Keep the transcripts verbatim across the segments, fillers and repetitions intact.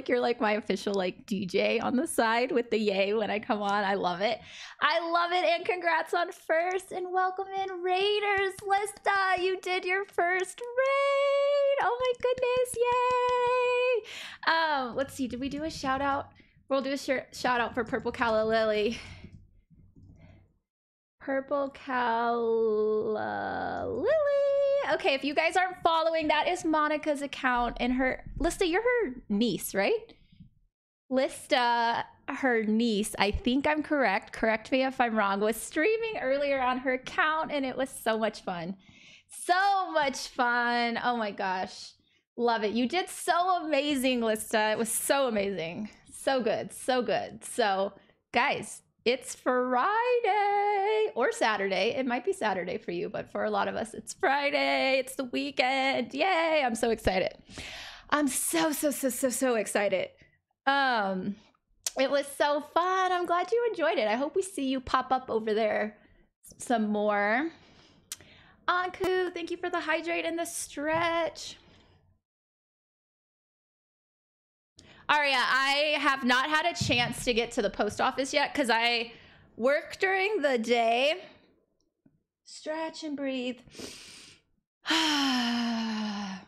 like you're like my official like D J on the side with the yay when I come on. I love it. I love it. And congrats on first and welcome in Raiders. Lista, you did your first raid. Oh my goodness. Yay. Um, let's see. Did we do a shout out? We'll do a sh shout out for Purple Calla Lily. Purple Calla Lily. Okay, if you guys aren't following, that is Monica's account, and her Lista, you're her niece, right? Lista, her niece, I think I'm correct, correct me if I'm wrong, was streaming earlier on her account, and it was so much fun. So much fun. Oh my gosh. Love it. You did so amazing, Lista. It was so amazing. So good. So good. So guys, it's Friday or Saturday. It might be Saturday for you, but for a lot of us, it's Friday. It's the weekend. Yay. I'm so excited. I'm so, so, so, so, so excited. Um, it was so fun. I'm glad you enjoyed it. I hope we see you pop up over there some more. Anku, thank you for the hydrate and the stretch. Aria, I have not had a chance to get to the post office yet because I work during the day. Stretch and breathe. Whew, I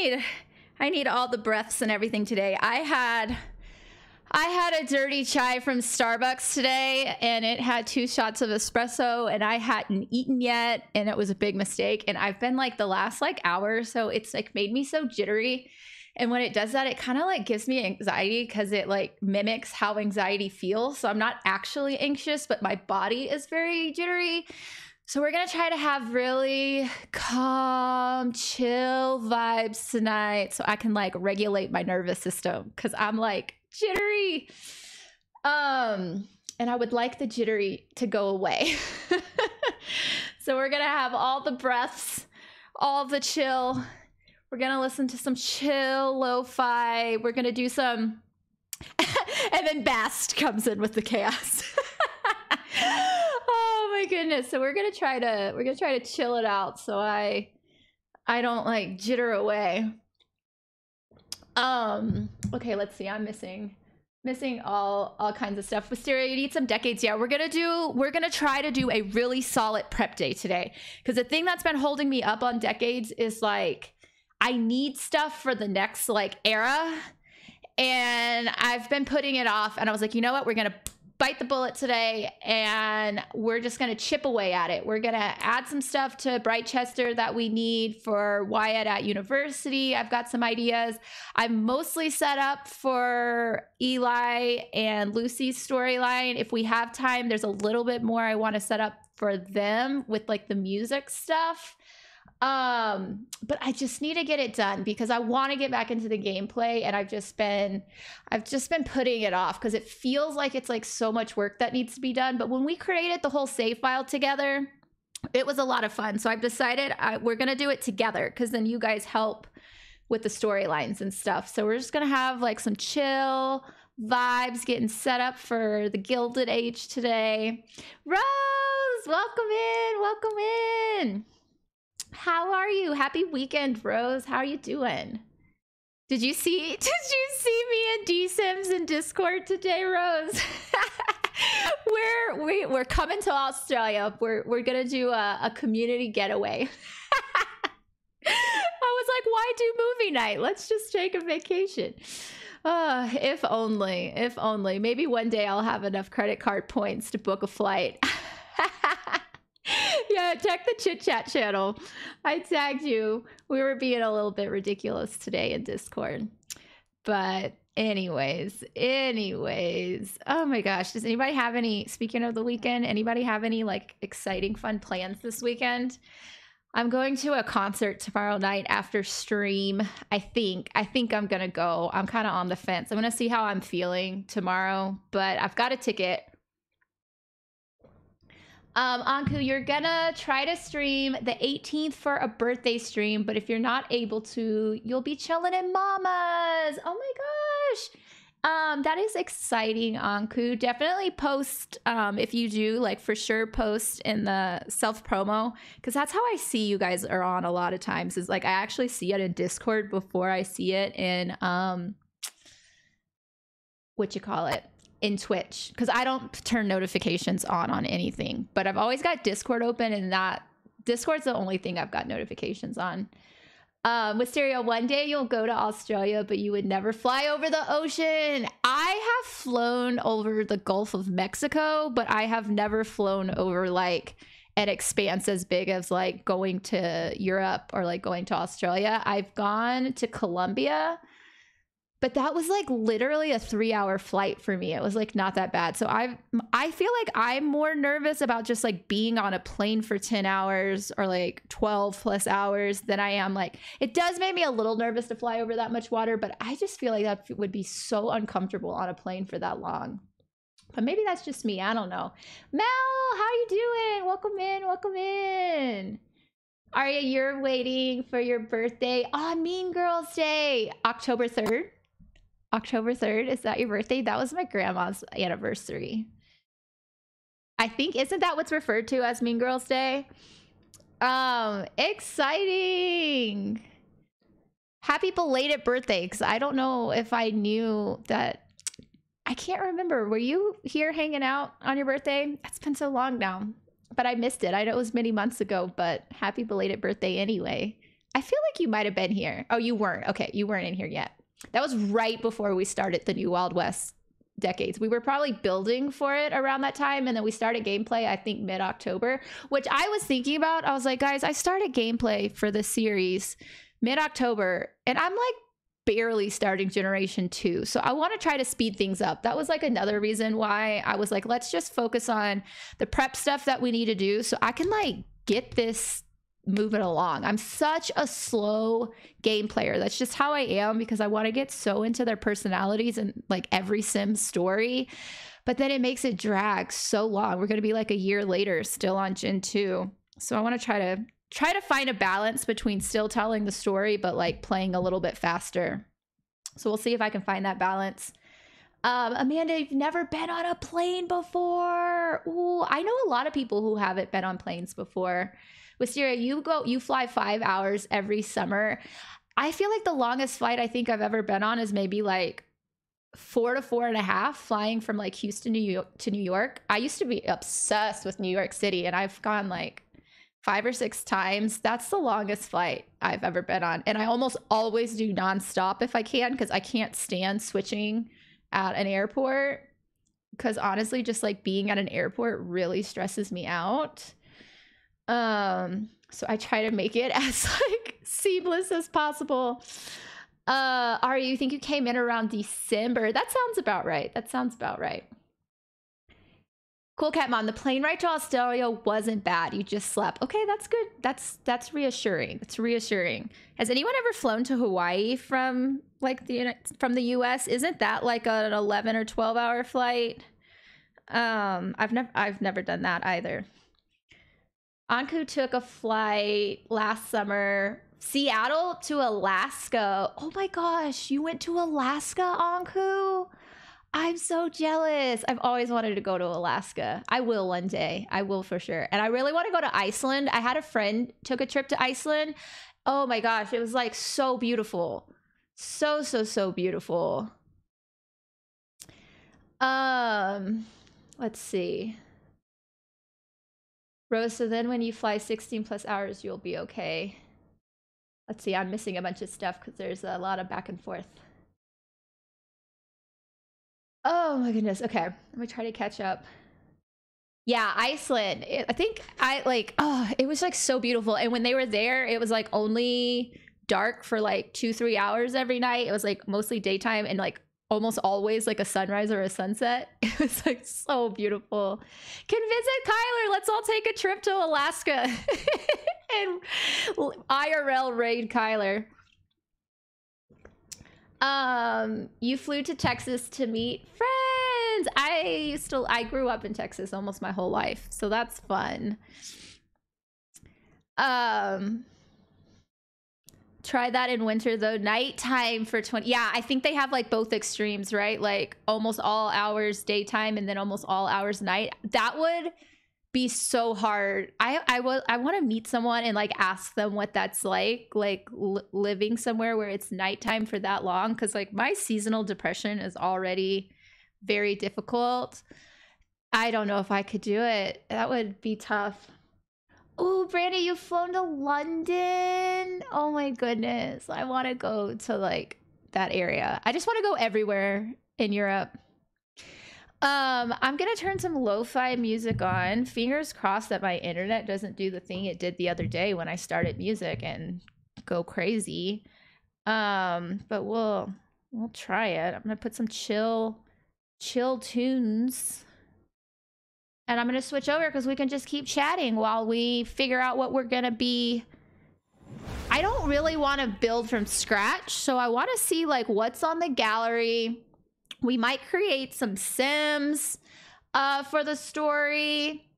need, I need all the breaths and everything today. I had, I had a dirty chai from Starbucks today, and it had two shots of espresso, and I hadn't eaten yet, and it was a big mistake. And I've been like the last like hour or so, it's like made me so jittery. And when it does that, it kind of like gives me anxiety because it like mimics how anxiety feels. So I'm not actually anxious, but my body is very jittery. So we're gonna try to have really calm, chill vibes tonight so I can like regulate my nervous system because I'm like jittery, um and I would like the jittery to go away. So we're gonna have all the breaths, all the chill. We're gonna listen to some chill lo-fi. We're gonna do some and then Bast comes in with the chaos. Oh my goodness. So we're gonna try to we're gonna try to chill it out so I I don't like jitter away. Um okay, let's see. I'm missing missing all all kinds of stuff. Wisteria, you need some decades. Yeah, we're gonna do we're gonna try to do a really solid prep day today because the thing that's been holding me up on decades is like I need stuff for the next like era, and I've been putting it off, and I was like, you know what, we're gonna bite the bullet today and we're just gonna chip away at it. We're gonna add some stuff to Britechester that we need for Wyatt at university. I've got some ideas. I'm mostly set up for Eli and Lucy's storyline. If we have time, there's a little bit more I want to set up for them with like the music stuff. Um, but I just need to get it done because I want to get back into the gameplay, and I've just been, I've just been putting it off because it feels like it's like so much work that needs to be done. But when we created the whole save file together, it was a lot of fun. So I've decided I, we're going to do it together because then you guys help with the storylines and stuff. So we're just going to have like some chill vibes getting set up for the Gilded Age today. Rose, welcome in. Welcome in. How are you? Happy weekend, Rose. How are you doing? Did you see did you see me and D Sims in Discord today, Rose? we're we, we're coming to Australia. We're we're gonna do a, a community getaway. I was like, why do movie night? Let's just take a vacation. Uh, if only, if only. Maybe one day I'll have enough credit card points to book a flight. Yeah, check the chit chat channel. I tagged you. We were being a little bit ridiculous today in Discord. But anyways, anyways. Oh my gosh. Does anybody have any, speaking of the weekend, anybody have any like exciting fun plans this weekend? I'm going to a concert tomorrow night after stream. I think, I think I'm going to go. I'm kind of on the fence. I'm going to see how I'm feeling tomorrow, but I've got a ticket. Um, Anku, you're gonna try to stream the eighteenth for a birthday stream, but if you're not able to, you'll be chilling in Mama's. Oh my gosh. Um, that is exciting, Anku. Definitely post, um, if you do, like, for sure post in the self-promo, because that's how I see you guys are on a lot of times, is, like, I actually see it in Discord before I see it in, um, what you call it, in Twitch, because I don't turn notifications on on anything, but I've always got Discord open, and that Discord's the only thing I've got notifications on. Um, Wisteria, one day you'll go to Australia, but you would never fly over the ocean. I have flown over the Gulf of Mexico, but I have never flown over like an expanse as big as like going to Europe or like going to Australia. I've gone to Colombia, but that was like literally a three hour flight for me. It was like not that bad. So I I feel like I'm more nervous about just like being on a plane for ten hours or like twelve plus hours than I am. Like, it does make me a little nervous to fly over that much water, but I just feel like that would be so uncomfortable on a plane for that long. But maybe that's just me, I don't know. Mel, how are you doing? Welcome in, welcome in. Aria, you're waiting for your birthday. Oh, Mean Girls Day, October third. October third, is that your birthday? That was my grandma's anniversary. I think, isn't that what's referred to as Mean Girls Day? Um, exciting. Happy belated birthday, because I don't know if I knew that. I can't remember. Were you here hanging out on your birthday? It's been so long now, but I missed it. I know it was many months ago, but happy belated birthday anyway. I feel like you might have been here. Oh, you weren't. Okay, you weren't in here yet. That was right before we started the new Wild West Decades. We were probably building for it around that time, and then we started gameplay, I think, mid-October, which I was thinking about. I was like, guys, I started gameplay for the series mid-October, and I'm like barely starting Generation two. So I want to try to speed things up. That was like another reason why I was like, let's just focus on the prep stuff that we need to do so I can like get this moving along. I'm such a slow game player. That's just how I am, because I want to get so into their personalities and like every Sim's story, but then it makes it drag so long. We're going to be like a year later still on Gen two. So I want to try to try to find a balance between still telling the story but like playing a little bit faster. So we'll see if I can find that balance. Um, Amanda, you've never been on a plane before. Ooh, I know a lot of people who haven't been on planes before. Wisteria, you go, you fly five hours every summer. I feel like the longest flight I think I've ever been on is maybe like four to four and a half, flying from like Houston, New York to New York. I used to be obsessed with New York City, and I've gone like five or six times. That's the longest flight I've ever been on. And I almost always do nonstop if I can, because I can't stand switching at an airport. Because honestly, just like being at an airport really stresses me out. Um, so I try to make it as like seamless as possible. Uh, Ari, you think you came in around December? That sounds about right. That sounds about right. Cool Cat Mom, the plane ride to Australia wasn't bad. You just slept. Okay, that's good. That's, that's reassuring. It's reassuring. Has anyone ever flown to Hawaii from like the, from the U S? Isn't that like an eleven or twelve hour flight? Um, I've never, I've never done that either. Anku took a flight last summer, Seattle to Alaska. Oh my gosh, you went to Alaska, Anku? I'm so jealous. I've always wanted to go to Alaska. I will one day. I will for sure. And I really want to go to Iceland. I had a friend took a trip to Iceland. Oh my gosh, it was like so beautiful. So, so, so beautiful. Um, let's see. Rose, so then when you fly sixteen plus hours, you'll be okay. Let's see, I'm missing a bunch of stuff because there's a lot of back and forth. Oh my goodness, okay. Let me try to catch up. Yeah, Iceland. It, I think I like, oh, it was like so beautiful. And when they were there, it was like only dark for like two, three hours every night. It was like mostly daytime and like almost always like a sunrise or a sunset. It was like so beautiful. Can visit Kyler. Let's all take a trip to Alaska and I R L raid Kyler. Um, you flew to Texas to meet friends. I used to, I grew up in Texas almost my whole life, so that's fun. Um, Try that in winter though. Nighttime for twenty. Yeah, I think they have like both extremes, right? Like almost all hours daytime and then almost all hours night. That would be so hard. I I will. I want to meet someone and like ask them what that's like, like l living somewhere where it's nighttime for that long. Because like my seasonal depression is already very difficult. I don't know if I could do it. That would be tough. Oh, Brandy, you've flown to London. Oh my goodness. I want to go to like that area. I just want to go everywhere in Europe. Um, I'm going to turn some lo-fi music on. Fingers crossed that my internet doesn't do the thing it did the other day when I started music and go crazy. Um, but we'll we'll try it. I'm going to put some chill chill tunes. And I'm going to switch over because we can just keep chatting while we figure out what we're going to be. I don't really want to build from scratch, so I want to see like what's on the gallery. We might create some Sims uh, for the story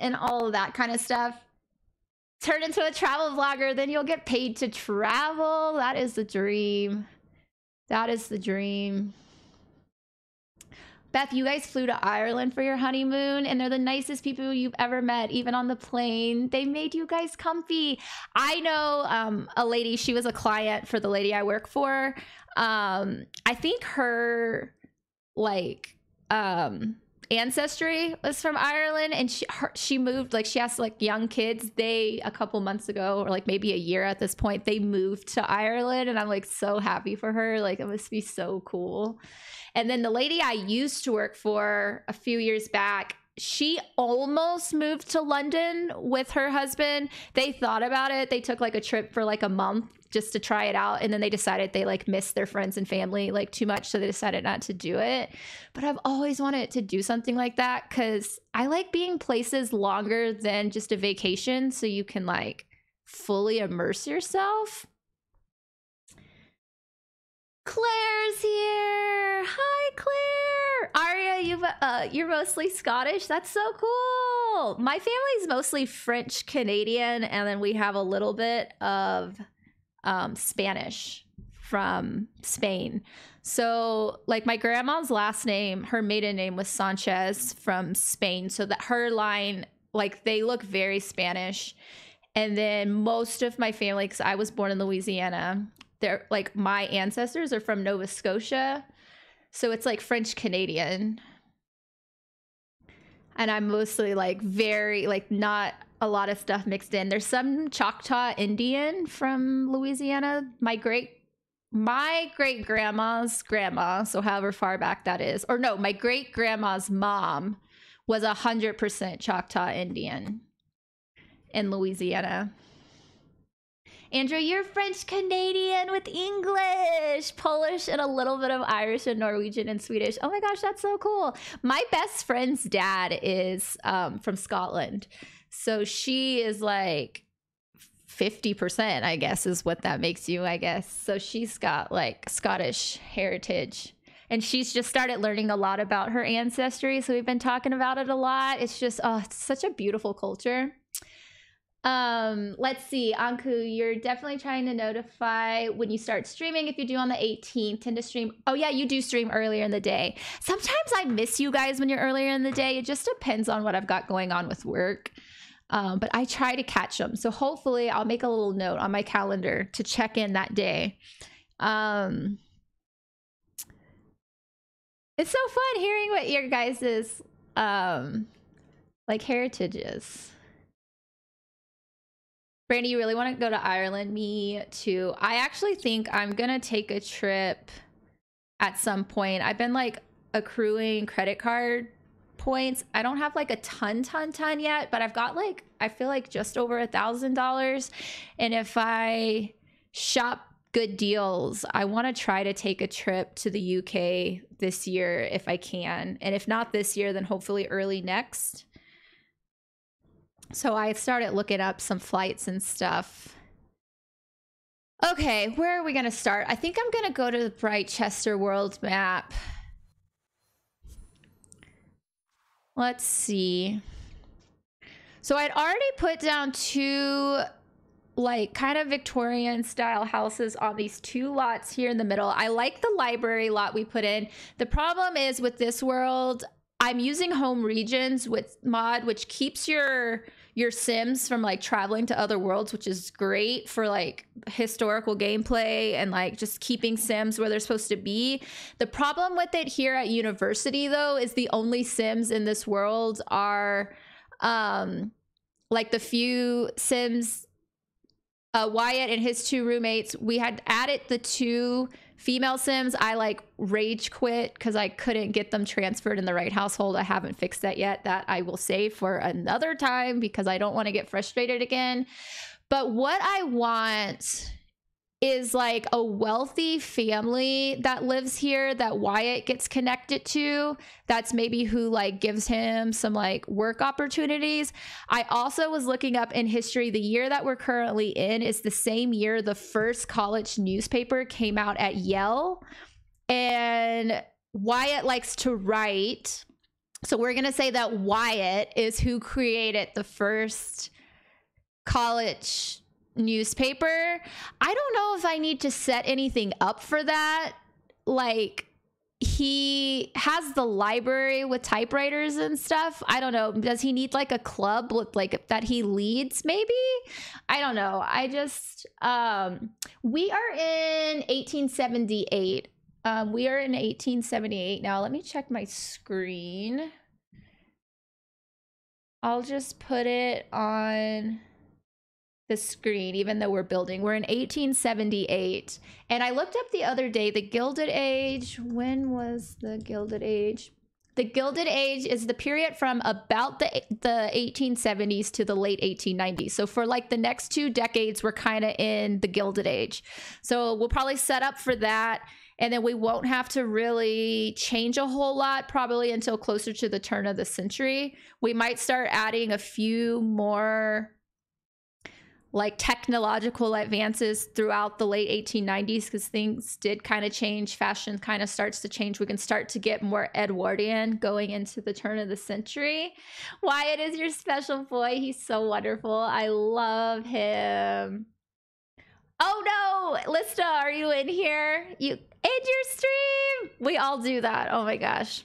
and all of that kind of stuff. Turn into a travel vlogger, then you'll get paid to travel. That is the dream. That is the dream. Beth, you guys flew to Ireland for your honeymoon, and they're the nicest people you've ever met, even on the plane. They made you guys comfy. I know um, a lady, she was a client for the lady I work for. Um, I think her, like, um, ancestry was from Ireland, and she, her, she moved, like, she has, like, young kids. They, a couple months ago, or, like, maybe a year at this point, they moved to Ireland, and I'm, like, so happy for her. Like, it must be so cool. And then the lady I used to work for a few years back, she almost moved to London with her husband. They thought about it. They took like a trip for like a month just to try it out. And then they decided they like missed their friends and family like too much. So they decided not to do it. But I've always wanted to do something like that because I like being places longer than just a vacation. So you can like fully immerse yourself. Claire's here. Hi, Claire. Aria, you've, uh, you're mostly Scottish. That's so cool. My family's mostly French Canadian, and then we have a little bit of um, Spanish from Spain. So like my grandma's last name, her maiden name was Sanchez from Spain. So that her line, like they look very Spanish. And then most of my family, because I was born in Louisiana, they're like my ancestors are from Nova Scotia, so it's like French Canadian, and I'm mostly like very like not a lot of stuff mixed in. There's some Choctaw Indian from Louisiana. My great my great grandma's grandma, so however far back that is, or no, my great grandma's mom was a hundred percent Choctaw Indian in Louisiana. Andrew, you're French Canadian with English, Polish, and a little bit of Irish and Norwegian and Swedish. Oh my gosh, that's so cool. My best friend's dad is um, from Scotland. So she is like fifty percent, I guess, is what that makes you, I guess. So she's got like Scottish heritage. And she's just started learning a lot about her ancestry. So we've been talking about it a lot. It's just, oh, it's such a beautiful culture. Um, let's see, Anku, you're definitely trying to notify when you start streaming. If you do on the eighteenth, tend to stream. Oh yeah, you do stream earlier in the day. Sometimes I miss you guys when you're earlier in the day. It just depends on what I've got going on with work. Um, but I try to catch them. So hopefully I'll make a little note on my calendar to check in that day. Um, it's so fun hearing what your guys's, um, like heritage is. Brandy, you really want to go to Ireland? Me too. I actually think I'm going to take a trip at some point. I've been like accruing credit card points. I don't have like a ton, ton, ton yet, but I've got like, I feel like just over a thousand dollars. And if I shop good deals, I want to try to take a trip to the U K this year if I can. And if not this year, then hopefully early next. So I started looking up some flights and stuff. Okay, where are we going to start? I think I'm going to go to the Britechester world map. Let's see. So I'd already put down two like kind of Victorian style houses on these two lots here in the middle. I like the library lot we put in. The problem is with this world, I'm using home regions with mod, which keeps your your Sims from like traveling to other worlds, which is great for like historical gameplay and like just keeping Sims where they're supposed to be. The problem with it here at university though is the only Sims in this world are um like the few Sims, uh Wyatt and his two roommates. We had added the two female Sims. I like rage quit because I couldn't get them transferred in the right household. I haven't fixed that yet. That I will save for another time because I don't want to get frustrated again. But what I want is like a wealthy family that lives here that Wyatt gets connected to. That's maybe who like gives him some like work opportunities. I also was looking up in history, the year that we're currently in is the same year the first college newspaper came out at Yale. And Wyatt likes to write. So we're gonna say that Wyatt is who created the first college newspaper. I don't know if I need to set anything up for that. Like he has the library with typewriters and stuff. I don't know. Does he need like a club with like that he leads maybe? I don't know. I just, um, we are in eighteen seventy-eight. Um, we are in eighteen seventy-eight. Now let me check my screen. I'll just put it on the screen, even though we're building. We're in eighteen seventy-eight. And I looked up the other day, the Gilded Age. When was the Gilded Age? The Gilded Age is the period from about the, the eighteen seventies to the late eighteen nineties. So for like the next two decades, we're kind of in the Gilded Age. So we'll probably set up for that. And then we won't have to really change a whole lot probably until closer to the turn of the century. We might start adding a few more like technological advances throughout the late eighteen nineties because things did kind of change. Fashion kind of starts to change. We can start to get more Edwardian going into the turn of the century. Wyatt is your special boy. He's so wonderful. I love him. Oh no, Lista, are you in here? You end your stream. We all do that. Oh my gosh.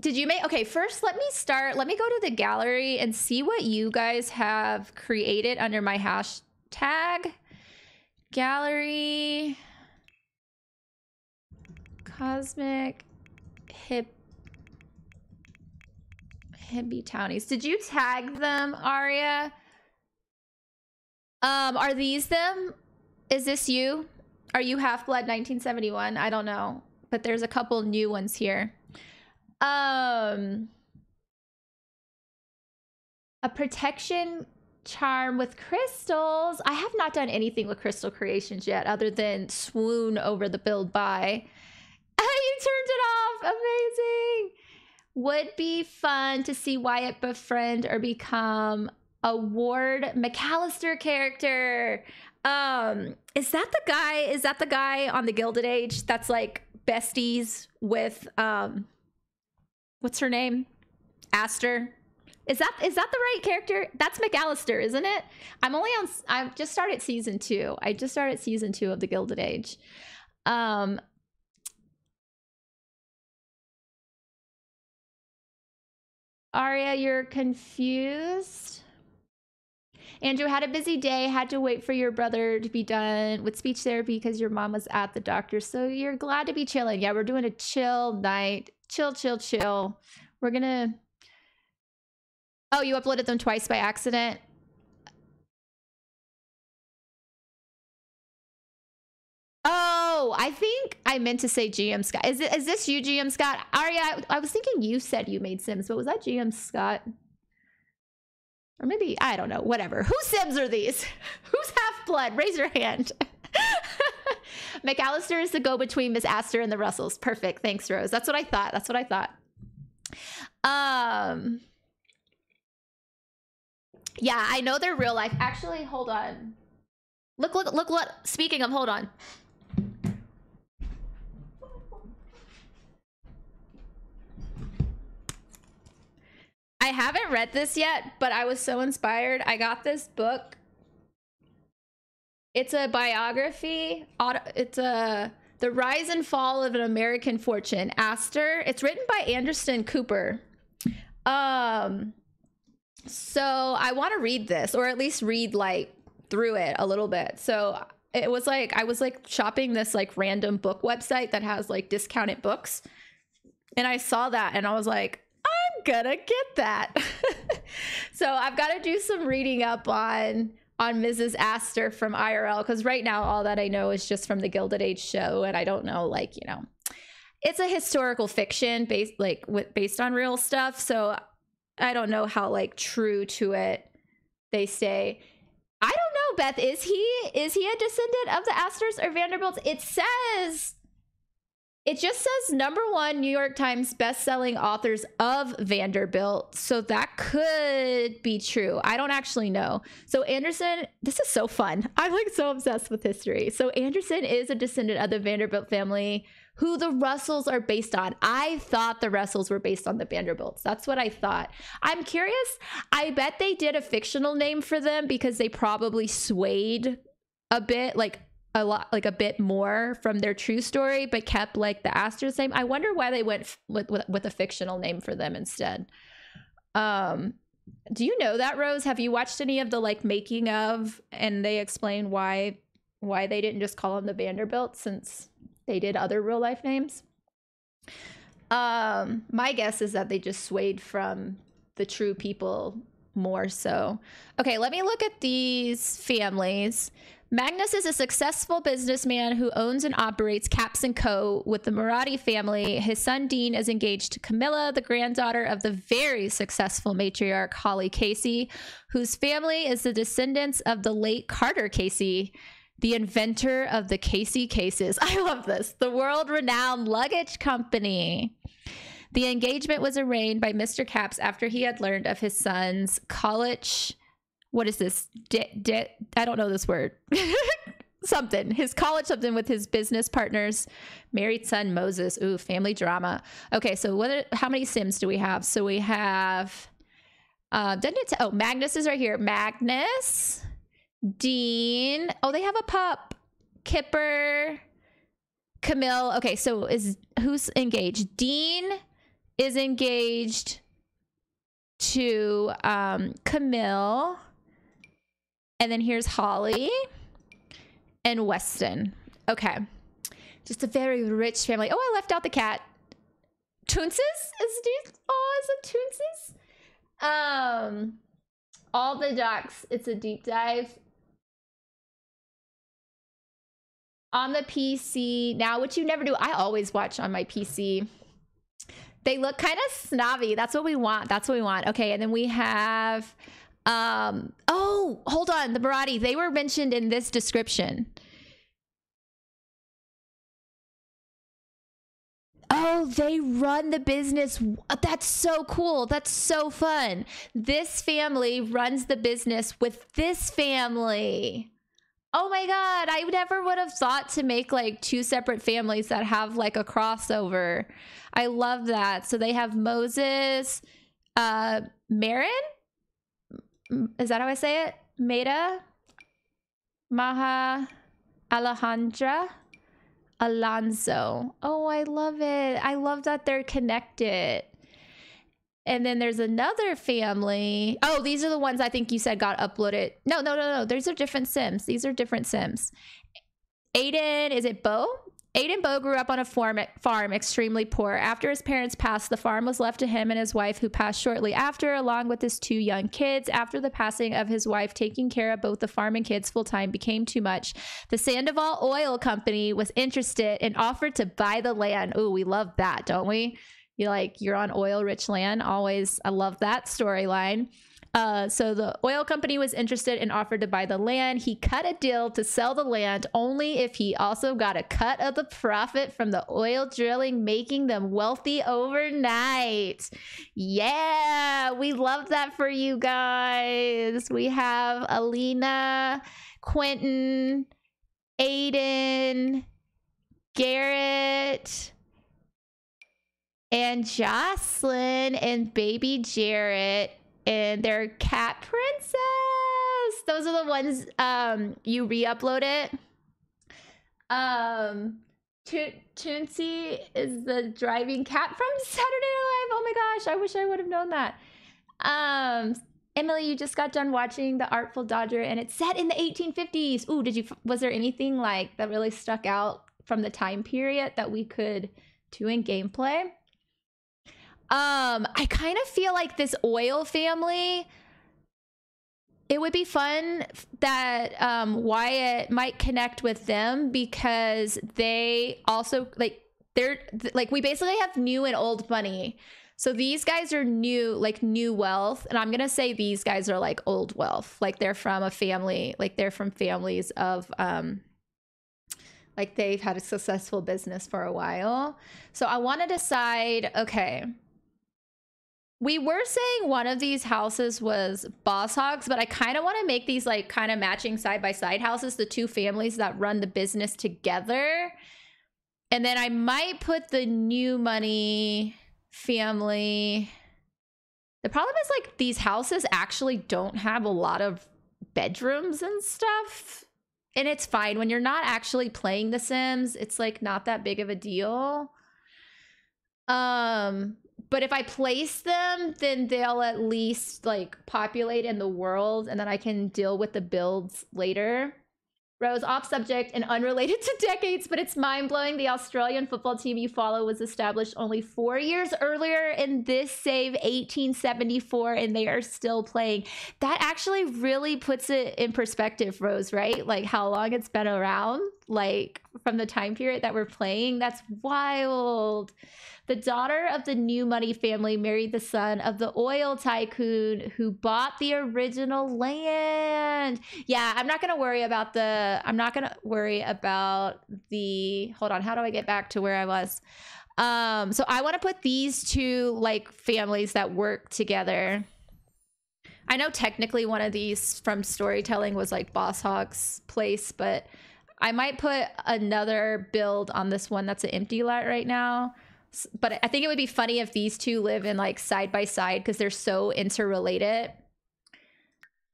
Did you make, okay, first let me start, let me go to the gallery and see what you guys have created under my hashtag. Gallery Cosmic Hip Hippie Townies. Did you tag them, Aria? Um, are these them? Is this you? Are you Half-Blood nineteen seventy-one? I don't know, but there's a couple new ones here. Um, a protection charm with crystals. I have not done anything with crystal creations yet other than swoon over the build by. You turned it off. Amazing. Would be fun to see Wyatt befriend or become a Ward McAllister character. Um, is that the guy? Is that the guy on the Gilded Age that's like besties with, um, what's her name? Astor. Is that is that the right character? That's McAllister, isn't it? I'm only on. I've just started season two. I just started season two of the Gilded Age. Um, Aria, you're confused. Andrew had a busy day. Had to wait for your brother to be done with speech therapy because your mom was at the doctor. So you're glad to be chilling. Yeah, we're doing a chill night. Chill, chill, chill. We're gonna... Oh, you uploaded them twice by accident? Oh, I think I meant to say G M Scott. Is, it, is this you, G M Scott? Aria, I, I was thinking you said you made Sims, but was that G M Scott? Or maybe, I don't know, whatever. Whose Sims are these? Who's Half-Blood? Raise your hand. McAllister is the go-between Miss Astor and the Russells. Perfect. Thanks, Rose. That's what I thought. That's what I thought. Um, yeah, I know they're real life. Actually, hold on. Look, look, look, look. Speaking of, hold on. I haven't read this yet, but I was so inspired. I got this book It's a biography. It's a The Rise and Fall of an American Fortune. Astor. It's written by Anderson Cooper. Um, so I want to read this, or at least read like through it a little bit. So it was like, I was like shopping this like random book website that has like discounted books. And I saw that and I was like, I'm gonna get that. So I've got to do some reading up on, on Missus Astor from I R L. Because right now, all that I know is just from the Gilded Age show. And I don't know, like, you know, it's a historical fiction based like with based on real stuff. So I don't know how like true to it they say. I don't know, Beth, is he, is he a descendant of the Astors or Vanderbilts? It says, it just says number one New York Times best-selling authors of Vanderbilt. So that could be true. I don't actually know. So Anderson, this is so fun. I'm like so obsessed with history. So Anderson is a descendant of the Vanderbilt family, who the Russells are based on. I thought the Russells were based on the Vanderbilts. That's what I thought. I'm curious. I bet they did a fictional name for them because they probably swayed a bit, like a lot, like a bit more from their true story, but kept like the Astors name. I wonder why they went with, with, with a fictional name for them instead. Um, do you know that, Rose? Have you watched any of the like making of, and they explain why, why they didn't just call them the Vanderbilts since they did other real life names? Um, my guess is that they just swayed from the true people more so. Okay, let me look at these families. Magnus is a successful businessman who owns and operates Caps and Co. with the Marathi family. His son Dean is engaged to Camilla, the granddaughter of the very successful matriarch Holly Casey, whose family is the descendants of the late Carter Casey, the inventor of the Casey cases. I love this. The world-renowned luggage company. The engagement was arranged by Mister Capps after he had learned of his son's college... What is this? D- d- I don't know this word. Something. His college something with his business partners. Married son Moses. Ooh, family drama. Okay, so what? Are, how many Sims do we have? So we have... Uh, doesn't it oh, Magnus is right here. Magnus... Dean. Oh, they have a pup. Kipper. Camille. Okay, so is who's engaged? Dean is engaged to um, Camille. And then here's Holly and Weston. Okay. Just a very rich family. Oh, I left out the cat. Toonses? Is, oh, is it Toonses? Um, all the docs. It's a deep dive. On the P C now, which you never do. I always watch on my P C. They look kind of snobby. That's what we want. That's what we want. Okay, and then we have, um, oh, hold on, the Marathi. They were mentioned in this description. Oh, they run the business. That's so cool. That's so fun. This family runs the business with this family. Oh my God, I never would have thought to make like two separate families that have like a crossover. I love that. So they have Moses, uh, Marin? Is that how I say it? Maida, Maha, Alejandra, Alonso. Oh, I love it. I love that they're connected. And then there's another family. Oh, these are the ones I think you said got uploaded. No, no, no, no. These are different Sims. These are different Sims. Aiden, is it Bo? Aiden Bo grew up on a farm, farm extremely poor. After his parents passed, the farm was left to him and his wife, who passed shortly after, along with his two young kids. After the passing of his wife, taking care of both the farm and kids full-time became too much. The Sandoval Oil Company was interested and offered to buy the land. Ooh, we love that, don't we? You're like, you're on oil-rich land. Always, I love that storyline. Uh, so the oil company was interested and offered to buy the land. He cut a deal to sell the land only if he also got a cut of the profit from the oil drilling, making them wealthy overnight. Yeah, we love that for you guys. We have Alina, Quentin, Aiden, Garrett, and Jocelyn and baby Jarrett and their cat princess. those are the ones um you re-upload it. Um Toonsie is the driving cat from Saturday Night Live. Oh my gosh, I wish I would have known that. Um Emily, you just got done watching The Artful Dodger and it's set in the eighteen fifties. Ooh, did you was there anything like that really stuck out from the time period that we could do in gameplay? Um, I kind of feel like this oil family, it would be fun that um, Wyatt might connect with them because they also like they're like we basically have new and old money. So these guys are new, like new wealth. And I'm going to say these guys are like old wealth, like they're from a family, like they're from families of, um, like they've had a successful business for a while. So I want to decide, okay, we were saying one of these houses was Boss Hogs, but I kind of want to make these like kind of matching side by side houses, the two families that run the business together. And then I might put the new money family. The problem is like these houses actually don't have a lot of bedrooms and stuff, and it's fine when you're not actually playing The Sims, it's like not that big of a deal. Um but if I place them, then they'll at least like populate in the world, and then I can deal with the builds later. Rose, off subject and unrelated to decades, but it's mind-blowing. The Australian football team you follow was established only four years earlier in this save, eighteen seventy-four, and they are still playing. That actually really puts it in perspective, Rose, right? Like how long it's been around, like from the time period that we're playing. That's wild. The daughter of the new money family married the son of the oil tycoon who bought the original land. Yeah, I'm not going to worry about the, I'm not going to worry about the, hold on, how do I get back to where I was? Um, so I want to put these two like families that work together. I know technically one of these from storytelling was like Boss Hog's place, but I might put another build on this one that's an empty lot right now. But I think it would be funny if these two live in like side by side because they're so interrelated.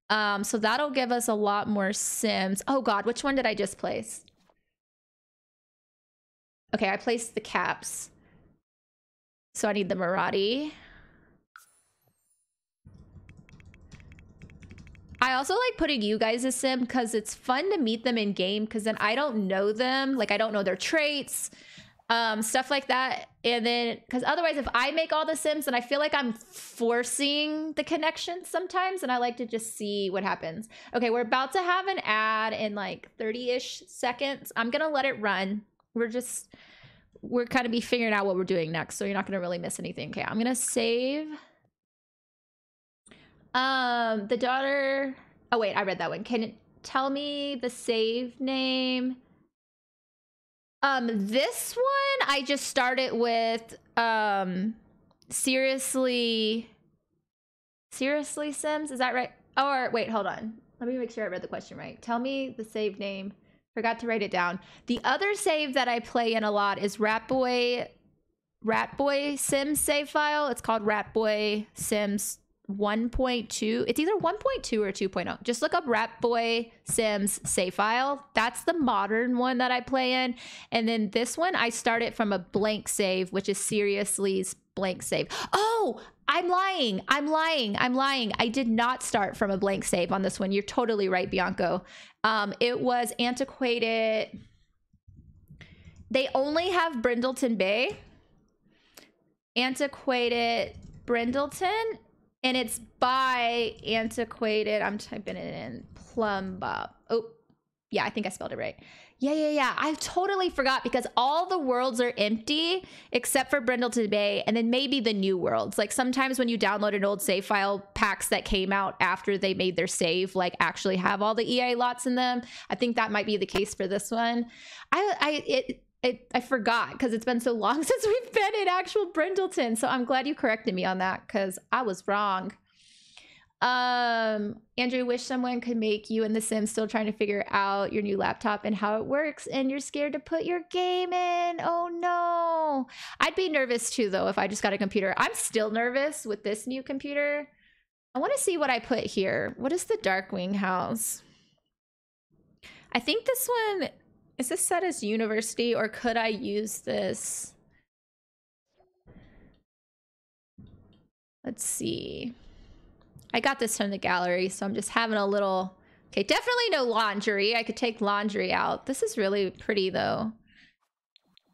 Um, so that'll give us a lot more Sims. Oh God, which one did I just place? Okay, I placed the caps. So I need the Marathi. I also like putting you guys as Sim because it's fun to meet them in game because then I don't know them. Like I don't know their traits. Um, stuff like that. And then, because otherwise if I make all the Sims, then I feel like I'm forcing the connection sometimes, and I like to just see what happens. Okay, we're about to have an ad in like thirty-ish seconds. I'm gonna let it run. We're just, we're kind of be figuring out what we're doing next, so you're not gonna really miss anything. Okay, I'm gonna save. Um, the daughter, oh wait, I read that one. Can it tell me the save name? Um, this one, I just started with, um, seriously, seriously Sims, is that right? Or wait, hold on. Let me make sure I read the question right. Tell me the save name. Forgot to write it down. The other save that I play in a lot is Ratboy, Ratboy Sims save file. It's called Ratboy Sims one point two. It's either one point two or two point oh. Just look up Ratboy Sims save file. That's the modern one that I play in. And then this one, I started from a blank save, which is Seriously's blank save. Oh, I'm lying. I'm lying. I'm lying. I did not start from a blank save on this one. You're totally right, Bianco. Um, it was antiquated. They only have Brindleton Bay. Antiquated Brindleton. And it's by antiquated. I'm typing it in Plum Bob. Oh, yeah, I think I spelled it right. Yeah, yeah, yeah. I totally forgot because all the worlds are empty except for Brindleton Bay and then maybe the new worlds. Like sometimes when you download an old save file, packs that came out after they made their save, like actually have all the E A lots in them. I think that might be the case for this one. I, I, it, it, I forgot because it's been so long since we've been in actual Brindleton. So I'm glad you corrected me on that because I was wrong. Um, Andrew, wish someone could make you and The Sims still trying to figure out your new laptop and how it works, and you're scared to put your game in. Oh no. I'd be nervous too, though, if I just got a computer. I'm still nervous with this new computer. I want to see what I put here. What is the Darkwing house? I think this one, is this set as university, or could I use this? Let's see. I got this from the gallery, so I'm just having a little... Okay, definitely no laundry. I could take laundry out. This is really pretty, though.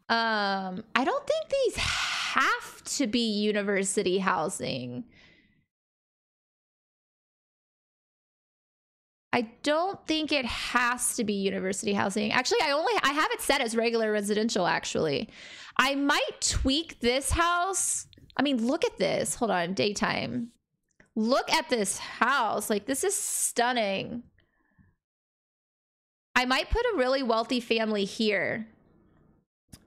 Um, I don't think these have to be university housing. I don't think it has to be university housing. Actually, I only I have it set as regular residential, actually. I might tweak this house. I mean, look at this. Hold on, daytime. Look at this house. Like, this is stunning. I might put a really wealthy family here.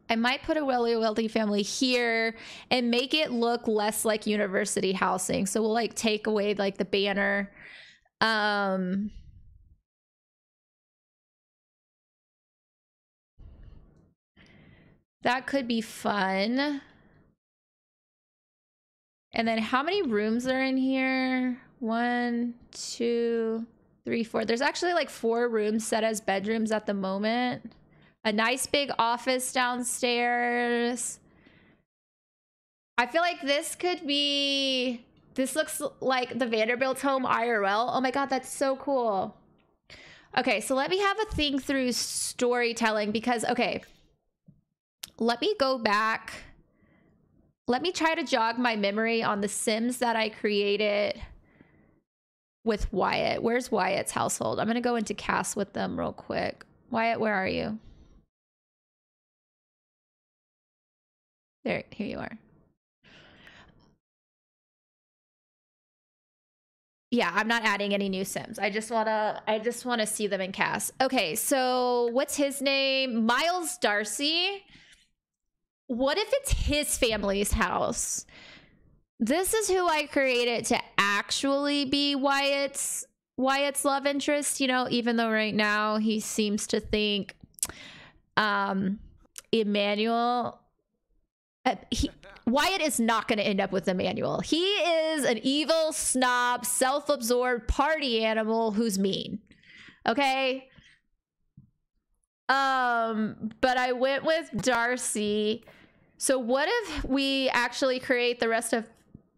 I might put a really wealthy family here and make it look less like university housing. So we'll like take away like the banner. Um... That could be fun. And then how many rooms are in here? One, two, three, four. There's actually like four rooms set as bedrooms at the moment. A nice big office downstairs. I feel like this could be... This looks like the Vanderbilt home I R L. Oh my God, that's so cool. Okay, so let me have a think through storytelling because, okay... Let me go back. Let me try to jog my memory on the Sims that I created with Wyatt. Where's Wyatt's household? I'm going to go into cast with them real quick. Wyatt, where are you? There, here you are. Yeah, I'm not adding any new Sims. I just want to I just want to see them in cast. Okay, so what's his name? Miles Darcy. What if it's his family's house? This is who I created to actually be Wyatt's Wyatt's love interest, you know, even though right now he seems to think um Emmanuel uh, he, Wyatt is not going to end up with Emmanuel. He is an evil snob, self-absorbed party animal who's mean. Okay? Um, but I went with Darcy. So what if we actually create the rest of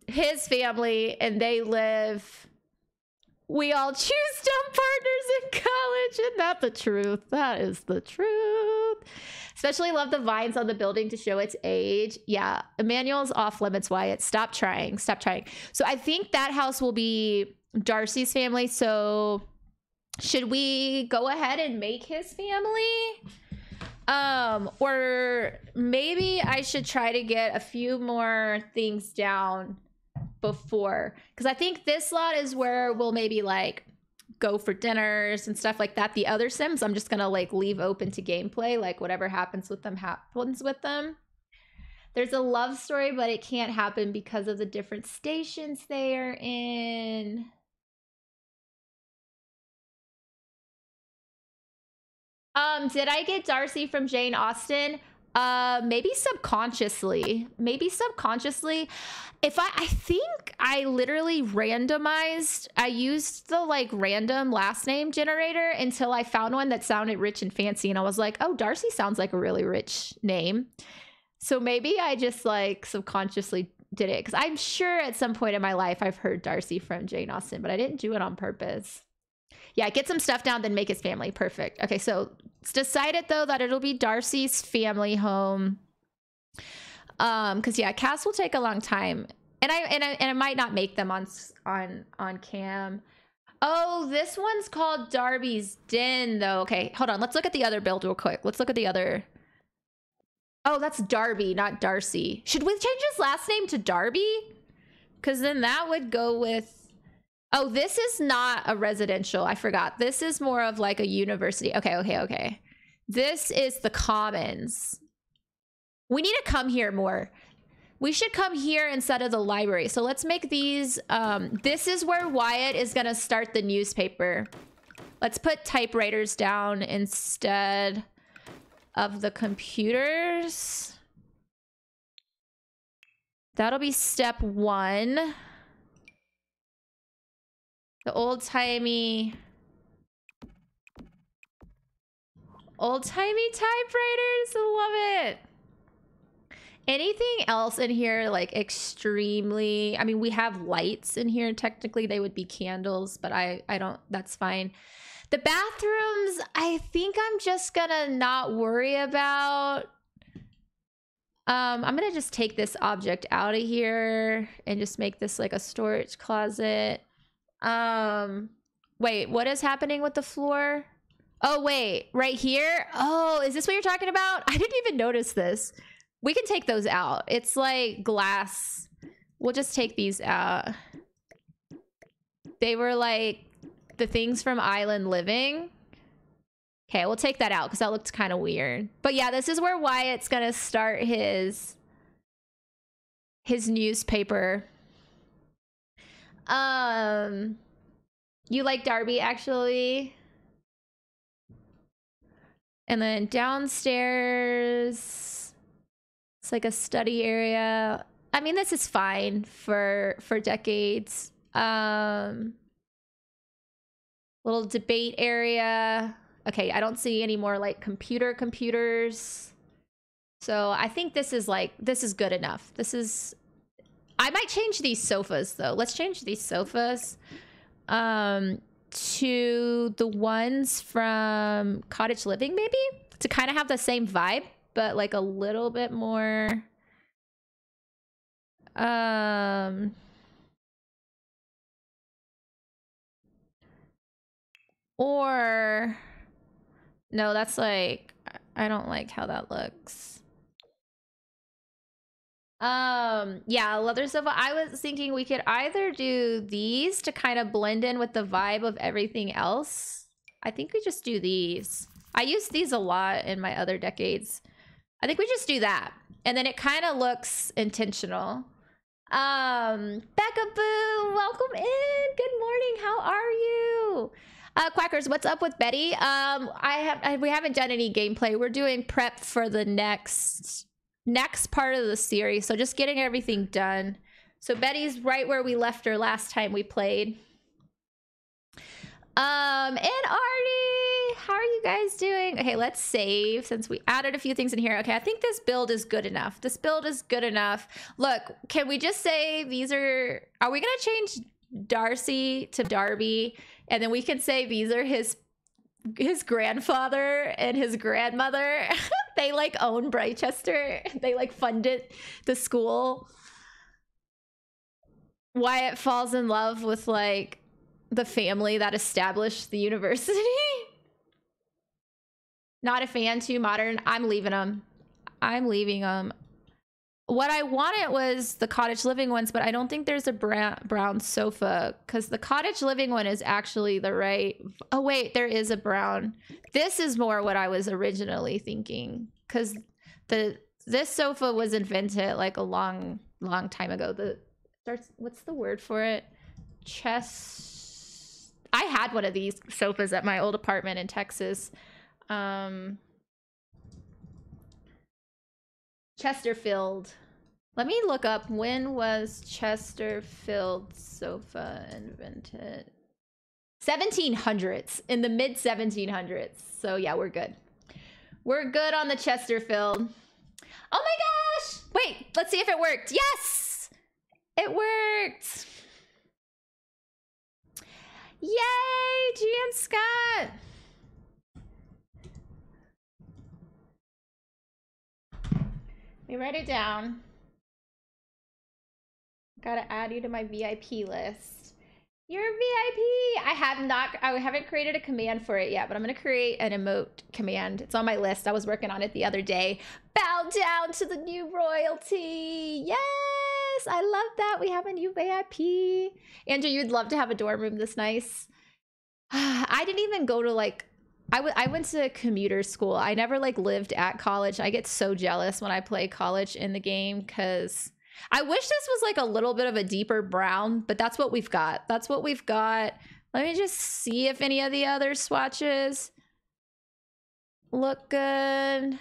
his family and they live, we all choose dumb partners in college. Isn't that the truth? That is the truth. Especially love the vines on the building to show its age. Yeah, Emmanuel's off limits, Wyatt. Stop trying, stop trying. So I think that house will be Darcy's family. So should we go ahead and make his family? Um, or maybe I should try to get a few more things down before, because I think this lot is where we'll maybe like go for dinners and stuff like that. The other Sims, I'm just gonna like leave open to gameplay, like whatever happens with them happens with them. There's a love story, but it can't happen because of the different stations they are in. Um, did I get Darcy from Jane Austen? Uh, maybe subconsciously. Maybe subconsciously. If I, I think I literally randomized, I used the like random last name generator until I found one that sounded rich and fancy. And I was like, oh, Darcy sounds like a really rich name. So maybe I just like subconsciously did it. Because I'm sure at some point in my life I've heard Darcy from Jane Austen, but I didn't do it on purpose. Yeah, get some stuff down, then make his family. Perfect. Okay, so it's decided, though, that it'll be Darcy's family home. Um, because, yeah, casts will take a long time. And I and I, and I might not make them on, on, on cam. Oh, this one's called Darby's Den, though. Okay, hold on. Let's look at the other build real quick. Let's look at the other... Oh, that's Darby, not Darcy. Should we change his last name to Darby? Because then that would go with... Oh, this is not a residential. I forgot. This is more of like a university. Okay, okay, okay. This is the Commons. We need to come here more. We should come here instead of the library. So let's make these. Um, this is where Wyatt is going to start the newspaper. Let's put typewriters down instead of the computers. That'll be step one. The old-timey... Old-timey typewriters! Love it! Anything else in here, like, extremely... I mean, we have lights in here. Technically, they would be candles, but I, I don't... That's fine. The bathrooms, I think I'm just gonna not worry about. Um, I'm gonna just take this object out of here and just make this like a storage closet. Um, wait, what is happening with the floor? Oh, wait, right here? Oh, is this what you're talking about? I didn't even notice this. We can take those out. It's like glass. We'll just take these out. They were like the things from Island Living. Okay, we'll take that out because that looked kind of weird. But yeah, this is where Wyatt's gonna start his his newspaper. Um, you like Darby, actually. And then downstairs, it's like a study area. I mean, this is fine for for decades. Um, little debate area. Okay, I don't see any more like computer computers. So I think this is like, this is good enough. This is, I might change these sofas though. Let's change these sofas um, to the ones from Cottage Living maybe? To kind of have the same vibe, but like a little bit more. Um... Or... No, that's like, I don't like how that looks. Um, yeah, leather sofa. I was thinking we could either do these to kind of blend in with the vibe of everything else. I think we just do these. I use these a lot in my other decades. I think we just do that. And then it kind of looks intentional. Um, Becca Boo, welcome in. Good morning. How are you? Uh, Quackers, what's up with Betty? Um, I have I, we haven't done any gameplay. We're doing prep for the next next part of the series, so just getting everything done. So Betty's right where we left her last time we played. Um, and Artie, how are you guys doing? Okay, let's save since we added a few things in here. Okay, I think this build is good enough. This build is good enough. Look, can we just say these are? Are we gonna change Darcy to Darby? And then we can say these are his his grandfather and his grandmother. They like own Britechester. They like funded the school. Wyatt falls in love with like the family that established the university. Not a fan, too modern. I'm leaving them. I'm leaving them. What I wanted was the Cottage Living ones, but I don't think there's a brown, brown sofa because the Cottage Living one is actually the right... Oh, wait, there is a brown. This is more what I was originally thinking because the this sofa was invented like a long, long time ago. The starts. What's the word for it? Chest... I had one of these sofas at my old apartment in Texas. Um... Chesterfield. Let me look up when was Chesterfield sofa invented. seventeen hundreds, in the mid seventeen hundreds. So yeah, we're good. We're good on the Chesterfield. Oh my gosh! Wait, let's see if it worked. Yes! It worked! Yay, G M Scott! Let me write it down. Gotta add you to my V I P list. You're a V I P. I have not, I haven't created a command for it yet, but I'm gonna create an emote command. It's on my list. I was working on it the other day. Bow down to the new royalty. Yes, I love that. We have a new V I P. Andrew, you'd love to have a dorm room this nice. I didn't even go to like I, w I went to commuter school. I never like lived at college. I get so jealous when I play college in the game because I wish this was like a little bit of a deeper brown, but that's what we've got. That's what we've got. Let me just see if any of the other swatches look good.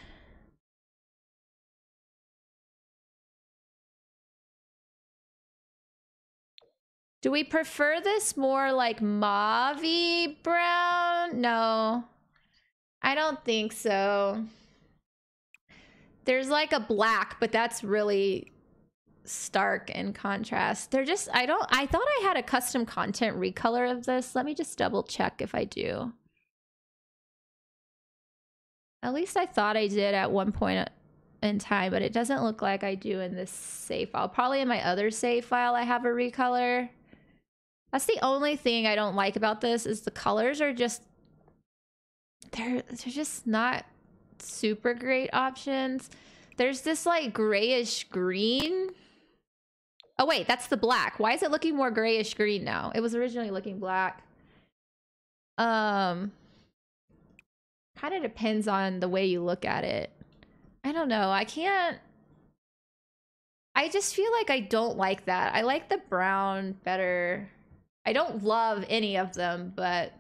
Do we prefer this more like mauve-y brown? No, I don't think so. There's like a black, but that's really stark in contrast. They're just, I don't, I thought I had a custom content recolor of this. Let me just double check if I do. At least I thought I did at one point in time, but it doesn't look like I do in this save file. Probably in my other save file I have a recolor. That's the only thing I don't like about this, is the colors are just, they're, they're just not super great options. There's this like grayish green. Oh wait, that's the black. Why is it looking more grayish green now? It was originally looking black. Um, kind of depends on the way you look at it. I don't know. I can't. I just feel like I don't like that. I like the brown better. I don't love any of them, but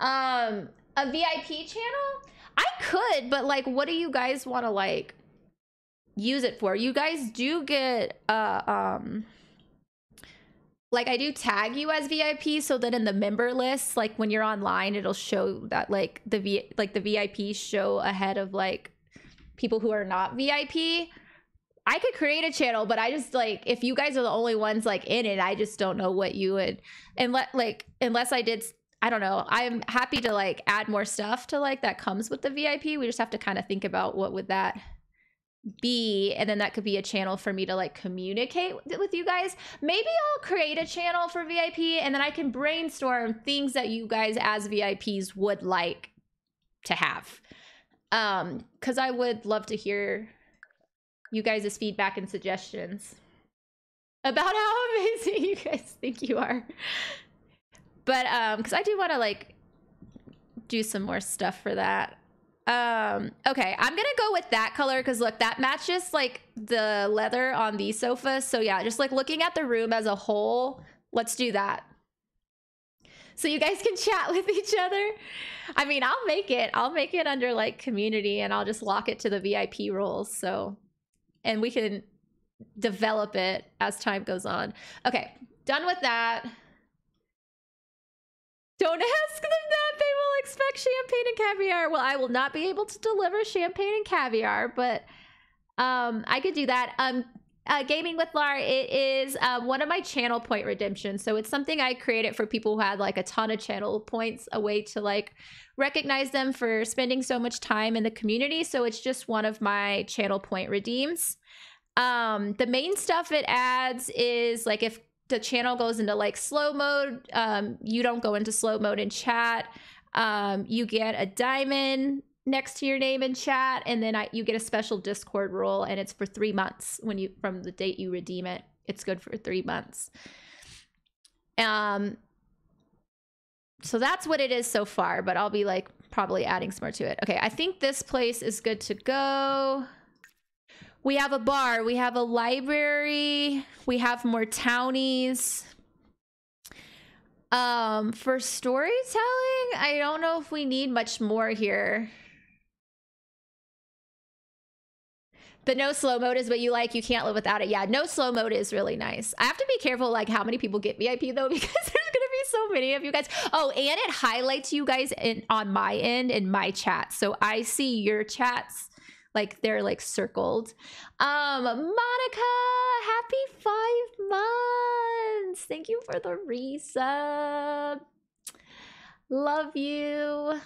um, a V I P channel? I could, but like, what do you guys want to like use it for? You guys do get uh um like I do tag you as V I P, so that in the member list, like when you're online, it'll show that like the v like the V I P show ahead of like people who are not V I P. I could create a channel, but I just like, if you guys are the only ones like in it, I just don't know what you would, and let like unless I did. I don't know. I'm happy to like add more stuff to like that comes with the V I P. We just have to kind of think about what would that be. And then that could be a channel for me to like communicate with you guys. Maybe I'll create a channel for V I P, and then I can brainstorm things that you guys as V I Ps would like to have. Um, 'cause I would love to hear you guys' feedback and suggestions about how amazing you guys think you are. But um, because I do want to like do some more stuff for that. Um, okay, I'm gonna go with that color because look, that matches like the leather on the sofa. So yeah, just like looking at the room as a whole, let's do that. So you guys can chat with each other. I mean, I'll make it. I'll make it under like community, and I'll just lock it to the V I P roles. So, and we can develop it as time goes on. Okay, done with that. Don't ask them that. They will expect champagne and caviar. Well, I will not be able to deliver champagne and caviar, but um, I could do that. Um, uh, Gaming with Lar, it is um, one of my channel point redemptions. So it's something I created for people who had like a ton of channel points, a way to like recognize them for spending so much time in the community. So it's just one of my channel point redeems. Um, the main stuff it adds is like if the channel goes into like slow mode, um you don't go into slow mode in chat, um you get a diamond next to your name in chat, and then I, you get a special Discord role, and it's for three months when you from the date you redeem it. It's good for three months. Um so that's what it is so far, but I'll be like probably adding some more to it. Okay, I think this place is good to go. We have a bar, we have a library, we have more townies. Um, for storytelling, I don't know if we need much more here. But no slow mode is what you like, you can't live without it. Yeah, no slow mode is really nice. I have to be careful like how many people get V I P though, because there's gonna be so many of you guys. Oh, and it highlights you guys in, on my end in my chat. So I see your chats. Like they're like circled. Um, Monica, happy five months. Thank you for the resub. Love you.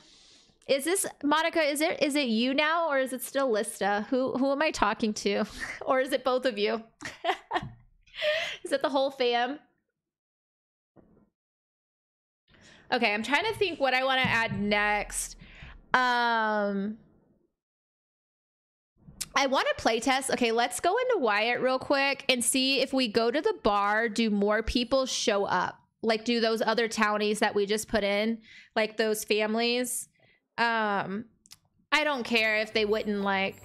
Is this Monica, is it is it you now, or is it still Lista? Who who am I talking to? Or is it both of you? Is it the whole fam? Okay, I'm trying to think what I want to add next. Um I want to play test. Okay, let's go into Wyatt real quick and see if we go to the bar, do more people show up? Like, do those other townies that we just put in, like those families? Um, I don't care if they wouldn't like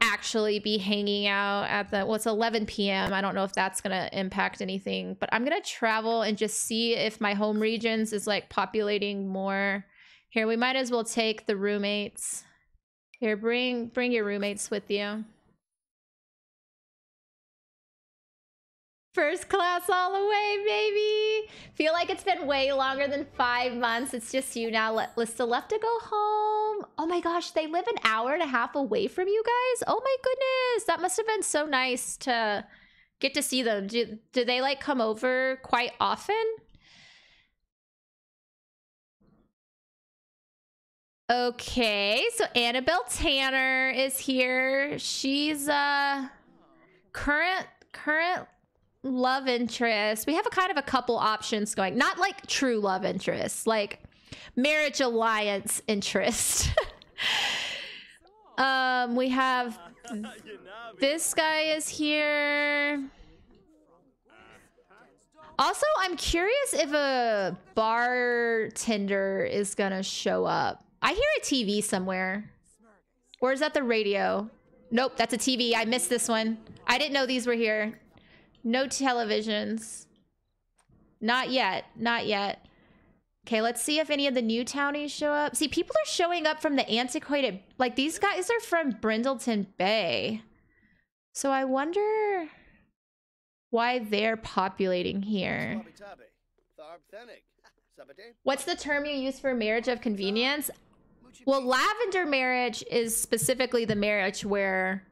actually be hanging out at the, well, it's eleven P M I don't know if that's going to impact anything, but I'm going to travel and just see if my home regions is like populating more. Here, we might as well take the roommates. Here, bring bring your roommates with you. First class all the way, baby. Feel like it's been way longer than five months. It's just you now. Lista left to go home. Oh my gosh, they live an hour and a half away from you guys. Oh my goodness, that must have been so nice to get to see them. Do, do they like come over quite often? Okay, so Annabelle Tanner is here. She's uh current current love interest. We have a kind of a couple options going. Not like true love interest, like marriage alliance interest. um we have this guy is here. Also, I'm curious if a bartender is gonna show up. I hear a T V somewhere. Or is that the radio? Nope, that's a T V. I missed this one. I didn't know these were here. No televisions. Not yet. Not yet. Okay, let's see if any of the new townies show up. See, people are showing up from the antiquated... Like, these guys are from Brindleton Bay. So I wonder why they're populating here. What's the term you use for marriage of convenience? Well, lavender marriage is specifically the marriage where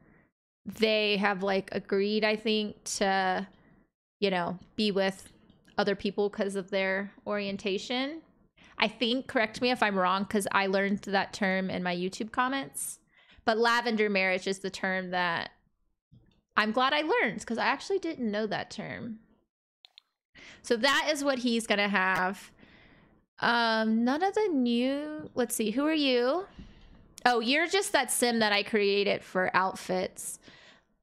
they have like agreed, I think, to, you know, be with other people because of their orientation. I think, correct me if I'm wrong, because I learned that term in my YouTube comments. But lavender marriage is the term that I'm glad I learned, because I actually didn't know that term. So that is what he's gonna have. Um, none of the new, let's see, who are you? Oh, you're just that sim that I created for outfits.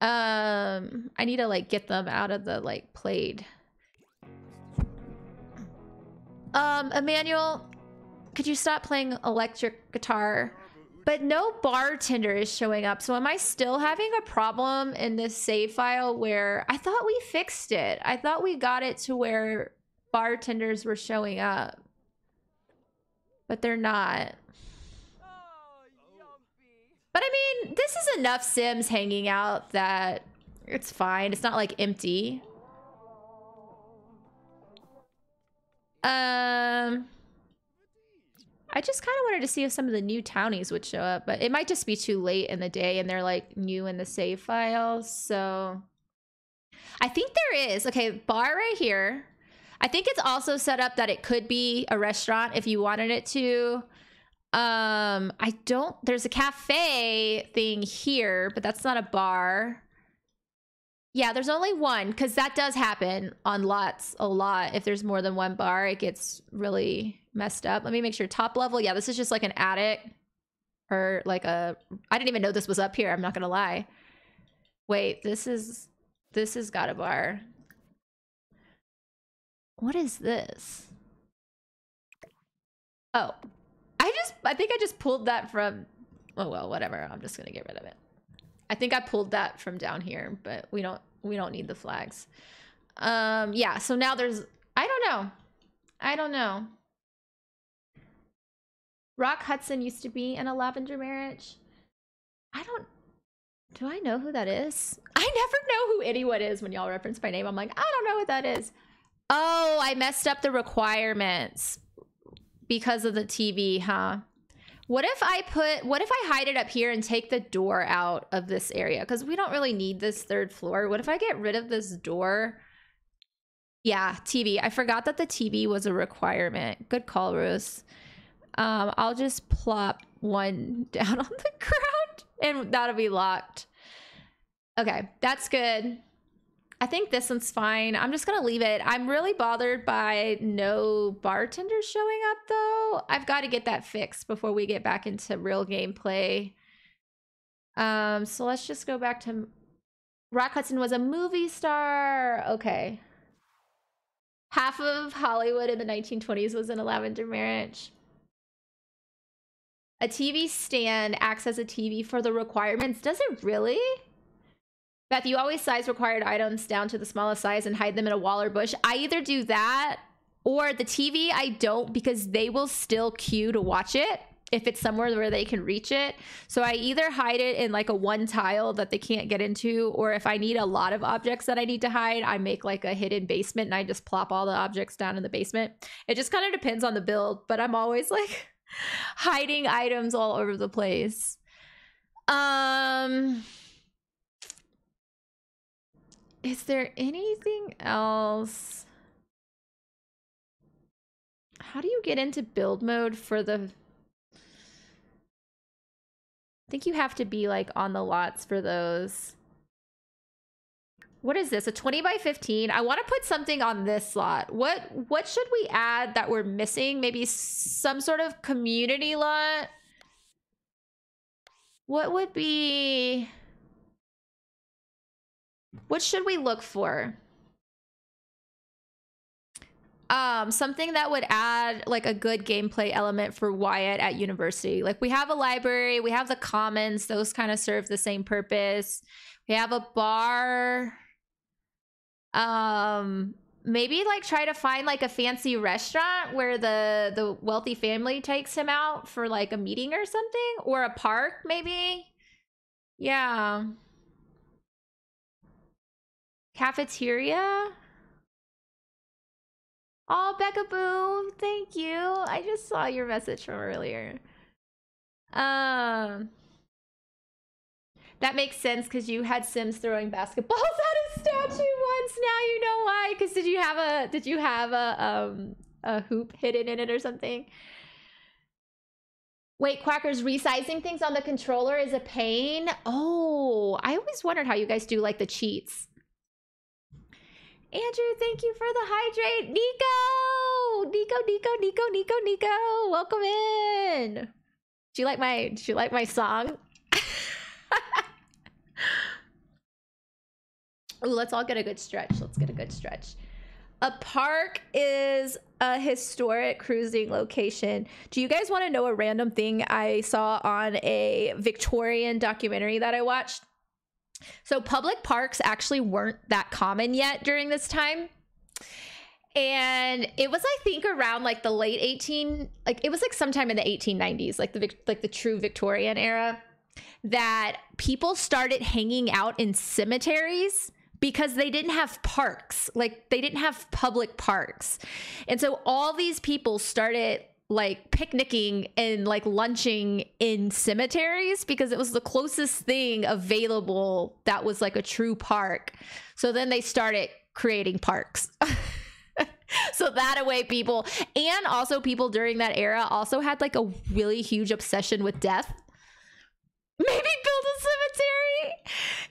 Um, I need to like get them out of the like played. Um, Emmanuel, could you stop playing electric guitar? But no bartender is showing up. So am I still having a problem in this save file where I thought we fixed it? I thought we got it to where bartenders were showing up. But they're not. But I mean, this is enough Sims hanging out that it's fine. It's not like empty. Um, I just kind of wanted to see if some of the new townies would show up, but it might just be too late in the day and they're like new in the save file. So I think there is, okay, bar right here. I think it's also set up that it could be a restaurant if you wanted it to. Um, I don't, there's a cafe thing here, but that's not a bar. Yeah, there's only one, because that does happen on lots a lot. If there's more than one bar, it gets really messed up. Let me make sure. Top level. Yeah, this is just like an attic or like a, I didn't even know this was up here. I'm not going to lie. Wait, this is, this has got a bar. What is this? Oh, I just, I think I just pulled that from, oh, well, whatever. I'm just going to get rid of it. I think I pulled that from down here, but we don't, we don't need the flags. Um, yeah. So now there's, I don't know. I don't know. Rock Hudson used to be in a lavender marriage. I don't, do I know who that is? I never know who anyone is when y'all reference my name. I'm like, I don't know what that is. Oh, I messed up the requirements because of the T V, huh? What if I put, what if I hide it up here and take the door out of this area? Because we don't really need this third floor. What if I get rid of this door? Yeah, T V. I forgot that the T V was a requirement. Good call, Rose. Um, I'll just plop one down on the ground and that'll be locked. Okay, that's good. I think this one's fine. I'm just going to leave it. I'm really bothered by no bartenders showing up, though. I've got to get that fixed before we get back into real gameplay. Um, so let's just go back to... Rock Hudson was a movie star. Okay. Half of Hollywood in the nineteen twenties was in a lavender marriage. A T V stand acts as a T V for the requirements. Does it really? Beth, you always size required items down to the smallest size and hide them in a wall or bush. I either do that or the T V I don't, because they will still queue to watch it. if it's somewhere where they can reach it. So I either hide it in like a one tile that they can't get into, or if I need a lot of objects that I need to hide, I make like a hidden basement and I just plop all the objects down in the basement. It just kind of depends on the build, but I'm always like hiding items all over the place. Um, is there anything else? How do you get into build mode for the... I think you have to be like on the lots for those. What is this? A twenty by fifteen. I want to put something on this lot. What what should we add that we're missing? Maybe some sort of community lot. What would be... What should we look for? Um, something that would add like a good gameplay element for Wyatt at university. Like we have a library, we have the commons, those kind of serve the same purpose. We have a bar. Um, maybe like try to find like a fancy restaurant where the, the wealthy family takes him out for like a meeting or something, or a park maybe. Yeah. Cafeteria. Oh, Becca Boo, thank you. I just saw your message from earlier. Um, that makes sense because you had Sims throwing basketballs at a statue once. Now you know why. Because did you have a did you have a um a hoop hidden in it or something? Wait, Quackers, resizing things on the controller is a pain. Oh, I always wondered how you guys do like the cheats. Andrew, thank you for the hydrate. Nico! Nico, Nico, Nico, Nico, Nico. Welcome in. Do you like my do you like my song? Ooh, let's all get a good stretch. Let's get a good stretch. A park is a historic cruising location. Do you guys want to know a random thing I saw on a Victorian documentary that I watched? So public parks actually weren't that common yet during this time. And it was, I think, around like the late eighteen, like it was like sometime in the eighteen nineties, like the like the true Victorian era, that people started hanging out in cemeteries because they didn't have parks, like they didn't have public parks. And so all these people started like picnicking and like lunching in cemeteries because it was the closest thing available that was like a true park. So then they started creating parks. So that away people, and also people during that era also had like a really huge obsession with death. Maybe build a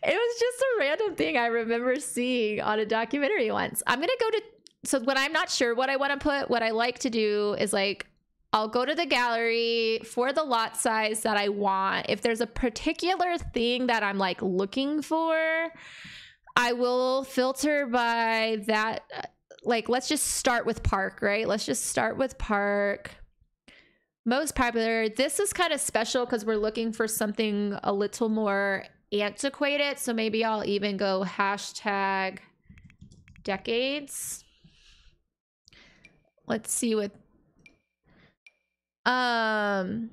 cemetery. It was just a random thing I remember seeing on a documentary once. I'm gonna go to, so when I'm not sure what I want to put, what I like to do is like, I'll go to the gallery for the lot size that I want. If there's a particular thing that I'm like looking for, I will filter by that. Like, let's just start with park, right? Let's just start with park. Most popular. This is kind of special because we're looking for something a little more antiquated. So maybe I'll even go hashtag decades. Let's see what... Um,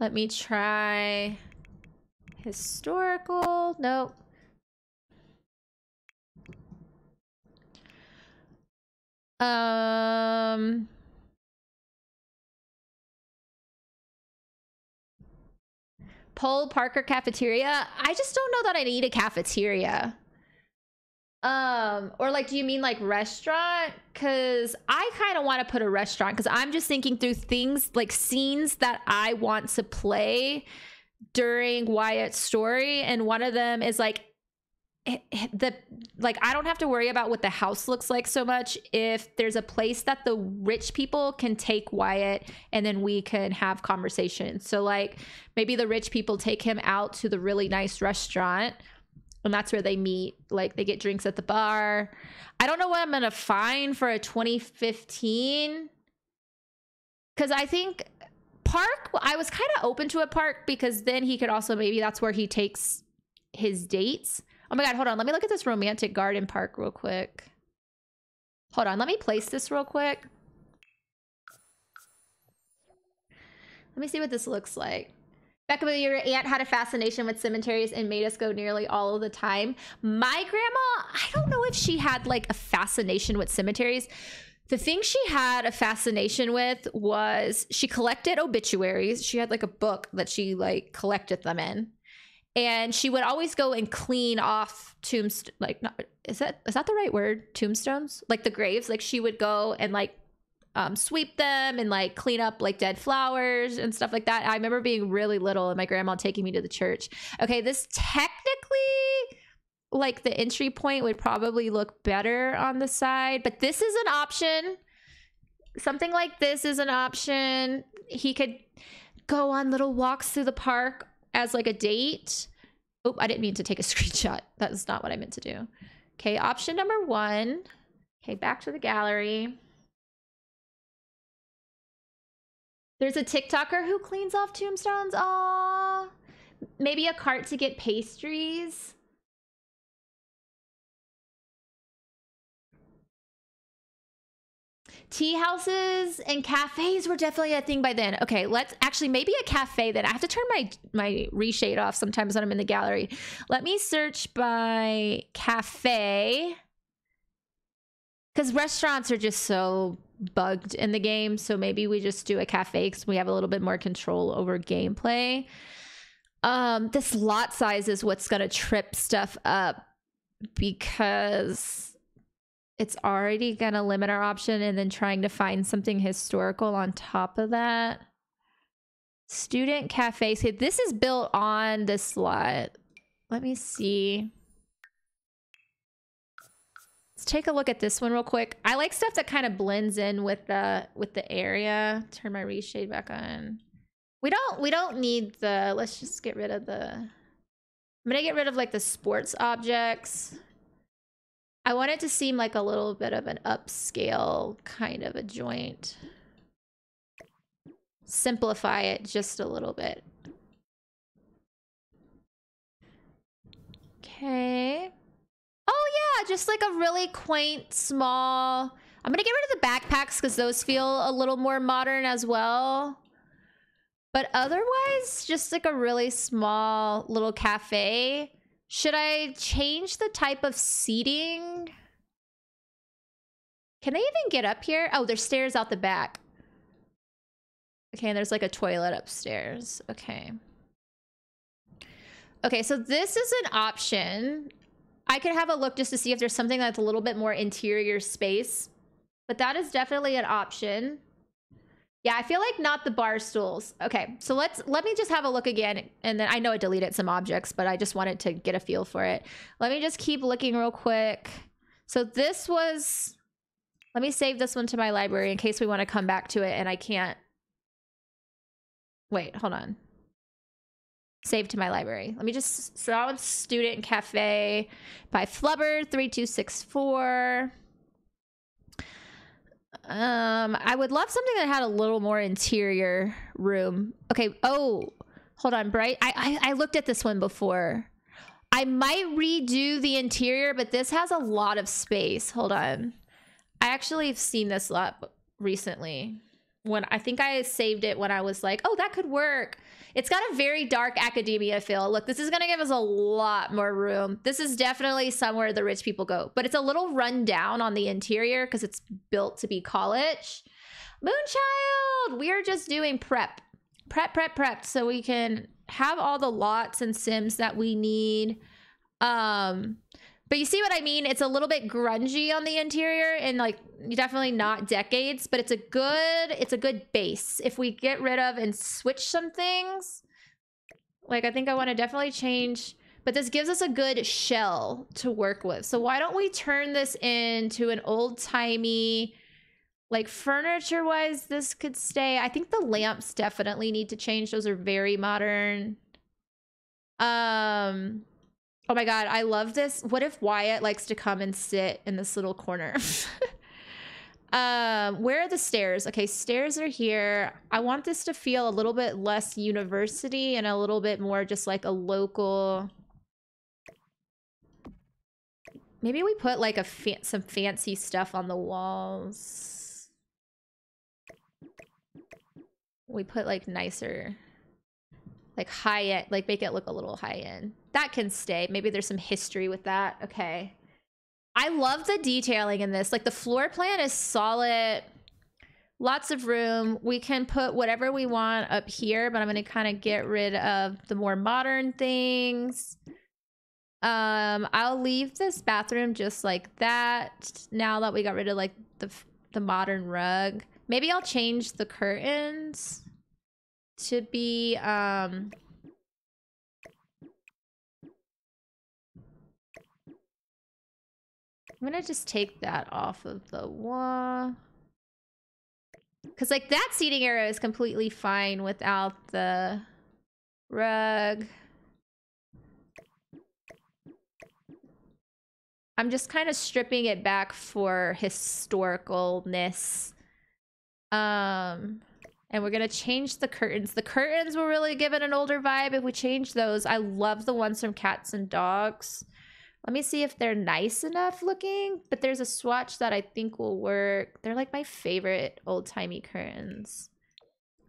let me try historical. Nope. Um, Paul Parker cafeteria. I just don't know that I need a cafeteria. Um, or like, do you mean like restaurant? Cause I kind of want to put a restaurant, cause I'm just thinking through things like scenes that I want to play during Wyatt's story. And one of them is like the, like, I don't have to worry about what the house looks like so much if there's a place that the rich people can take Wyatt and then we can have conversations. So like maybe the rich people take him out to the really nice restaurant, and that's where they meet, like they get drinks at the bar. I don't know what I'm gonna find for a twenty fifteen, because I think park, I was kind of open to a park because then he could also, maybe that's where he takes his dates. Oh my god, hold on, let me look at this romantic garden park real quick. Hold on, let me place this real quick. Let me see what this looks like. Becca, your aunt had a fascination with cemeteries and made us go nearly all of the time. My grandma, I don't know if she had like a fascination with cemeteries. The thing she had a fascination with was she collected obituaries. She had like a book that she like collected them in. And she would always go and clean off tombstones. Like, not, is that is that the right word? Tombstones? Like the graves. Like she would go and like um, sweep them and like clean up like dead flowers and stuff like that. I remember being really little and my grandma taking me to the church. Okay, this technically, like the entry point would probably look better on the side, but this is an option. Something like this is an option. He could go on little walks through the park as like a date. Oh, I didn't mean to take a screenshot. That is not what I meant to do. Okay, option number one. Okay, back to the gallery. There's a TikToker who cleans off tombstones. Aww. Maybe a cart to get pastries. Tea houses and cafes were definitely a thing by then. Okay, let's actually maybe a cafe then. I have to turn my my reshade off sometimes when I'm in the gallery. Let me search by cafe, because restaurants are just so bugged in the game. So maybe we just do a cafe because we have a little bit more control over gameplay. Um, this lot size is what's gonna trip stuff up, because it's already gonna limit our option, and then trying to find something historical on top of that. Student cafe. So this is built on this lot. Let me see. Let's take a look at this one real quick. I like stuff that kind of blends in with the with the area. Turn my reshade back on. We don't we don't need the. Let's just get rid of the. I'm gonna get rid of like the sports objects. I want it to seem like a little bit of an upscale kind of a joint. Simplify it just a little bit. Okay. Oh yeah, just like a really quaint, small. I'm gonna get rid of the backpacks because those feel a little more modern as well. But otherwise, just like a really small little cafe. Should I change the type of seating? Can I even get up here? Oh, there's stairs out the back. Okay, and there's like a toilet upstairs. Okay. Okay, so this is an option. I could have a look just to see if there's something that's a little bit more interior space. But that is definitely an option. Yeah, I feel like not the bar stools. Okay, so let's let me just have a look again, and then I know it deleted some objects, but I just wanted to get a feel for it. Let me just keep looking real quick. So this was, let me save this one to my library in case we want to come back to it and I can't. Wait, hold on. Save to my library. Let me just, so that was Student Cafe by Flubber three two six four. Um, I would love something that had a little more interior room. Okay. Oh, hold on, Bright. I, I, I looked at this one before. I might redo the interior, but this has a lot of space. Hold on. I actually have seen this lot recently. When I think I saved it when I was like, oh, that could work. It's got a very dark academia feel. Look, this is going to give us a lot more room. This is definitely somewhere the rich people go, but it's a little run down on the interior because it's built to be college. Moonchild, we're just doing prep, prep, prep, prep. So we can have all the lots and sims that we need. Um, But you see what I mean? It's a little bit grungy on the interior and like definitely not decades, but it's a good, it's a good base. If we get rid of and switch some things, like I think I want to definitely change, but this gives us a good shell to work with. So why don't we turn this into an old timey, like furniture wise, this could stay. I think the lamps definitely need to change. Those are very modern. Um... Oh my God, I love this. What if Wyatt likes to come and sit in this little corner? um, where are the stairs? Okay, stairs are here. I want this to feel a little bit less university and a little bit more just like a local. Maybe we put like a fa- some fancy stuff on the walls. we put like nicer, like high end, like make it look a little high end. That can stay. Maybe there's some history with that. Okay. I love the detailing in this. Like the floor plan is solid. Lots of room. We can put whatever we want up here, but I'm going to kind of get rid of the more modern things. Um, I'll leave this bathroom just like that. Now that we got rid of like the, the modern rug, maybe I'll change the curtains to be, um, I'm going to just take that off of the wall. Because, like, that seating area is completely fine without the rug. I'm just kind of stripping it back for historicalness. Um, and we're going to change the curtains. The curtains will really give it an older vibe if we change those. I love the ones from Cats and Dogs. Let me see if they're nice enough looking, but there's a swatch that I think will work. They're like my favorite old-timey curtains,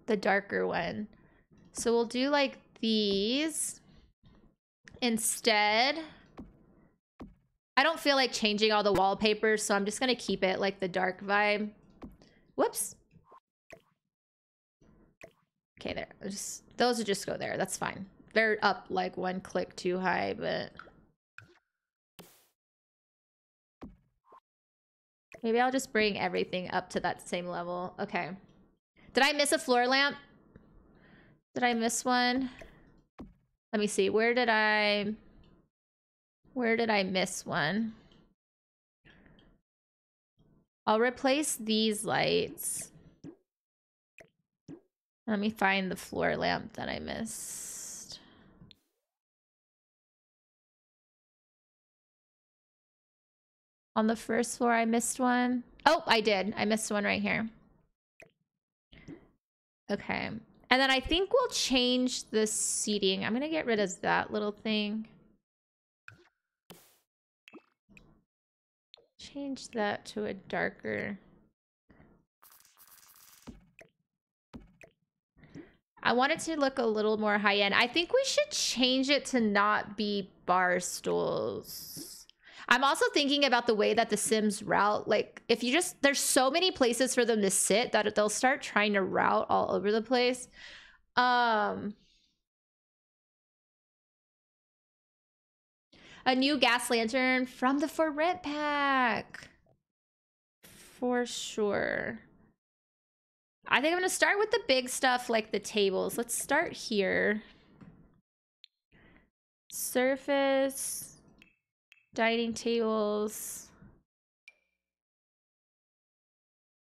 the darker one. So we'll do like these instead. I don't feel like changing all the wallpapers, so I'm just gonna keep it like the dark vibe. Whoops. Okay, there, just, those will just go there, that's fine. They're up like one click too high, but maybe I'll just bring everything up to that same level. Okay. Did I miss a floor lamp? Did I miss one? Let me see. Where did I... Where did I miss one? I'll replace these lights. Let me find the floor lamp that I missed. On the first floor, I missed one. Oh, I did. I missed one right here. Okay. And then I think we'll change the seating. I'm going to get rid of that little thing. Change that to a darker. I want it to look a little more high end. I think we should change it to not be bar stools. I'm also thinking about the way that the Sims route, like if you just, there's so many places for them to sit that they'll start trying to route all over the place. Um, a new gas lantern from the For Rent pack. For sure. I think I'm gonna start with the big stuff like the tables. Let's start here. Surface. Dining tables.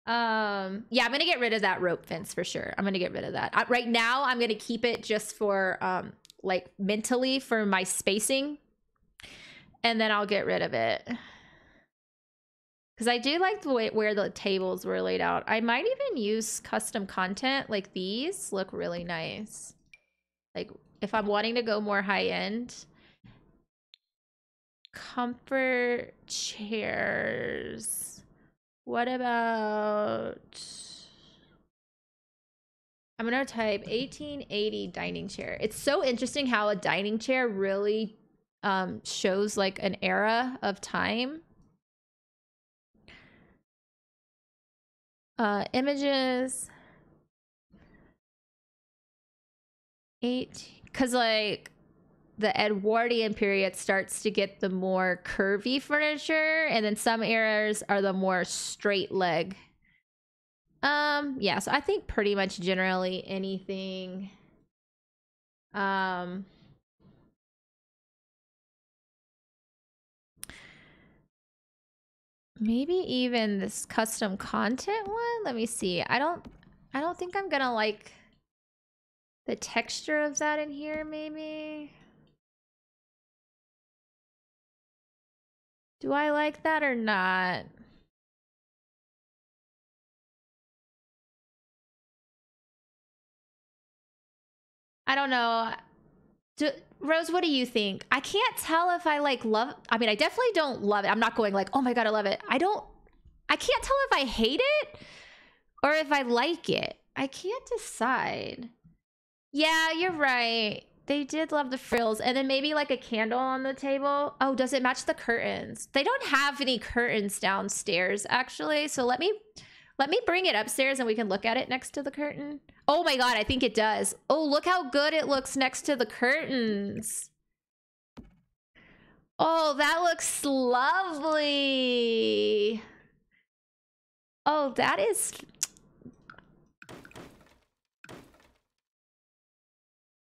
Um, yeah, I'm going to get rid of that rope fence for sure. I'm going to get rid of that. I, right now, I'm going to keep it just for, um, like, mentally for my spacing. And then I'll get rid of it. Because I do like the way where the tables were laid out. I might even use custom content. Like, these look really nice. Like, if I'm wanting to go more high-end... Comfort chairs. What about... I'm going to type eighteen eighty dining chair. It's so interesting how a dining chair really um, shows like an era of time. Uh, images. eight. Because like... the Edwardian period starts to get the more curvy furniture, and then some eras are the more straight leg. Um, yeah, so I think pretty much generally anything. Um, maybe even this custom content one. Let me see. I don't, I don't think I'm gonna like the texture of that in here, maybe. Do I like that or not? I don't know. Do, Rose, what do you think? I can't tell if I like love, I mean, I definitely don't love it. I'm not going like, oh my God, I love it. I don't, I can't tell if I hate it or if I like it. I can't decide. Yeah, you're right. They did love the frills. And then maybe like a candle on the table. Oh, does it match the curtains? They don't have any curtains downstairs, actually. So let me let me bring it upstairs and we can look at it next to the curtain. Oh my God, I think it does. Oh, look how good it looks next to the curtains. Oh, that looks lovely. Oh, that is...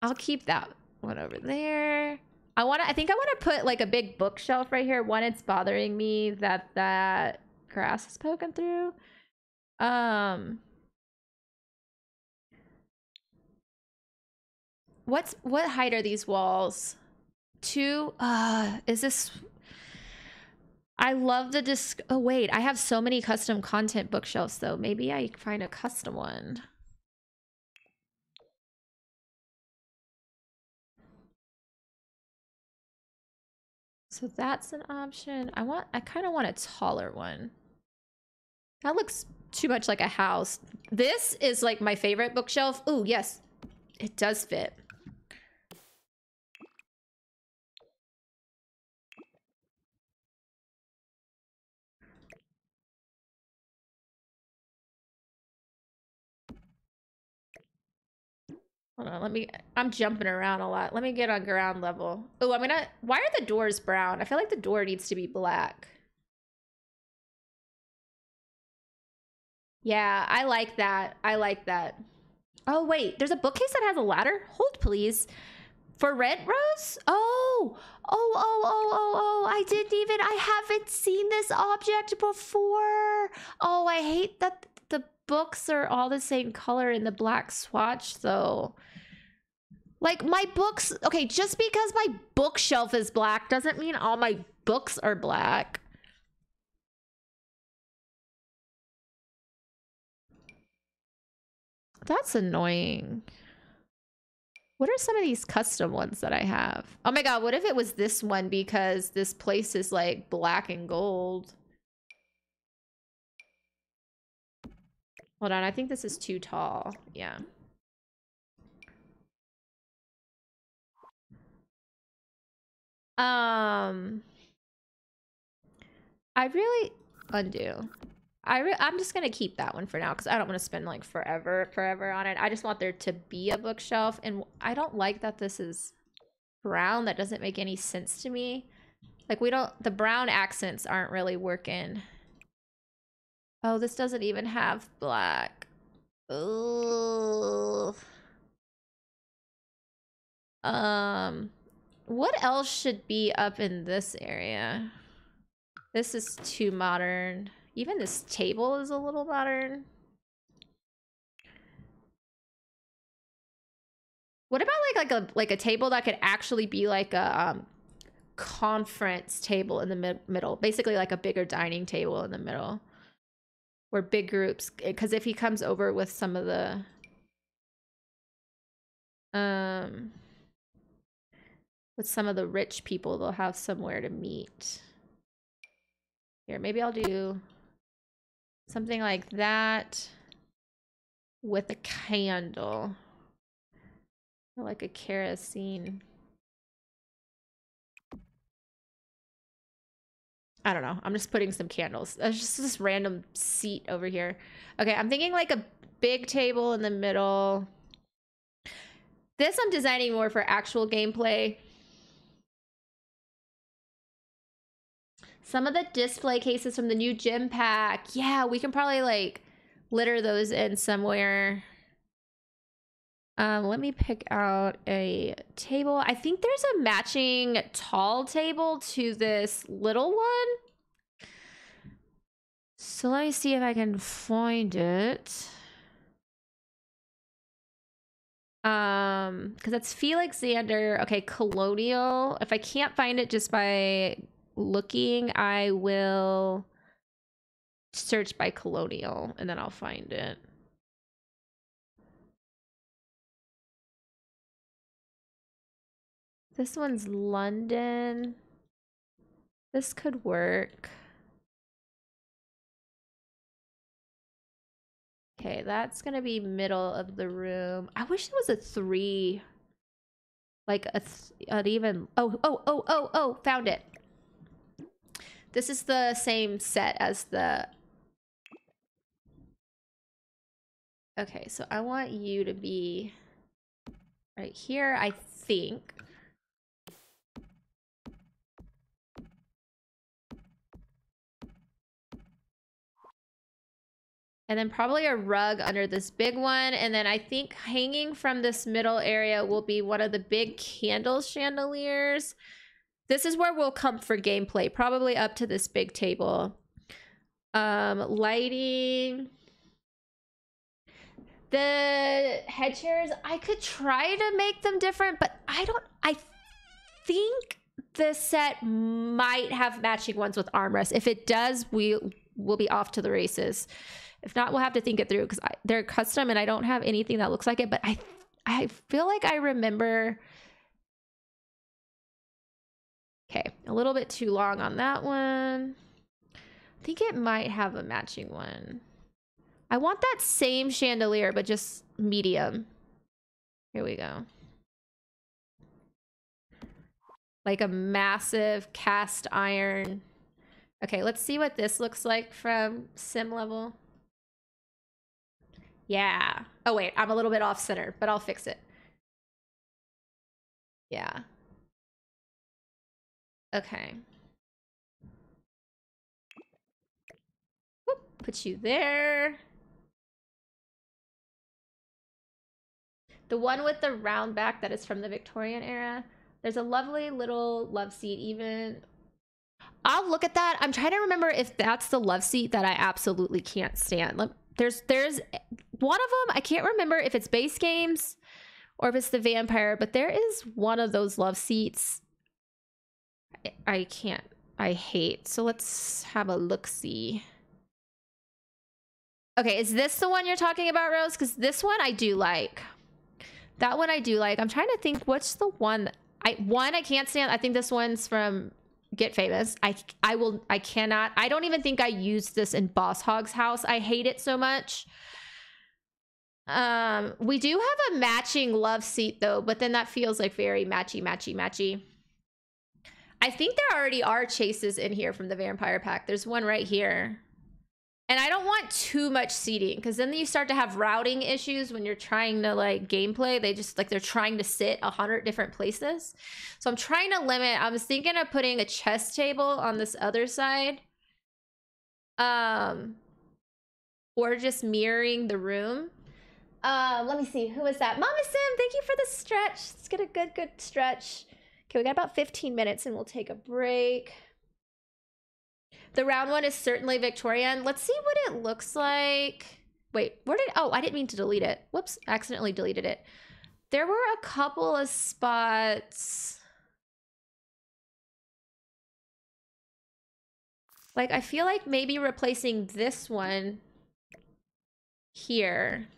I'll keep that one over there. I want to, I think I want to put like a big bookshelf right here. One, it's bothering me that that grass is poking through. Um, what's, what height are these walls? Two, uh, is this, I love the disc. Oh wait, I have so many custom content bookshelves though. Maybe I find a custom one. So that's an option. I want, I kind of want a taller one. That looks too much like a house. This is like my favorite bookshelf. Oh, yes, it does fit. Hold on, let me, I'm jumping around a lot. Let me get on ground level. Oh, I'm gonna, why are the doors brown? I feel like the door needs to be black. Yeah, I like that. I like that. Oh, wait, there's a bookcase that has a ladder? Hold, please. For Rent, Rose? Oh, oh, oh, oh, oh, oh, I didn't even, I haven't seen this object before. Oh, I hate that the books are all the same color in the black swatch though. Like my books, okay, just because my bookshelf is black doesn't mean all my books are black. That's annoying. What are some of these custom ones that I have? Oh my God, what if it was this one because this place is like black and gold? Hold on, I think this is too tall. Yeah. Um, I really undo. I re I'm just gonna keep that one for now because I don't want to spend like forever, forever on it. I just want there to be a bookshelf, and I don't like that this is brown. That doesn't make any sense to me. Like we don't, the brown accents aren't really working. Oh, this doesn't even have black. Ugh. Um, what else should be up in this area? This is too modern. Even this table is a little modern. What about like like a like a table that could actually be like a um, conference table in the mid middle, basically like a bigger dining table in the middle. Or big groups, because if he comes over with some of the um with some of the rich people, they'll have somewhere to meet. Here, maybe I'll do something like that with a candle or like a kerosene. I don't know. I'm just putting some candles. That's just this random seat over here. Okay, I'm thinking like a big table in the middle. This I'm designing more for actual gameplay. Some of the display cases from the new gym pack. Yeah, we can probably like litter those in somewhere. Um, let me pick out a table. I think there's a matching tall table to this little one. So let me see if I can find it. Um, because that's Felixander. Okay, Colonial. If I can't find it just by looking, I will search by Colonial and then I'll find it. This one's London. This could work. Okay, that's gonna be middle of the room. I wish there was a three. Like a th an even... Oh, oh, oh, oh, oh, found it. This is the same set as the... Okay, so I want you to be right here, I think. And then probably a rug under this big one. And then I think hanging from this middle area will be one of the big candle chandeliers. This is where we'll come for gameplay, probably up to this big table. Um, lighting. The head chairs, I could try to make them different, but I don't, I think the set might have matching ones with armrests. If it does, we will be off to the races. If not, we'll have to think it through because they're custom and I don't have anything that looks like it. But I, I feel like I remember. Okay, a little bit too long on that one. I think it might have a matching one. I want that same chandelier, but just medium. Here we go. Like a massive cast iron. Okay, let's see what this looks like from sim level. Yeah. Oh, wait, I'm a little bit off center, but I'll fix it. Yeah. Okay. Whoop, put you there. The one with the round back that is from the Victorian era. There's a lovely little love seat even. I'll look at that. I'm trying to remember if that's the love seat that I absolutely can't stand. Let There's there's one of them. I can't remember if it's base games or if it's the Vampire, but there is one of those love seats I, I can't, I hate. So let's have a look-see. Okay, is this the one you're talking about, Rose? Because this one I do like. That one I do like. I'm trying to think what's the one I one I can't stand. I think this one's from Get Famous. I I will I cannot I don't even think I used this in Boss Hog's house. I hate it so much. Um we do have a matching love seat though, but then that feels like very matchy matchy matchy. I think there already are chases in here from the Vampire pack. There's one right here. And I don't want too much seating because then you start to have routing issues when you're trying to like gameplay. They just like they're trying to sit a hundred different places. So I'm trying to limit. I was thinking of putting a chess table on this other side. Um, or just mirroring the room. Uh, let me see. Who is that? Mama Sim, thank you for the stretch. Let's get a good, good stretch. Okay, we got about fifteen minutes and we'll take a break. The round one is certainly Victorian. Let's see what it looks like. Wait, where did, oh, I didn't mean to delete it. Whoops, accidentally deleted it. There were a couple of spots. Like, I feel like maybe replacing this one here.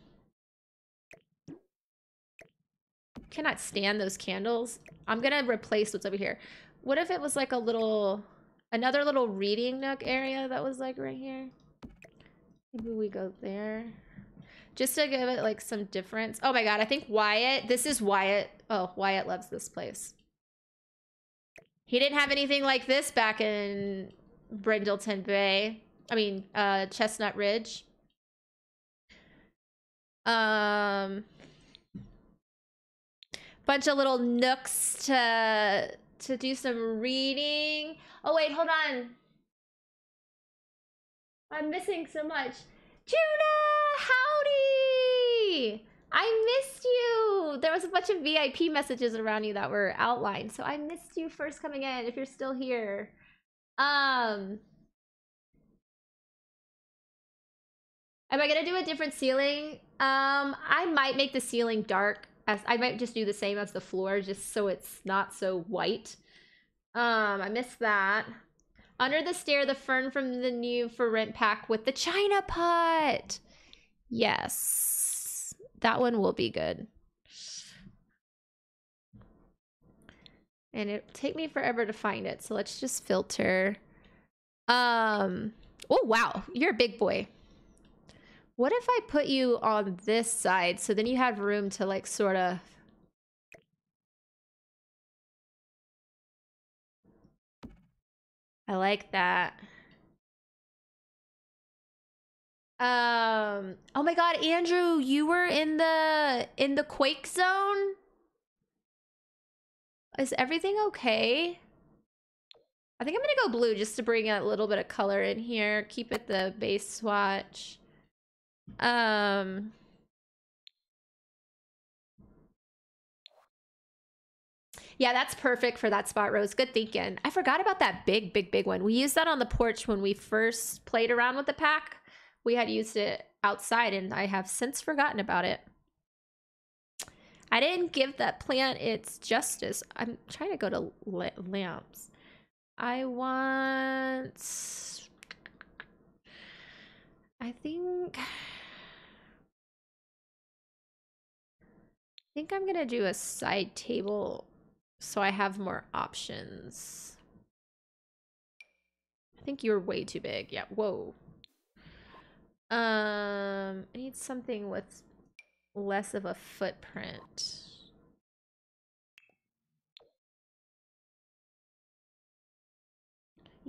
Cannot stand those candles. I'm gonna replace what's over here. What if it was like a little... Another little reading nook area that was like right here. Maybe we go there. Just to give it like some difference. Oh my god, I think Wyatt, this is Wyatt. Oh, Wyatt loves this place. He didn't have anything like this back in Brindleton Bay. I mean, uh, Chestnut Ridge. Um, bunch of little nooks to... to do some reading. Oh wait, hold on. I'm missing so much. Judah, howdy! I missed you. There was a bunch of V I P messages around you that were outlined, so I missed you first coming in. If you're still here, um, am I gonna do a different ceiling? Um, I might make the ceiling dark. I might just do the same as the floor, just so it's not so white. Um, I missed that. Under the stair, the fern from the new For Rent pack with the china pot. Yes, that one will be good. And it'll take me forever to find it, so let's just filter. Um, oh, wow, you're a big boy. What if I put you on this side so then you have room to like sort of... I like that. Um, oh my God, Andrew, you were in the in the quake zone? Is everything okay? I think I'm gonna go blue just to bring a little bit of color in here. Keep it the base swatch. Um, yeah, that's perfect for that spot, Rose. Good thinking. I forgot about that big, big, big one. We used that on the porch when we first played around with the pack. We had used it outside, and I have since forgotten about it. I didn't give that plant its justice. I'm trying to go to la lamps. I want... I think... I think I'm gonna do a side table so I have more options. I think you're way too big. Yeah, whoa. Um, I need something with less of a footprint.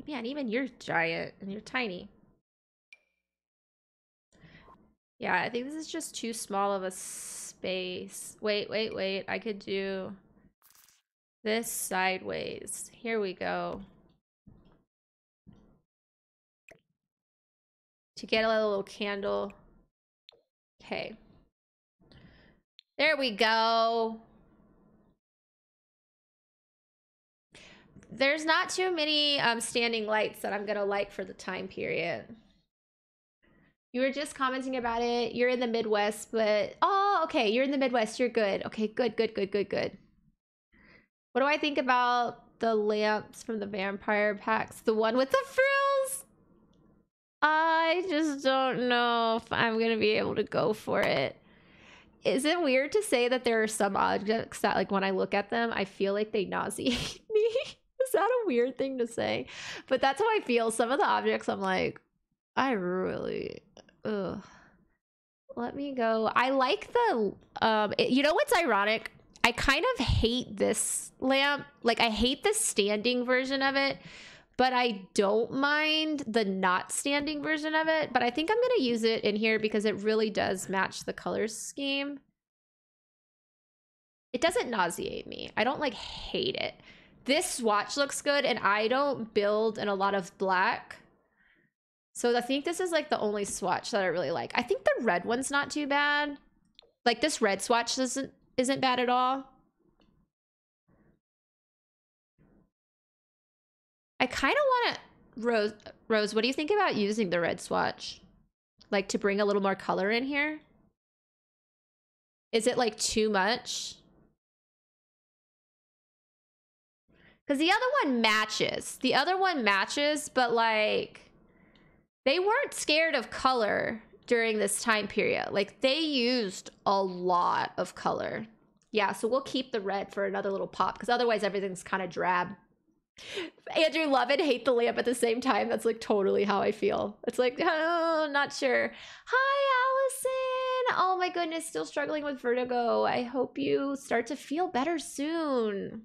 Man, even you're giant and you're tiny. Yeah, I think this is just too small of a space. Wait, wait, wait. I could do this sideways. Here we go. To get a little candle. Okay. There we go. There's not too many um, standing lights that I'm gonna like for the time period. You were just commenting about it. You're in the Midwest, but oh, okay. You're in the Midwest. You're good. Okay, good, good, good, good, good. What do I think about the lamps from the vampire packs? The one with the frills? I just don't know if I'm gonna be able to go for it. Is it weird to say that there are some objects that, like, when I look at them, I feel like they nauseate me? Is that a weird thing to say? But that's how I feel. Some of the objects, I'm like, I really, ugh. Let me go. I like the, um, it, you know what's ironic? I kind of hate this lamp. Like, I hate the standing version of it, but I don't mind the not standing version of it. But I think I'm gonna use it in here because it really does match the color scheme. It doesn't nauseate me. I don't like hate it. This swatch looks good, and I don't build in a lot of black. So I think this is like the only swatch that I really like. I think the red one's not too bad. Like this red swatch isn't, isn't bad at all. I kind of want to, Rose, Rose, what do you think about using the red swatch? Like to bring a little more color in here? Is it like too much? Because the other one matches. The other one matches, but like, they weren't scared of color during this time period. Like they used a lot of color. Yeah, so we'll keep the red for another little pop because otherwise everything's kind of drab. Andrew, love and hate the lamp at the same time. That's like totally how I feel. It's like, oh, not sure. Hi, Allison. Oh my goodness, still struggling with vertigo. I hope you start to feel better soon.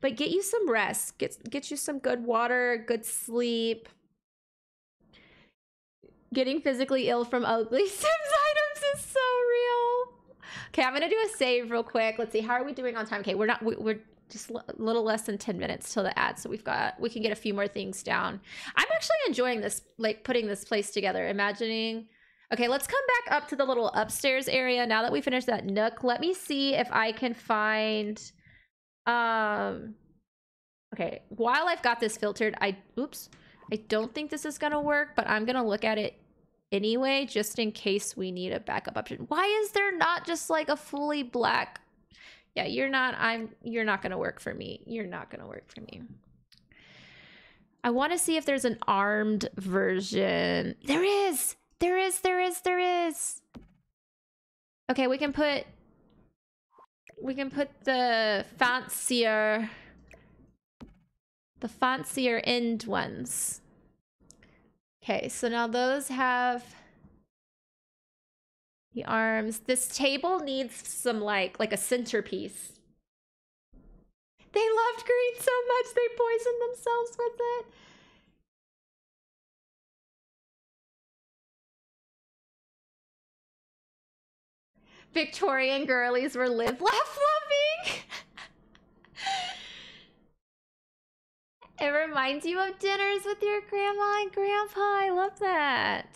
But get you some rest. Get, get you some good water, good sleep. Getting physically ill from ugly Sims items is so real. Okay, I'm gonna do a save real quick. Let's see, how are we doing on time? Okay, we're not, we, we're just a little less than ten minutes till the ad, so we've got, we can get a few more things down. I'm actually enjoying this, like putting this place together, imagining. Okay, let's come back up to the little upstairs area. Now that we finished that nook, let me see if I can find, um, okay, while I've got this filtered, I, oops, I don't think this is gonna work, but I'm gonna look at it anyway, just in case we need a backup option. Why is there not just like a fully black? Yeah, you're not, I'm, you're not gonna work for me. You're not gonna work for me. I wanna see if there's an armed version. There is, there is, there is, there is. Okay, we can put, we can put the fancier, the fancier end ones. Okay, so now those have The arms. This table needs some like like a centerpiece. They loved green so much they poisoned themselves with it. Victorian girlies were live, laugh, loving. It reminds you of dinners with your grandma and grandpa. I love that.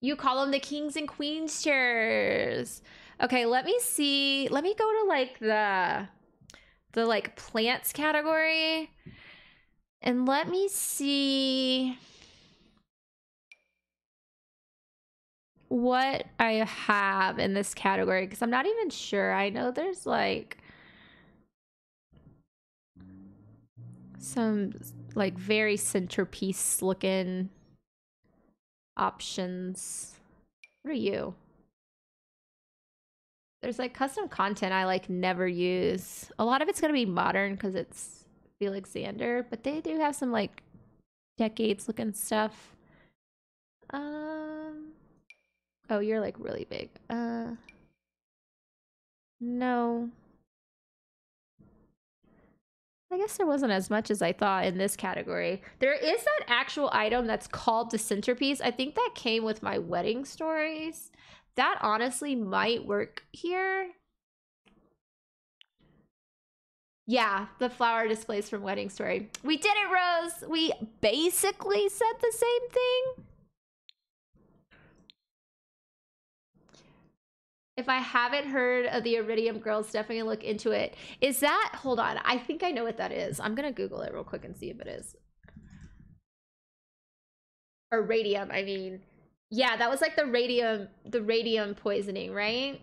You call them the kings and queens chairs. Okay, let me see. Let me go to like the, the like plants category. And let me see what I have in this category, because I'm not even sure. I know there's like some like very centerpiece looking options. What are you? There's like custom content I like never use. A lot of it's gonna be modern because it's Felixander, but they do have some like decades looking stuff. Um, oh, you're like really big. Uh, no. I guess there wasn't as much as I thought in this category. There is that actual item that's called the centerpiece. I think that came with my wedding stories. That honestly might work here. Yeah, the flower displays from Wedding Story. We did it, Rose. We basically said the same thing. If I haven't heard of the Iridium Girls, definitely look into it. Is that, hold on, I think I know what that is. I'm gonna Google it real quick and see if it is. Or radium, I mean. Yeah, that was like the radium, the radium poisoning, right?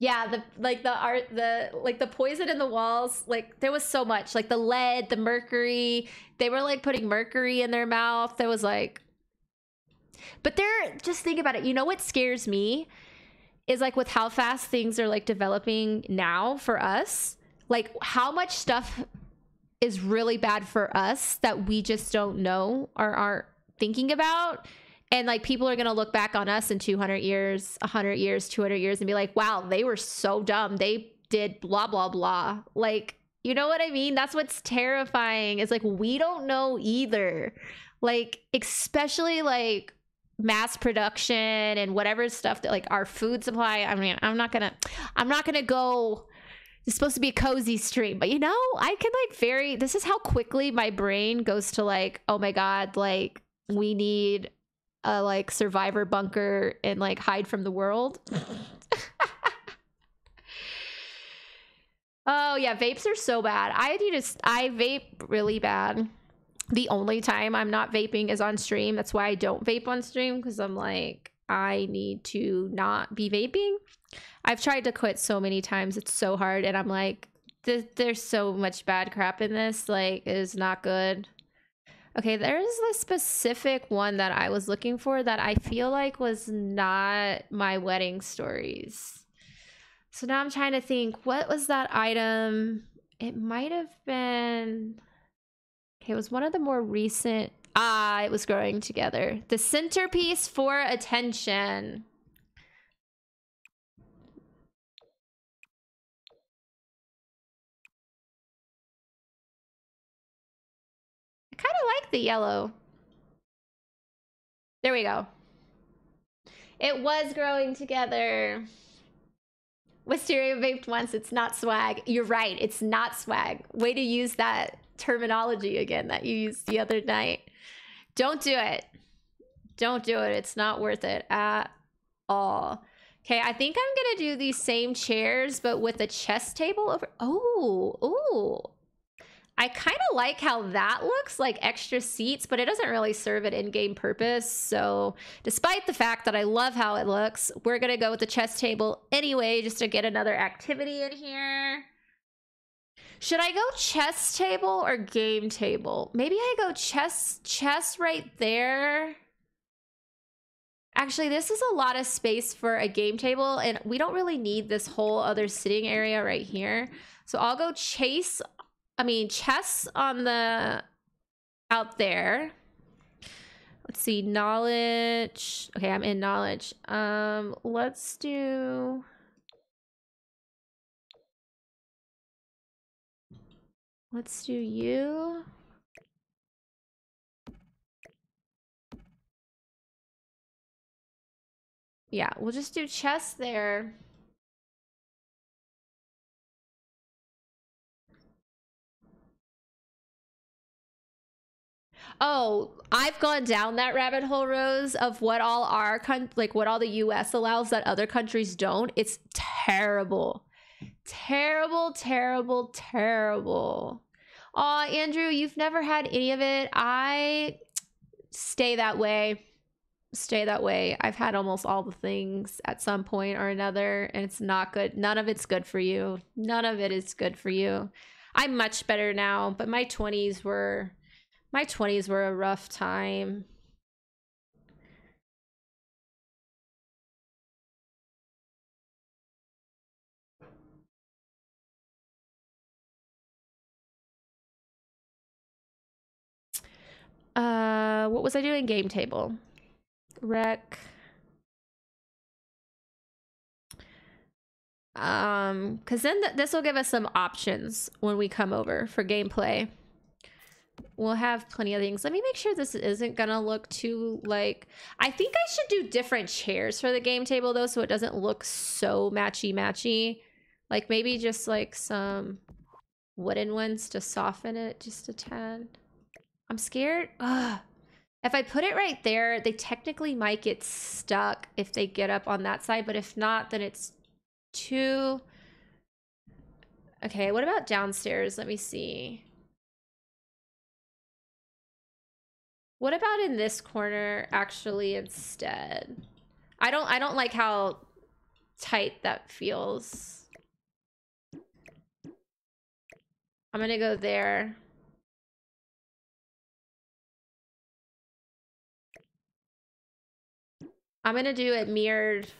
Yeah, the like the art, the like the poison in the walls, like there was so much, like the lead, the mercury. They were like putting mercury in their mouth. There was like. But they're, just think about it, you know what scares me is like with how fast things are like developing now for us, like how much stuff is really bad for us that we just don't know or aren't thinking about. And like people are going to look back on us in two hundred years, one hundred years, two hundred years and be like, wow, they were so dumb. They did blah, blah, blah. Like, you know what I mean? That's what's terrifying. It's like, we don't know either. Like, especially like mass production and whatever stuff that like our food supply. I mean, I'm not gonna, I'm not gonna go, it's supposed to be a cozy stream, but you know, I can like very, this is how quickly my brain goes to like, oh my God, like we need a like survivor bunker and like hide from the world. Oh yeah. Vapes are so bad. I need to, I vape really bad. The only time I'm not vaping is on stream. That's why I don't vape on stream, because I'm like, I need to not be vaping. I've tried to quit so many times. It's so hard. And I'm like, th there's so much bad crap in this. Like, it is not good. Okay, there's the specific one that I was looking for that I feel like was not my wedding stories. So now I'm trying to think, what was that item? It might have been... It was one of the more recent, ah, it was Growing Together. The centerpiece for attention. I kind of like the yellow. There we go. It was Growing Together. Wisteria vaped once, it's not swag. You're right, it's not swag. Way to use that terminology again that you used the other night. Don't do it. Don't do it. It's not worth it at all. Okay, I think I'm gonna do these same chairs but with a chess table over. Oh, oh. I kind of like how that looks like extra seats, but it doesn't really serve an in-game purpose. So despite the fact that I love how it looks, we're gonna go with the chess table anyway just to get another activity in here. Should I go chess table or game table? Maybe I go chess, chess right there. Actually, this is a lot of space for a game table, and we don't really need this whole other sitting area right here. So I'll go chase, I mean, chess on the, out there. Let's see, knowledge. Okay, I'm in knowledge. Um, let's do... Let's do you. Yeah, we'll just do chess there. Oh, I've gone down that rabbit hole, Rose, of what all our con like what all the U S allows that other countries don't. It's terrible. Terrible, terrible, terrible. Aw, Andrew, you've never had any of it. I stay that way. Stay that way. I've had almost all the things at some point or another, and it's not good. None of it's good for you. None of it is good for you. I'm much better now, but my twenties were... My twenties were a rough time. Uh, what was I doing? Game table. Rec. Um, because then th this will give us some options when we come over for gameplay. We'll have plenty of things. Let me make sure this isn't gonna look too like... I think I should do different chairs for the game table though, so it doesn't look so matchy-matchy. Like maybe just like some wooden ones to soften it just a tad. I'm scared. Ugh. If I put it right there, they technically might get stuck if they get up on that side, but if not, then it's too... Okay, what about downstairs? Let me see. What about in this corner actually instead? I don't I don't like how tight that feels. I'm gonna go there. I'm gonna do it mirrored.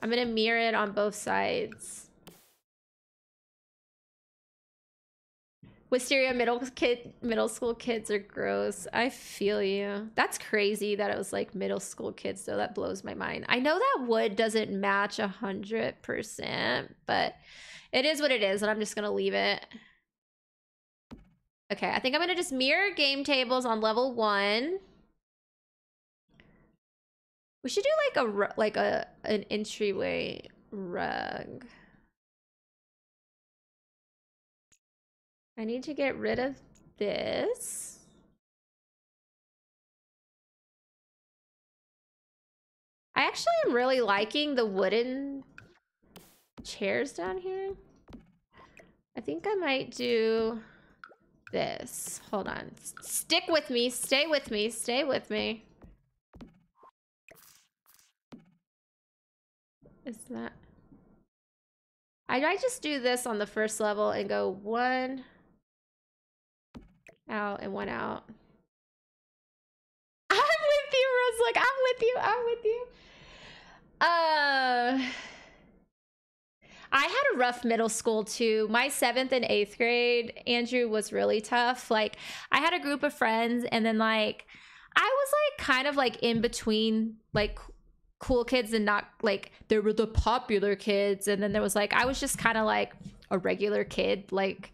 I'm gonna mirror it on both sides. Wisteria middle kid middle school kids are gross. I feel you. That's crazy that it was like middle school kids though. That blows my mind. I know that wood doesn't match a hundred percent, but it is what it is, and I'm just gonna leave it. Okay, I think I'm gonna just mirror game tables on level one. We should do like a like a an entryway rug. I need to get rid of this. I actually am really liking the wooden chairs down here. I think I might do this. Hold on. Stick with me. Stay with me. Stay with me. Is that... I might just do this on the first level and go one... out and one out. I'm with you, Rose. Like, I'm with you. I'm with you. Uh, I had a rough middle school too. My seventh and eighth grade, Andrew, was really tough. Like, I had a group of friends, and then like, I was like kind of like in between, like cool kids and not like. There were the popular kids, and then there was like I was just kind of like a regular kid, like.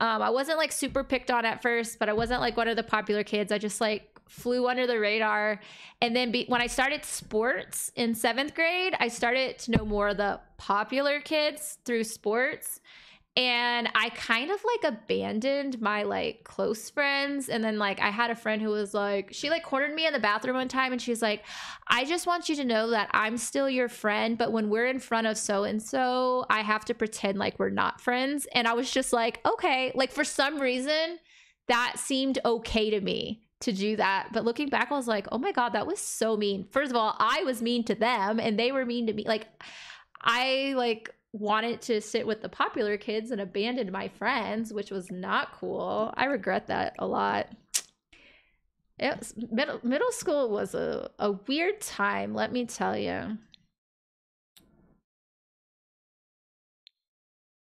Um, I wasn't like super picked on at first, but I wasn't like one of the popular kids. I just like flew under the radar. And then be when I started sports in seventh grade, I started to know more of the popular kids through sports. And I kind of like abandoned my like close friends. And then like I had a friend who was like, she like cornered me in the bathroom one time. And she's like, I just want you to know that I'm still your friend. But when we're in front of so-and-so, I have to pretend like we're not friends. And I was just like, okay, like for some reason that seemed okay to me to do that. But looking back, I was like, oh my God, that was so mean. First of all, I was mean to them and they were mean to me. Like I like... wanted to sit with the popular kids and abandoned my friends, which was not cool. I regret that a lot. It was, middle, middle school was a, a weird time, let me tell you.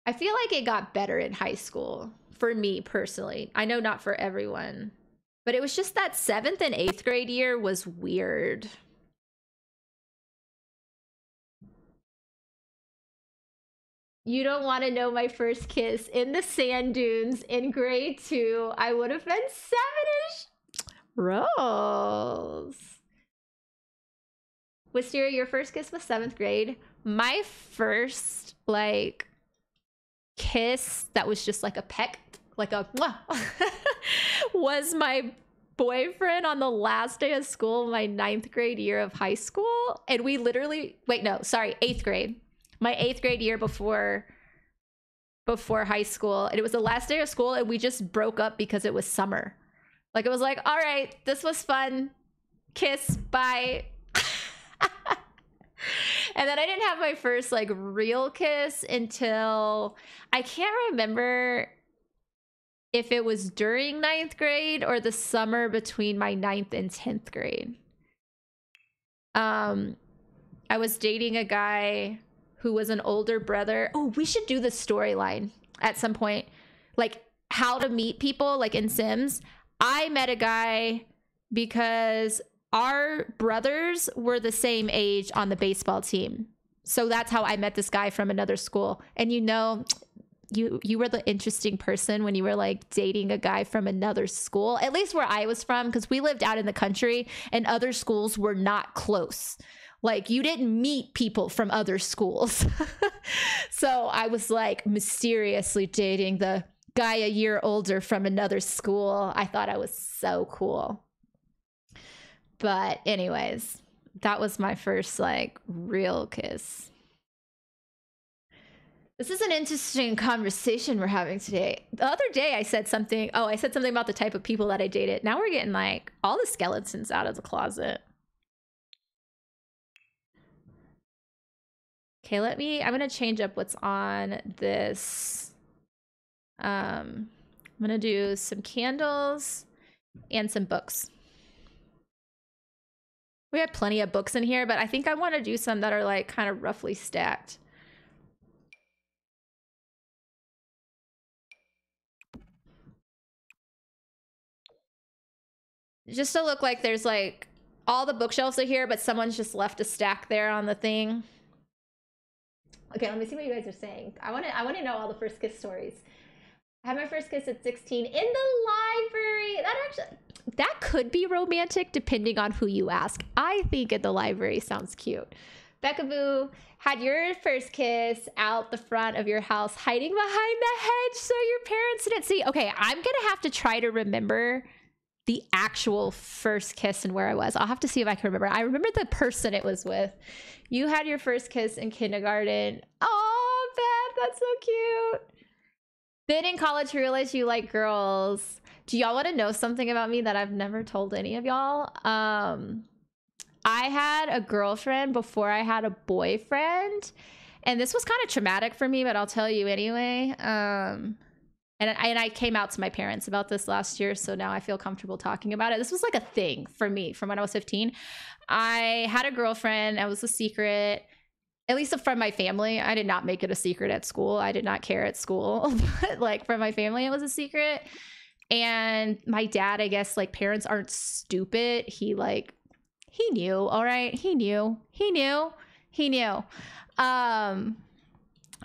I feel like it got better in high school for me personally. I know not for everyone. But it was just that seventh and eighth grade year was weird. You don't want to know my first kiss in the sand dunes in grade two. I would have been seven-ish. Rolls. Wisteria, your first kiss was seventh grade. My first, like, kiss that was just like a peck, like a mwah, was my boyfriend on the last day of school, my ninth grade year of high school. And we literally, wait, no, sorry, eighth grade. My eighth grade year before before high school, and it was the last day of school, and we just broke up because it was summer. Like, it was like, all right, this was fun, kiss, bye. And then I didn't have my first like real kiss until, I can't remember if it was during ninth grade or the summer between my ninth and tenth grade. um I was dating a guy who was an older brother. Oh, we should do the storyline at some point, like how to meet people, like in Sims. I met a guy because our brothers were the same age on the baseball team, so that's how I met this guy from another school. And you know, you you were the interesting person when you were like dating a guy from another school, at least where I was from, because we lived out in the country and other schools were not close. Like, you didn't meet people from other schools. So I was like mysteriously dating the guy a year older from another school. I thought I was so cool. But anyways, that was my first like real kiss. This is an interesting conversation we're having today. The other day I said something. Oh, I said something about the type of people that I dated. Now we're getting like all the skeletons out of the closet. Okay, let me, I'm gonna change up what's on this. Um, I'm gonna do some candles and some books. We have plenty of books in here, but I think I wanna do some that are like kind of roughly stacked. Just to look like there's like, all the bookshelves are here, but someone's just left a stack there on the thing. Okay, let me see what you guys are saying. I want to I want to know all the first kiss stories. I had my first kiss at sixteen in the library. That actually, that could be romantic depending on who you ask. I think in the library sounds cute. Becca Boo, had your first kiss out the front of your house, hiding behind the hedge so your parents didn't see. Okay, I'm gonna have to try to remember the actual first kiss and where I was. I'll have to see if I can remember. I remember the person it was with. You had your first kiss in kindergarten. Oh, Beth, that's so cute. Then in college, you realized you like girls. Do y'all want to know something about me that I've never told any of y'all? Um, I had a girlfriend before I had a boyfriend. And this was kind of traumatic for me, but I'll tell you anyway. Um... And I, and I came out to my parents about this last year, so now I feel comfortable talking about it. This was like a thing for me from when I was fifteen. I had a girlfriend. It was a secret, at least from my family. I did not make it a secret at school. I did not care at school. But like from my family, it was a secret. And my dad, I guess, like parents aren't stupid. He like, he knew, all right? He knew, he knew, he knew. Um...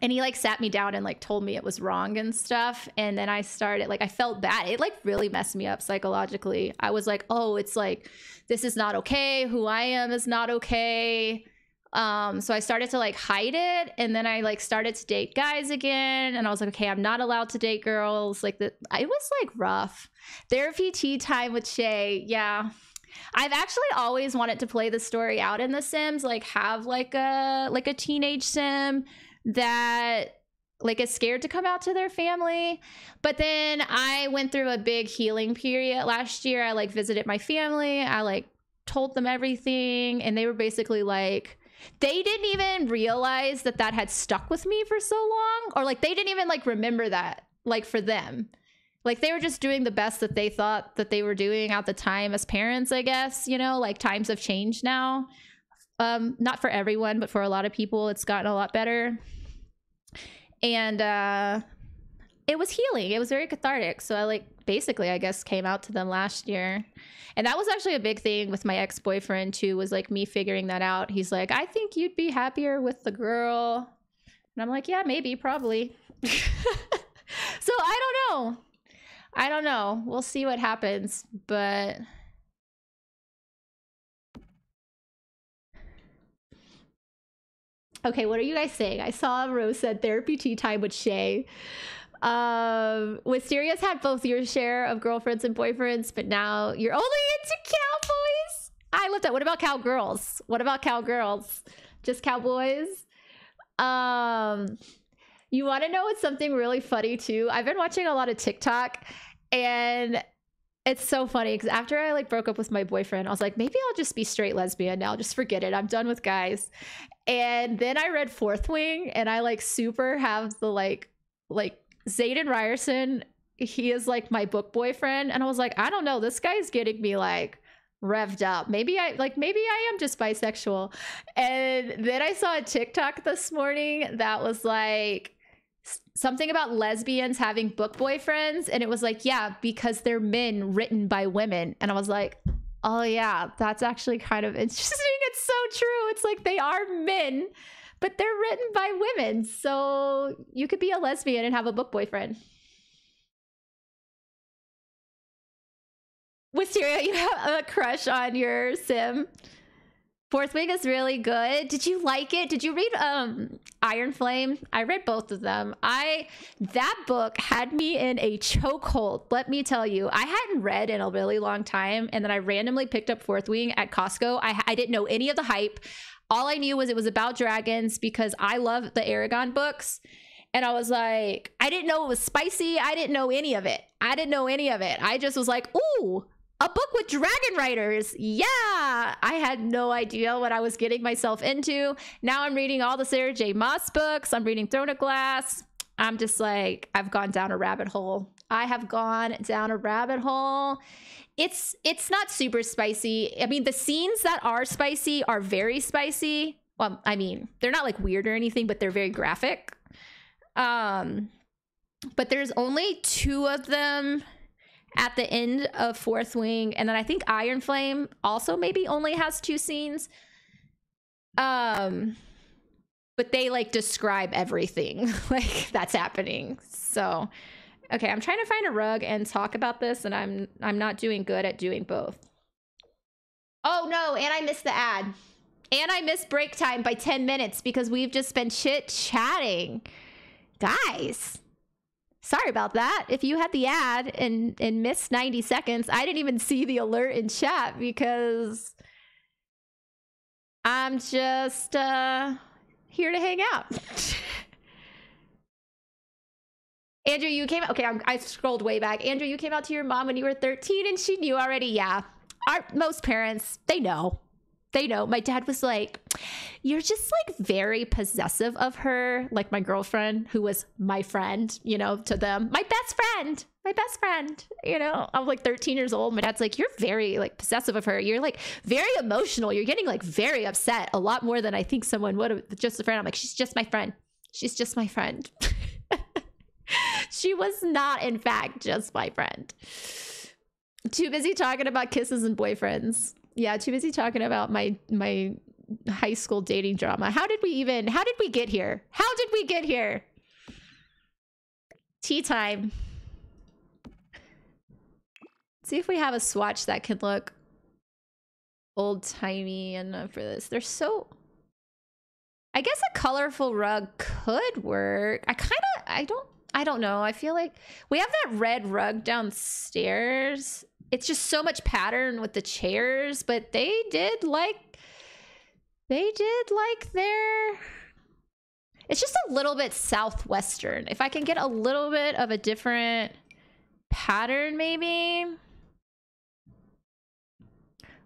And he like sat me down and like told me it was wrong and stuff. And then I started like, I felt bad. It like really messed me up psychologically. I was like, oh, it's like, this is not okay. Who I am is not okay. Um, so I started to like hide it. And then I like started to date guys again. And I was like, okay, I'm not allowed to date girls. Like the, it was like rough. Therapy tea time with Shay. Yeah. I've actually always wanted to play the story out in The Sims, like have like a, like a teenage sim that like is scared to come out to their family. But then I went through a big healing period last year. I like visited my family. I like told them everything, and they were basically like, they didn't even realize that that had stuck with me for so long, or like they didn't even like remember that, like for them, like they were just doing the best that they thought that they were doing at the time as parents, I guess, you know, like times have changed now. Um, not for everyone, but for a lot of people, it's gotten a lot better. And uh, it was healing. It was very cathartic. So I like basically, I guess, came out to them last year. And that was actually a big thing with my ex-boyfriend too, was like me figuring that out. He's like, I think you'd be happier with the girl. And I'm like, yeah, maybe, probably. So I don't know. I don't know. We'll see what happens, but okay, what are you guys saying? I saw Rose said therapy tea time with Shay. Um, Wisteria's had both your share of girlfriends and boyfriends, but now you're only into cowboys. I love that. What about cowgirls? What about cowgirls? Just cowboys? Um, you want to know what's something really funny too? I've been watching a lot of TikTok, and it's so funny because after I like broke up with my boyfriend, I was like, maybe I'll just be straight lesbian now. Just forget it. I'm done with guys. And then I read Fourth Wing, and I like super have the like, like Zayden Ryerson, he is like my book boyfriend. And I was like, I don't know, this guy's getting me like revved up. Maybe I like, maybe I am just bisexual. And then I saw a TikTok this morning that was like something about lesbians having book boyfriends. And it was like, yeah, because they're men written by women. And I was like, oh yeah, that's actually kind of interesting. It's so true. It's like they are men, but they're written by women. So you could be a lesbian and have a book boyfriend. Wisteria, you have a crush on your sim. Fourth Wing is really good. Did you like it? Did you read um, Iron Flame? I read both of them. I that book had me in a chokehold, let me tell you. I hadn't read in a really long time, and then I randomly picked up Fourth Wing at Costco. I, I didn't know any of the hype. All I knew was it was about dragons because I love the Aragon books. And I was like, I didn't know it was spicy. I didn't know any of it. I didn't know any of it. I just was like, ooh, a book with dragon riders. Yeah, I had no idea what I was getting myself into. Now I'm reading all the Sarah J. Maas books. I'm reading Throne of Glass. I'm just like, I've gone down a rabbit hole. I have gone down a rabbit hole. It's, it's not super spicy. I mean, the scenes that are spicy are very spicy. Well, I mean, they're not like weird or anything, but they're very graphic. Um, but there's only two of them at the end of Fourth Wing, and then I think Iron Flame also maybe only has two scenes, um but they like describe everything like that's happening. So okay, I'm trying to find a rug and talk about this, and I'm I'm not doing good at doing both. Oh no, and I missed the ad, and I missed break time by ten minutes because we've just been chit chatting, guys. Sorry about that. If you had the ad and, and missed ninety seconds, I didn't even see the alert in chat because I'm just uh, here to hang out. Andrew, you came out. Okay, I'm, I scrolled way back. Andrew, you came out to your mom when you were thirteen and she knew already. Yeah, our most parents, they know. They know. My dad was like, you're just like very possessive of her. Like my girlfriend who was my friend, you know, to them, my best friend, my best friend, you know, I was like thirteen years old. My dad's like, you're very like possessive of her. You're like very emotional. You're getting like very upset a lot more than I think someone would have just a friend. I'm like, she's just my friend. She's just my friend. She was not, in fact, just my friend. Too busy talking about kisses and boyfriends. Yeah, too busy talking about my my high school dating drama. How did we even, how did we get here? How did we get here? Tea time. Let's see if we have a swatch that can look old-timey enough for this. They're so... I guess a colorful rug could work. I kind of, I don't, I don't know. I feel like we have that red rug downstairs. It's just so much pattern with the chairs, but they did like, they did like their, it's just a little bit Southwestern. If I can get a little bit of a different pattern, maybe.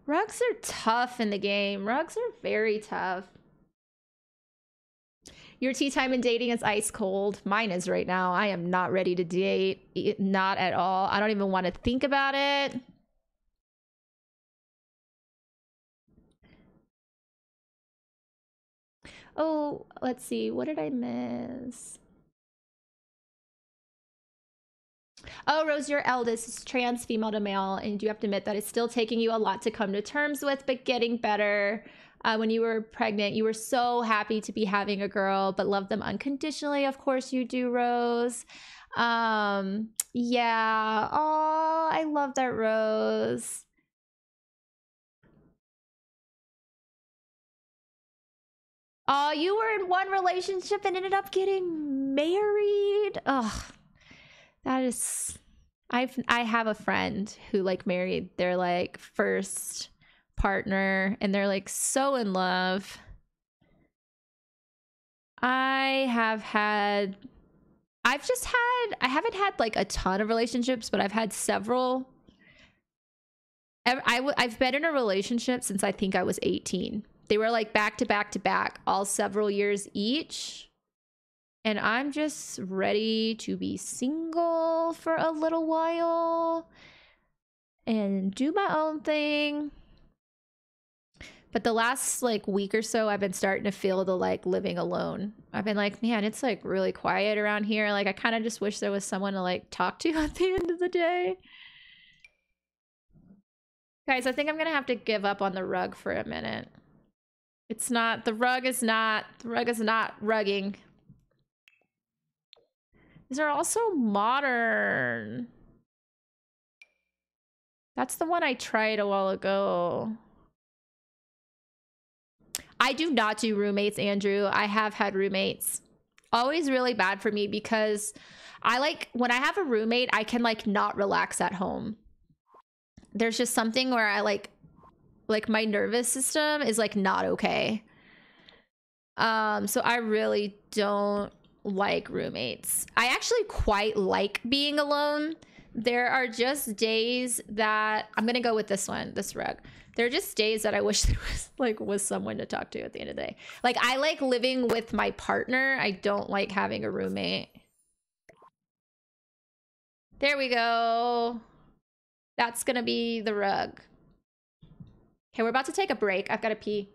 Rugs are tough in the game. Rugs are very tough. Your tea time and dating is ice cold. Mine is right now. I am not ready to date. Not at all. I don't even want to think about it. Oh, let's see. What did I miss? Oh, Rose, your eldest is trans, female to male, and you have to admit that it's still taking you a lot to come to terms with, but getting better. Uh, when you were pregnant, you were so happy to be having a girl, but loved them unconditionally. Of course you do, Rose. Um, yeah. Oh, I love that, Rose. Oh, you were in one relationship and ended up getting married. Ugh. That is, I've, I have a friend who like married their like first partner and they're like so in love. I have had, I've just had, I haven't had like a ton of relationships, but I've had several. I, I, I've been in a relationship since I think I was eighteen. They were like back to back to back, all several years each. And I'm just ready to be single for a little while and do my own thing. But the last like week or so, I've been starting to feel the like living alone. I've been like, man, it's like really quiet around here. Like I kind of just wish there was someone to like talk to at the end of the day. Guys, I think I'm gonna have to give up on the rug for a minute. It's not, the rug is not, the rug is not rugging. These are also modern. That's the one I tried a while ago. I do not do roommates, Andrew. I have had roommates. Always really bad for me because I like, when I have a roommate, I can like not relax at home. There's just something where I like, like my nervous system is like not okay. Um, so I really don't like roommates. I actually quite like being alone. There are just days that I'm gonna go with this one, this rug. There are just days that I wish there was like was someone to talk to at the end of the day. Like I like living with my partner. I don't like having a roommate. There we go. That's gonna be the rug. Okay, we're about to take a break. I've got to pee.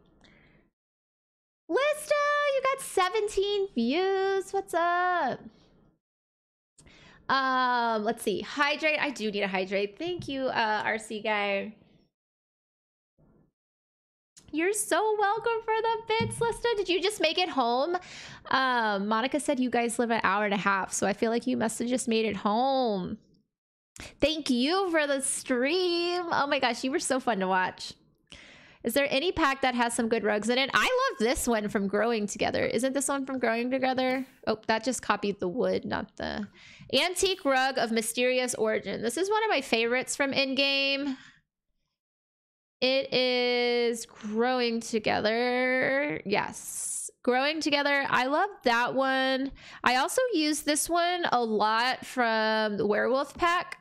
Lista, you got seventeen views. What's up? Um, let's see. Hydrate. I do need to hydrate. Thank you, uh, R C guy. You're so welcome for the bits, Lista. Did you just make it home? Um, Monica said you guys live an hour and a half, so I feel like you must have just made it home. Thank you for the stream. Oh my gosh, you were so fun to watch. Is there any pack that has some good rugs in it? I love this one from Growing Together. Isn't this one from Growing Together? Oh, that just copied the wood, not the... Antique rug of mysterious origin. This is one of my favorites from in-game. It is Growing Together. Yes. Growing Together. I love that one. I also use this one a lot from the Werewolf pack.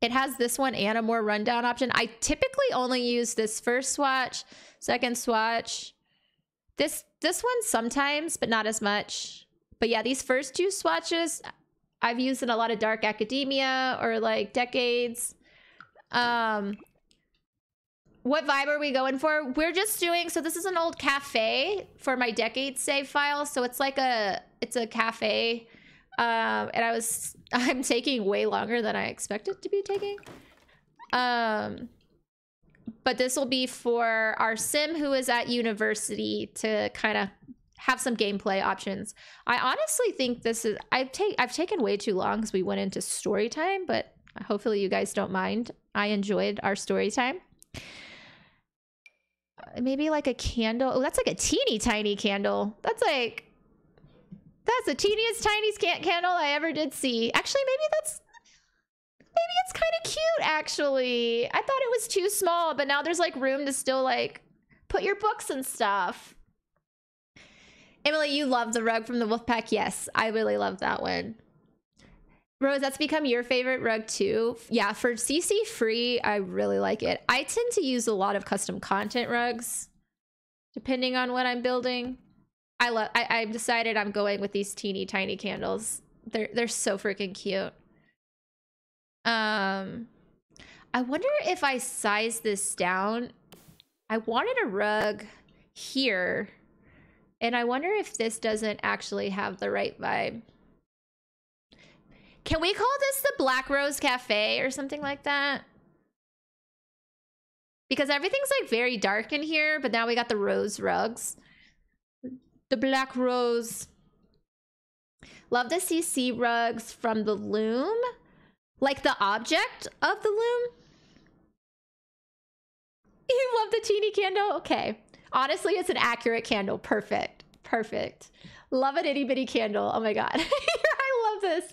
It has this one and a more rundown option. I typically only use this first swatch, second swatch. This this one sometimes, but not as much. But yeah, these first two swatches, I've used in a lot of Dark Academia or like Decades. Um, what vibe are we going for? We're just doing, so this is an old cafe for my Decades save file. So it's like a, it's a cafe. Um, and I was, I'm taking way longer than I expected to be taking. Um, but this will be for our sim who is at university to kind of have some gameplay options. I honestly think this is, I've, take, I've taken way too long because we went into story time, but hopefully you guys don't mind. I enjoyed our story time. Maybe like a candle. Oh, that's like a teeny tiny candle. That's like... That's the teeniest, tiniest candle I ever did see. Actually, maybe that's... Maybe it's kind of cute, actually. I thought it was too small, but now there's, like, room to still, like, put your books and stuff. Emily, you love the rug from the Wolfpack. Yes, I really love that one. Rose, that's become your favorite rug, too. Yeah, for C C free, I really like it. I tend to use a lot of custom content rugs, depending on what I'm building. I love, I, I've decided I'm going with these teeny tiny candles. They're, they're so freaking cute. Um, I wonder if I size this down. I wanted a rug here. And I wonder if this doesn't actually have the right vibe. Can we call this the Black Rose Cafe or something like that? Because everything's like very dark in here, but now we got the rose rugs. The Black Rose. Love to see sea rugs from the loom. Like the object of the loom? You love the teeny candle? Okay. Honestly, it's an accurate candle. Perfect. Perfect. Love an itty bitty candle. Oh my god. I love this.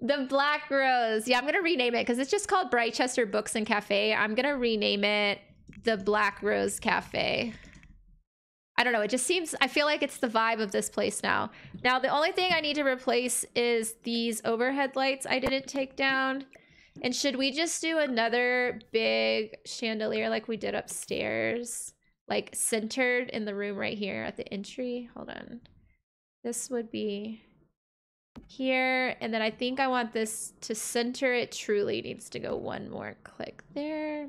The Black Rose. Yeah, I'm going to rename it because it's just called Britechester Books and Cafe. I'm going to rename it the Black Rose Cafe. I don't know. It just seems, I feel like it's the vibe of this place now. Now, the only thing I need to replace is these overhead lights I didn't take down. And should we just do another big chandelier like we did upstairs? Like centered in the room right here at the entry? Hold on. This would be here. And then I think I want this to center. It truly needs to go one more click there.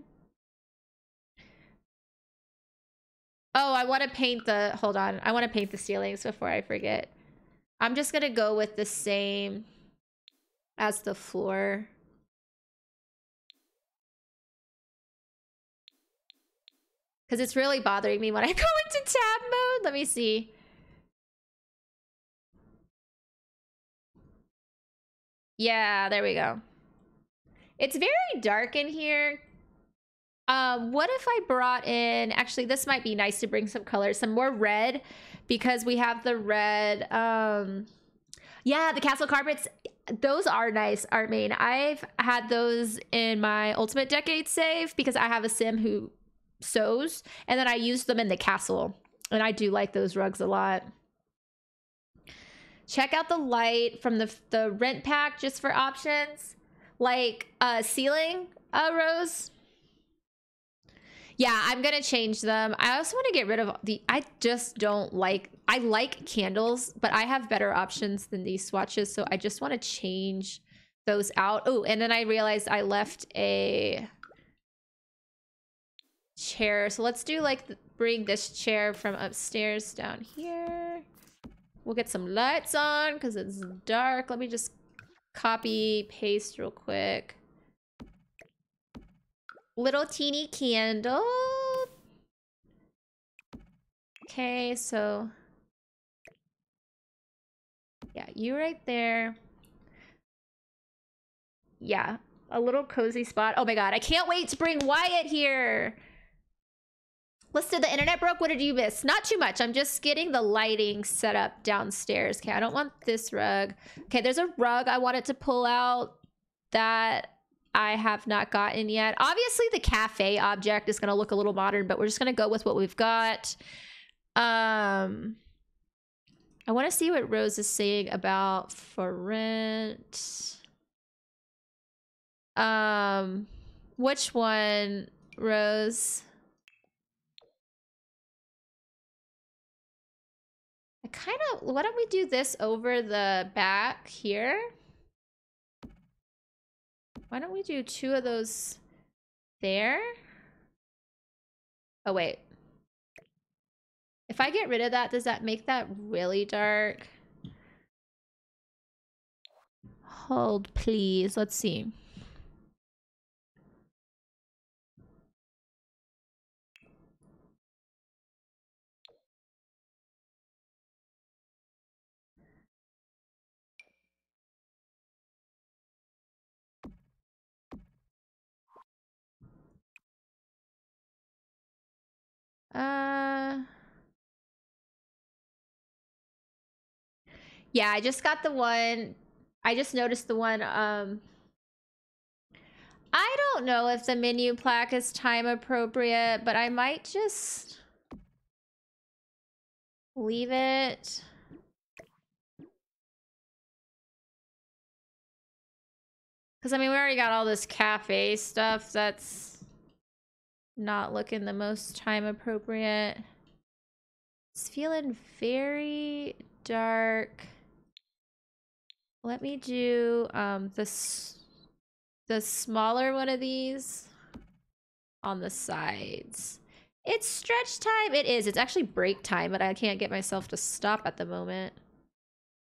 Oh, I want to paint the, hold on. I want to paint the ceilings before I forget. I'm just going to go with the same as the floor. Because it's really bothering me when I go into tab mode. Let me see. Yeah, there we go. It's very dark in here. Um, what if I brought in... Actually, this might be nice to bring some color. Some more red. Because we have the red... Um, yeah, the castle carpets. Those are nice, aren't they? I've had those in my Ultimate Decade save. Because I have a sim who... sews, and then I use them in the castle, and I do like those rugs a lot. Check out the light from the the rent pack just for options, like uh ceiling uh rose. Yeah, I'm gonna change them. I also want to get rid of the, I just don't like, I like candles, but I have better options than these swatches, so I just want to change those out. Oh, and then I realized I left a chair, so let's do like bring this chair from upstairs down here. We'll get some lights on because it's dark. Let me just copy paste real quick. Little teeny candle. Okay, so yeah, you right there. Yeah, a little cozy spot. Oh my god, I can't wait to bring Wyatt here. Listed, the internet broke. What did you miss? Not too much. I'm just getting the lighting set up downstairs. Okay, I don't want this rug. Okay, there's a rug I wanted to pull out that I have not gotten yet. Obviously, the cafe object is going to look a little modern, but we're just going to go with what we've got. Um, I want to see what Rose is saying about For Rent. Um, which one, Rose? Kind of, why don't we do this over the back here? Why don't we do two of those there? Oh wait, if I get rid of that, does that make that really dark? Hold please, let's see. Uh, yeah, I just got the one, I just noticed the one, um, I don't know if the menu plaque is time appropriate, but I might just leave it. Because, I mean, we already got all this cafe stuff that's not looking the most time appropriate. It's feeling very dark. Let me do um this the smaller one of these on the sides. It's stretch time. It is. It's actually break time, but I can't get myself to stop at the moment.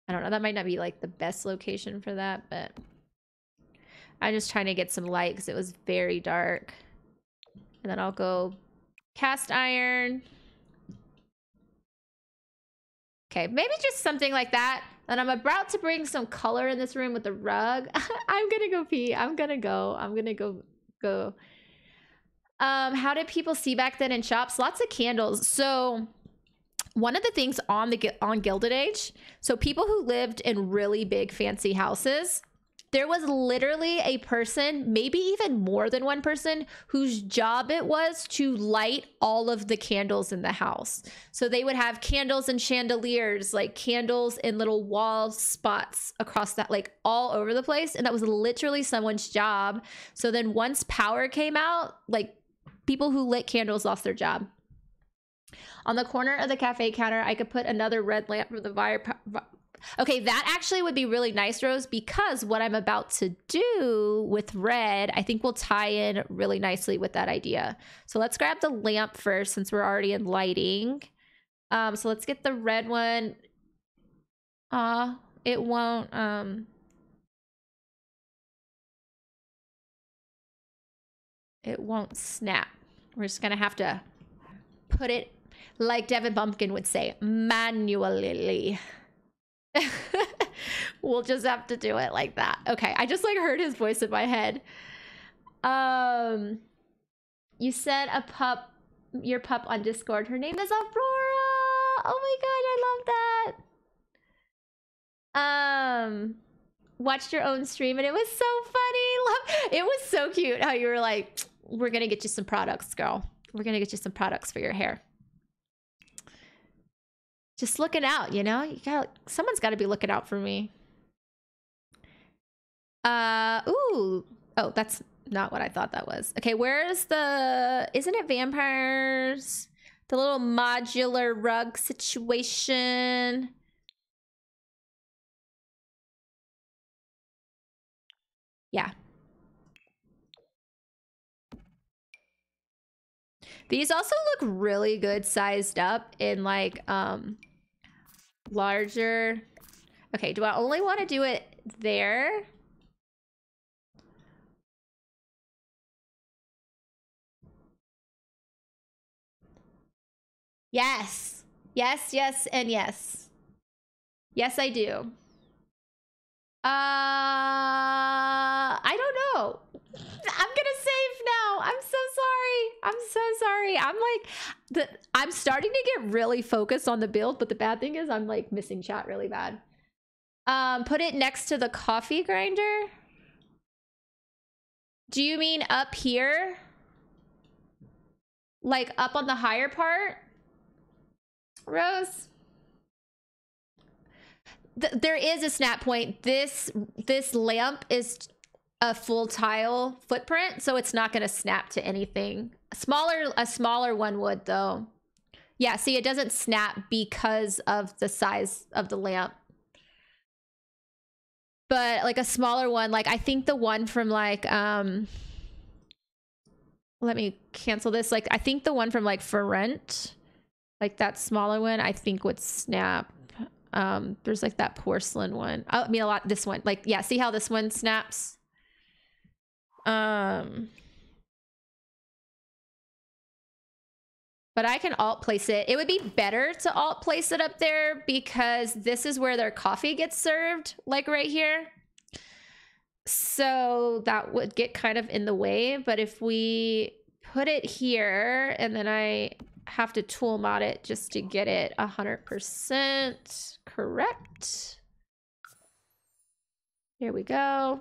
I don't know, that might not be like the best location for that, but I'm just trying to get some light because it was very dark. And then I'll go cast iron. Okay, maybe just something like that. And I'm about to bring some color in this room with the rug. I'm gonna go pee. I'm gonna go. I'm gonna go go. Um, how did people see back then in shops? Lots of candles. So one of the things on the on Gilded Age, so people who lived in really big fancy houses, there was literally a person, maybe even more than one person, whose job it was to light all of the candles in the house. So they would have candles and chandeliers, like candles in little wall spots across that, like all over the place. And that was literally someone's job. So then once power came out, like people who lit candles lost their job. On the corner of the cafe counter, I could put another red lamp from the fire. Okay, that actually would be really nice, Rose, because what I'm about to do with red, I think will tie in really nicely with that idea. So let's grab the lamp first, since we're already in lighting. Um, so let's get the red one. Ah, uh, it won't. Um, it won't snap. We're just gonna have to put it, like Devin Bumpkin would say, manually. We'll just have to do it like that. Okay, I just like heard his voice in my head. Um, you said a pup, your pup on Discord. Her name is Aurora. Oh my god, I love that. Um, watched your own stream and it was so funny. Love, it was so cute how you were like, "We're gonna get you some products, girl. We're gonna get you some products for your hair." Just looking out, you know? You got, someone's got to be looking out for me. Uh, ooh. Oh, that's not what I thought that was. Okay, where is the... Isn't it vampires? The little modular rug situation. Yeah. These also look really good sized up in like... um. larger. Okay, do I only want to do it there? Yes, yes, yes, and yes. Yes, I do. Uh, I don't know. I'm gonna save now. I'm so sorry. I'm so sorry. I'm like, the, I'm starting to get really focused on the build, but the bad thing is I'm like missing chat really bad. Um, put it next to the coffee grinder. Do you mean up here? Like up on the higher part? Rose? Th there is a snap point. This, this lamp is... a full tile footprint, so it's not going to snap to anything. Smaller, a smaller one would though. Yeah, see, it doesn't snap because of the size of the lamp. But like a smaller one, like I think the one from like um let me cancel this. Like I think the one from like For Rent, like that smaller one, I think would snap. Um there's like that porcelain one. Oh, I mean a lot, this one. Like yeah, see how this one snaps? Um, but I can alt place it. It would be better to alt place it up there because this is where their coffee gets served, like right here. So that would get kind of in the way. But if we put it here and then I have to tool mod it just to get it one hundred percent correct. Here we go.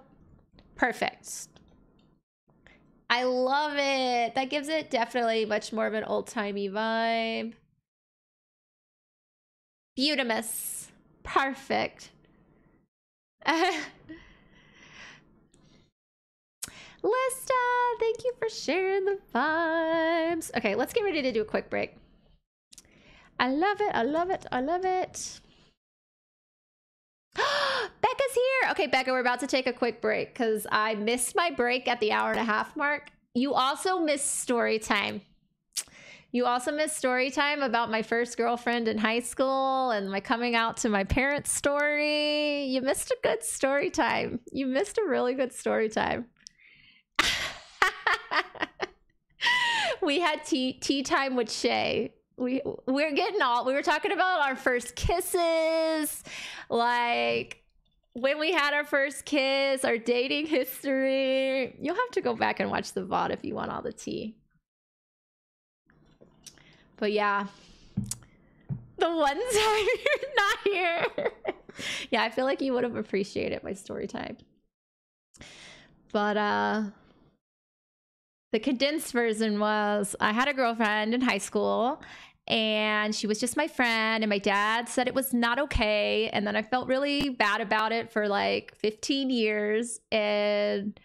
Perfect. I love it. That gives it definitely much more of an old-timey vibe. Beautimous. Perfect. Lista, thank you for sharing the vibes. Okay, let's get ready to do a quick break. I love it. I love it. I love it. Becca's here. Okay, Becca, we're about to take a quick break because I missed my break at the hour and a half mark. You also missed story time. You also missed story time about my first girlfriend in high school and my coming out to my parents story. You missed a good story time. You missed a really good story time. We had tea, tea time with Shay. We, we're getting all, we were talking about our first kisses, like when we had our first kiss, our dating history. You'll have to go back and watch the V O D if you want all the tea. But yeah, the one time you're not here. Yeah, I feel like you would have appreciated my story time. But uh, the condensed version was, I had a girlfriend in high school and she was just my friend and my dad said it was not okay. And then I felt really bad about it for like fifteen years and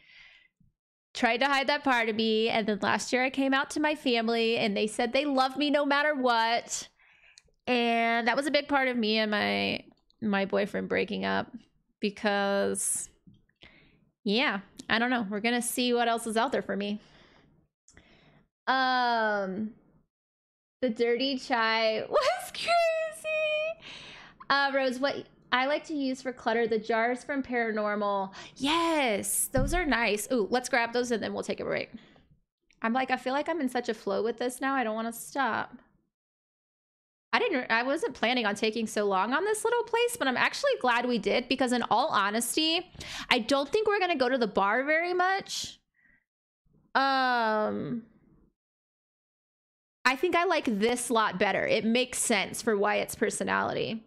tried to hide that part of me. And then last year I came out to my family and they said they loved me no matter what. And that was a big part of me and my my boyfriend breaking up, because yeah, I don't know, we're gonna see what else is out there for me. Um the dirty chai was crazy. uh Rose, what I like to use for clutter, the jars from Paranormal. Yes, those are nice. Ooh, let's grab those and then we'll take a break. I'm like, I feel like I'm in such a flow with this now. I don't want to stop. I didn't, I wasn't planning on taking so long on this little place, but I'm actually glad we did, because in all honesty, I don't think we're going to go to the bar very much. Um, I think I like this lot better. It makes sense for Wyatt's personality.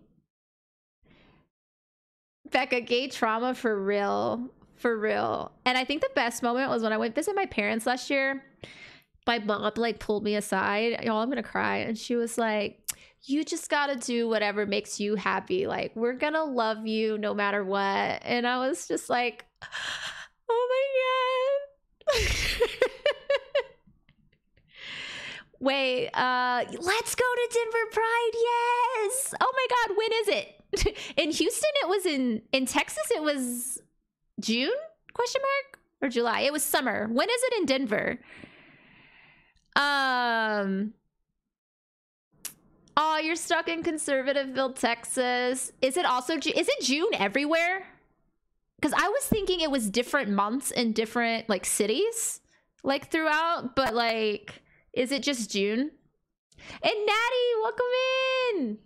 Becca, gay trauma for real, for real. And I think the best moment was when I went visit my parents last year. My mom like pulled me aside. Y'all, I'm gonna cry. And she was like, "You just gotta do whatever makes you happy. Like, we're gonna love you no matter what." And I was just like, "Oh my god." Wait, uh, let's go to Denver Pride. Yes. Oh my god, when is it? In Houston, it was in in Texas. It was June question mark or July. It was summer. When is it in Denver? Um. Oh, you're stuck in Conservativeville, Texas. Is it also? Is it June everywhere? Because I was thinking it was different months in different like cities, like throughout. But like, is it just June? And Natty, welcome in.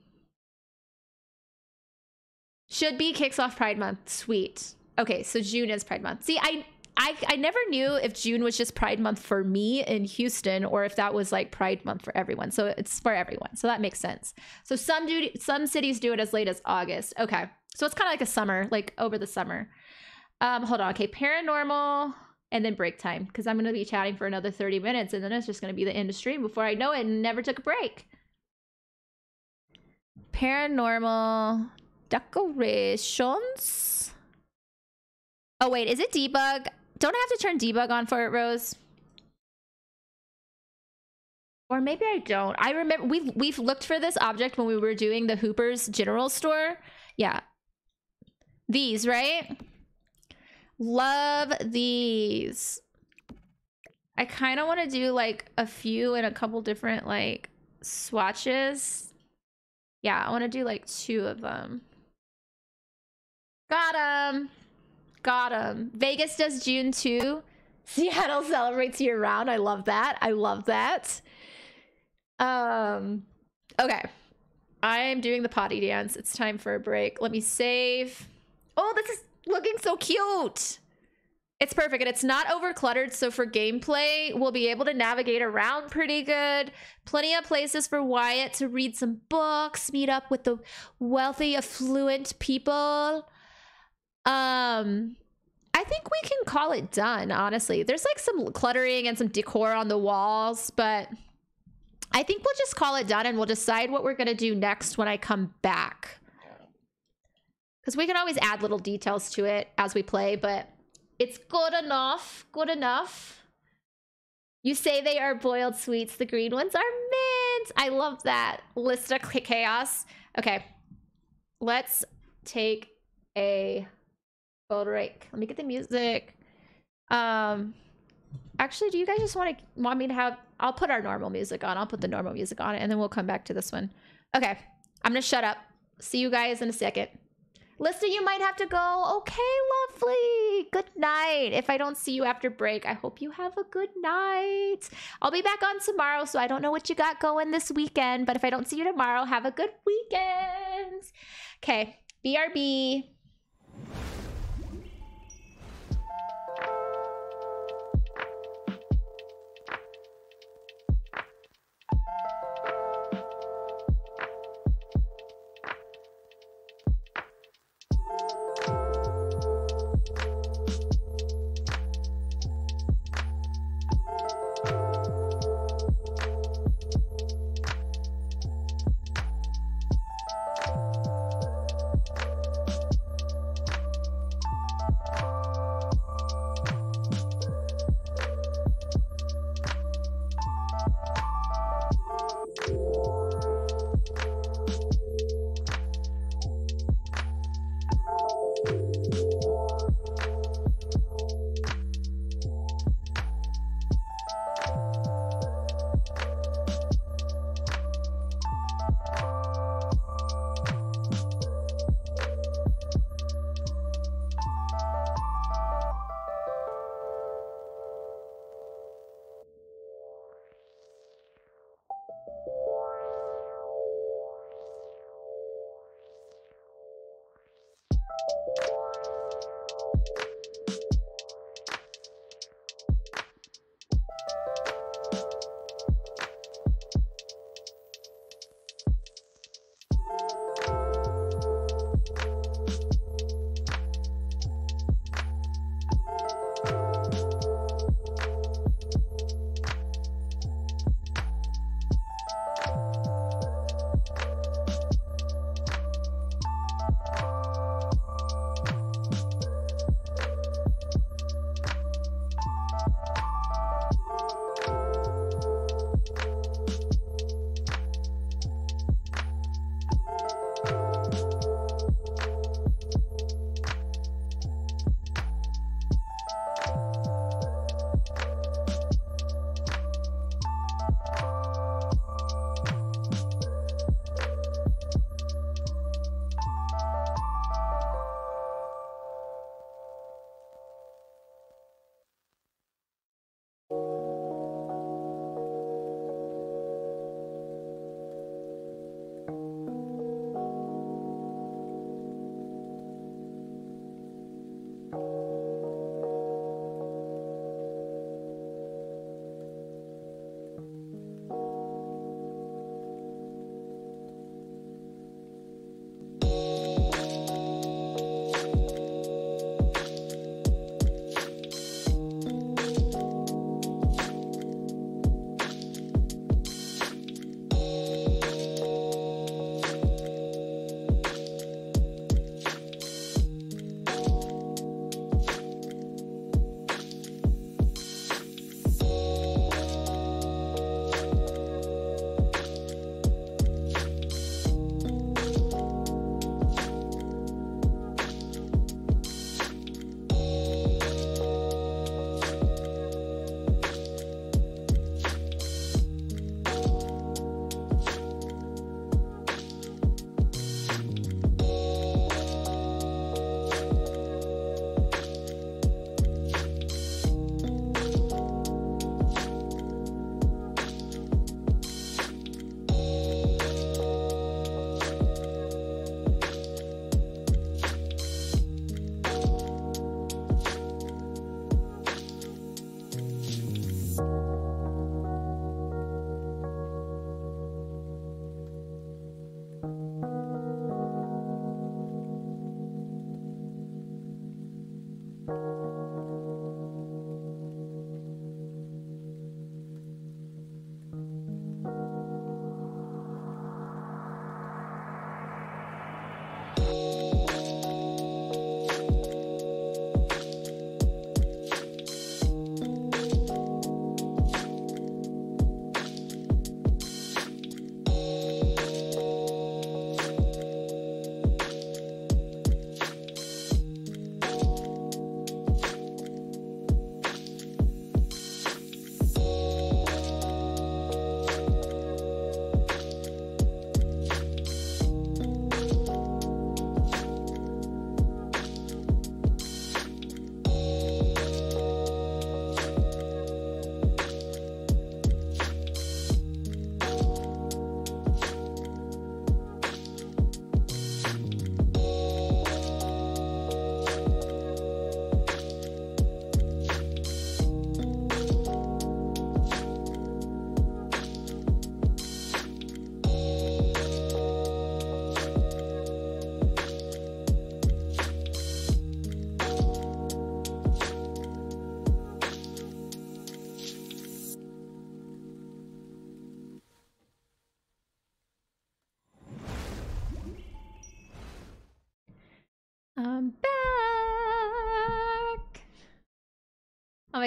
Should be kicks off Pride Month. Sweet. Okay, so June is Pride Month. See, I, I I never knew if June was just Pride Month for me in Houston or if that was like Pride Month for everyone. So it's for everyone. So that makes sense. So some do, some cities do it as late as August. Okay, so it's kind of like a summer, like over the summer. Um, hold on. Okay, Paranormal and then break time, because I'm going to be chatting for another thirty minutes and then it's just going to be the end of stream before I know it, and never took a break. Paranormal... decorations. Oh wait, is it debug? Don't I have to turn debug on for it, Rose? Or maybe I don't. I remember we've we've looked for this object when we were doing the Hooper's General Store. Yeah, these, right? Love these. I kind of want to do like a few and a couple different like swatches. Yeah, I want to do like two of them. Got him. Got him. Vegas does June too. Seattle celebrates year round. I love that. I love that. Um, okay. I am doing the potty dance. It's time for a break. Let me save. Oh, this is looking so cute. It's perfect, and it's not over cluttered, so for gameplay, we'll be able to navigate around pretty good. Plenty of places for Wyatt to read some books, meet up with the wealthy, affluent people. Um, I think we can call it done, honestly. There's like some cluttering and some decor on the walls, but I think we'll just call it done, and we'll decide what we're gonna do next when I come back. Because we can always add little details to it as we play, but... it's good enough, good enough. You say they are boiled sweets. The green ones are mint. I love that. List of chaos. Okay, let's take a photo break. Let me get the music. Um, Actually, do you guys just want to want me to have... I'll put our normal music on. I'll put the normal music on, and then we'll come back to this one. Okay. I'm going to shut up. See you guys in a second. Lista, you might have to go. Okay, lovely. Good night. If I don't see you after break, I hope you have a good night. I'll be back on tomorrow, so I don't know what you got going this weekend, but if I don't see you tomorrow, have a good weekend. Okay. B R B.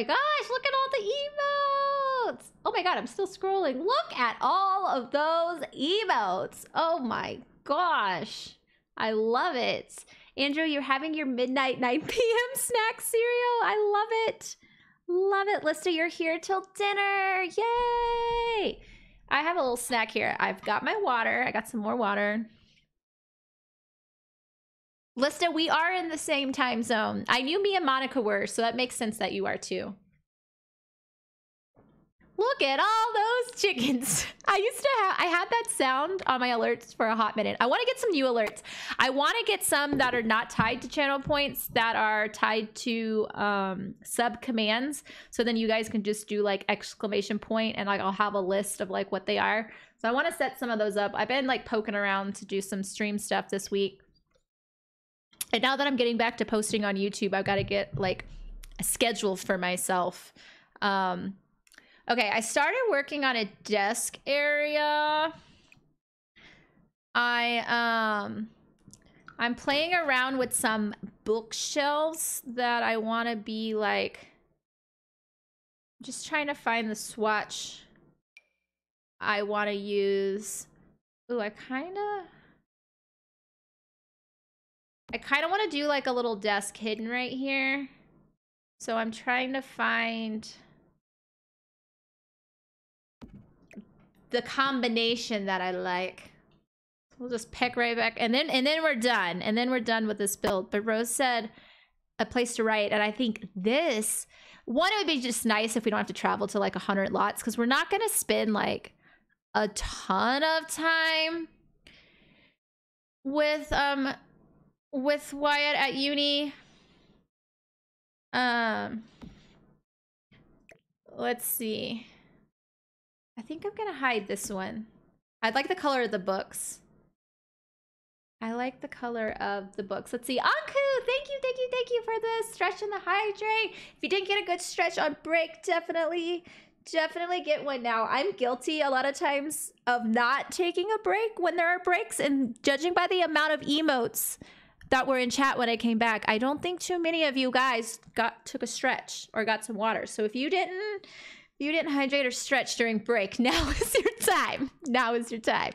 my gosh, look at all the emotes. Oh my god, I'm still scrolling. Look at all of those emotes. Oh my gosh, I love it. Andrew, you're having your midnight nine p m snack cereal. I love it. Love it. Lista, you're here till dinner. Yay. I have a little snack here. I've got my water. I got some more water. Lista, we are in the same time zone. I knew me and Monica were, so that makes sense that you are too. Look at all those chickens. I used to have, I had that sound on my alerts for a hot minute. I want to get some new alerts. I want to get some that are not tied to channel points, that are tied to um, sub commands. So then you guys can just do like exclamation point and like I'll have a list of like what they are. So I want to set some of those up. I've been like poking around to do some stream stuff this week. And now that I'm getting back to posting on YouTube, I've got to get like a schedule for myself. Um, Okay, I started working on a desk area. I, um, I'm playing around with some bookshelves that I want to be like, just trying to find the swatch I want to use. Ooh, I kind of, I kind of want to do like a little desk hidden right here. So I'm trying to find the combination that I like. We'll just pick right back and then and then we're done. And then we're done with this build. But Rose said a place to write, and I think this one, it would be just nice if we don't have to travel to like a hundred lots, because we're not gonna spend like a ton of time with um with Wyatt at uni. Um let's see. I think I'm gonna hide this one. I like the color of the books. I like the color of the books. Let's see. Anku, thank you, thank you, thank you for the stretch and the hydrate. If you didn't get a good stretch on break, definitely, definitely get one now. I'm guilty a lot of times of not taking a break when there are breaks, and judging by the amount of emotes that were in chat when I came back, I don't think too many of you guys got took a stretch or got some water. So if you didn't, you didn't hydrate or stretch during break, now is your time. Now is your time.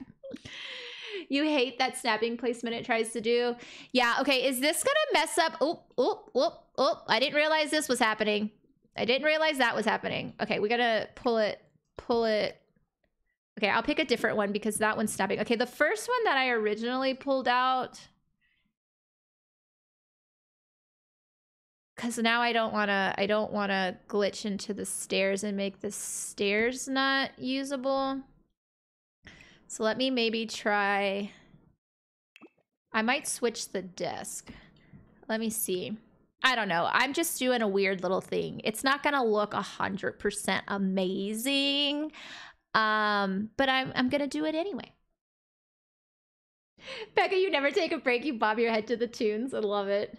You hate that snapping placement it tries to do. Yeah, okay, is this gonna mess up? Oh, oh, oh, oh, I didn't realize this was happening. I didn't realize that was happening. Okay, we're gonna pull it, pull it. Okay, I'll pick a different one because that one's snapping. Okay, the first one that I originally pulled out, because now I don't want to, I don't want to glitch into the stairs and make the stairs not usable. So let me maybe try, I might switch the desk. Let me see. I don't know. I'm just doing a weird little thing. It's not going to look one hundred percent amazing, um, but I'm, I'm going to do it anyway. Becca, you never take a break. You bob your head to the tunes. I love it.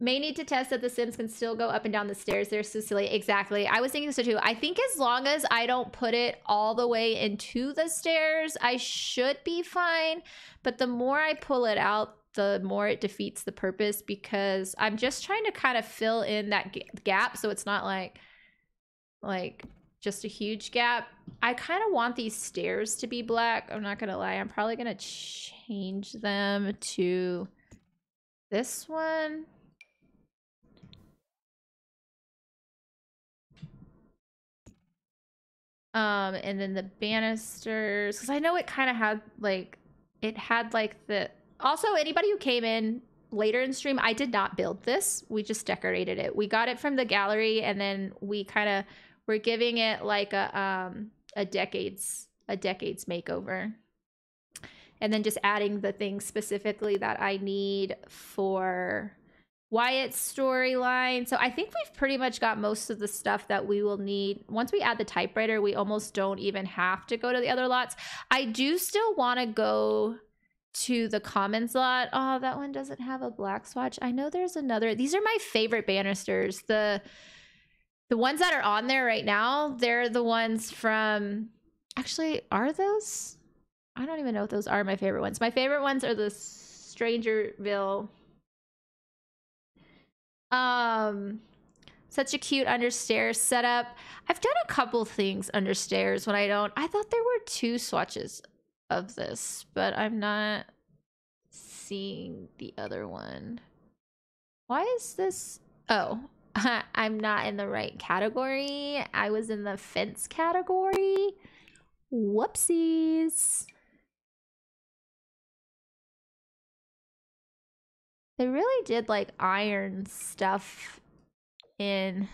May need to test that the Sims can still go up and down the stairs. There's Cecilia. Exactly. I was thinking so too. I think as long as I don't put it all the way into the stairs, I should be fine. But the more I pull it out, the more it defeats the purpose, because I'm just trying to kind of fill in that gap. So it's not like, like just a huge gap. I kind of want these stairs to be black. I'm not going to lie. I'm probably going to change them to this one. Um, and then the banisters, because I know it kind of had like, it had like the, also anybody who came in later in stream, I did not build this. We just decorated it. We got it from the gallery, and then we kind of were giving it like a, um, a decades, a decades makeover. And then just adding the things specifically that I need for Wyatt's storyline. So I think we've pretty much got most of the stuff that we will need. Once we add the typewriter, we almost don't even have to go to the other lots. I do still want to go to the commons lot. Oh, that one doesn't have a black swatch. I know there's another. These are my favorite banisters. The the ones that are on there right now, they're the ones from, actually, are those? I don't even know if those are my favorite ones. My favorite ones are the Strangerville. Um, Such a cute understairs setup. I've done a couple things understairs when I don't. I thought there were two swatches of this, but I'm not seeing the other one. Why is this? Oh, I'm not in the right category. I was in the fence category. Whoopsies. They really did like iron stuff in.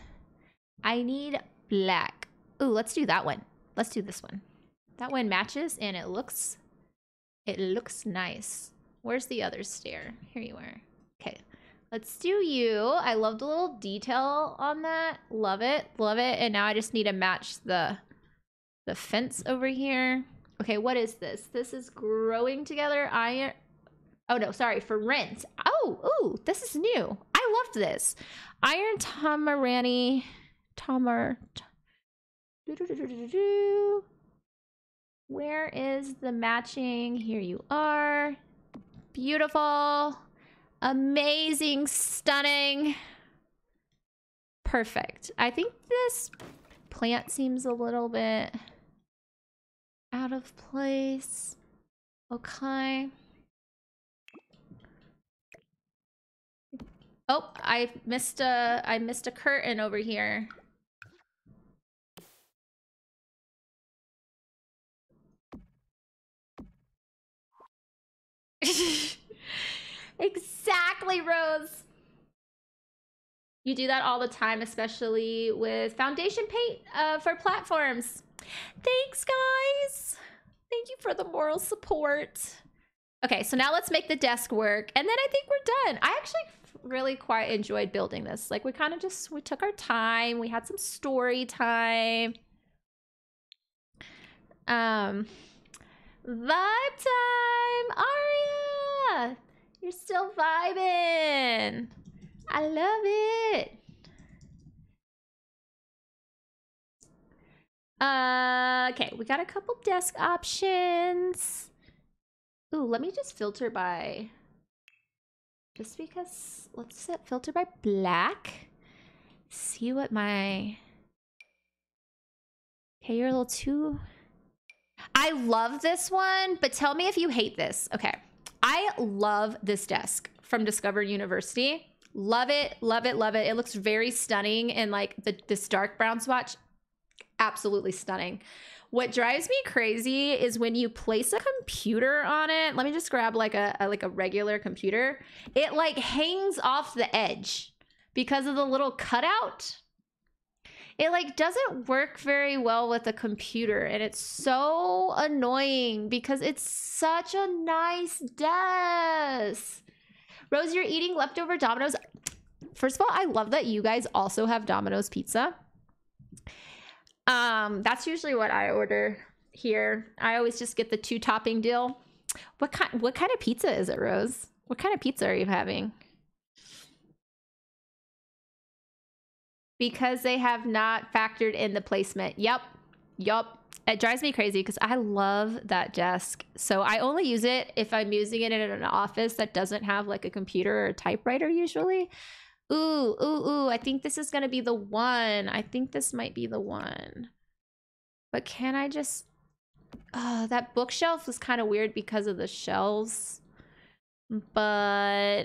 I need black. Ooh, let's do that one. Let's do this one. That one matches and it looks, it looks nice. Where's the other stair? Here you are. Okay, let's do you. I love the little detail on that. Love it, love it. And now I just need to match the, the fence over here. Okay, what is this? This is Growing Together. Iron. Oh no, sorry, For Rent. Oh, ooh, this is new. I loved this. Iron Tamarani, Tamar. Do, do, do, do, do, do. Where is the matching? Here you are. Beautiful, amazing, stunning. Perfect. I think this plant seems a little bit out of place. Okay. Oh, I missed a, I missed a curtain over here. Exactly, Rose. You do that all the time, especially with foundation paint uh, for platforms. Thanks, guys. Thank you for the moral support. Okay, so now let's make the desk work, and then I think we're done. I actually really quite enjoyed building this. Like, we kind of just, we took our time. We had some story time. Um, vibe time, Aria. You're still vibing. I love it. Uh, okay, we got a couple desk options. Ooh, let me just filter by, just because, let's set filter by black. See what my, okay, you're a little too, I love this one, but tell me if you hate this. Okay, I love this desk from Discover University. Love it, love it, love it. It looks very stunning, and like the, this dark brown swatch, absolutely stunning. What drives me crazy is when you place a computer on it. Let me just grab like a, a like a regular computer. It like hangs off the edge because of the little cutout. It like doesn't work very well with a computer, and it's so annoying because it's such a nice desk. Rose, you're eating leftover Domino's. First of all, I love that you guys also have Domino's pizza. Um, that's usually what I order here. I always just get the two topping deal. What kind, what kind of pizza is it, Rose? What kind of pizza are you having? Because they have not factored in the placement. Yep. Yep. It drives me crazy because I love that desk. So I only use it if I'm using it in an office that doesn't have like a computer or a typewriter usually. Ooh, ooh, ooh, I think this is gonna be the one. I think this might be the one. But can I just, oh, that bookshelf is kind of weird because of the shelves. But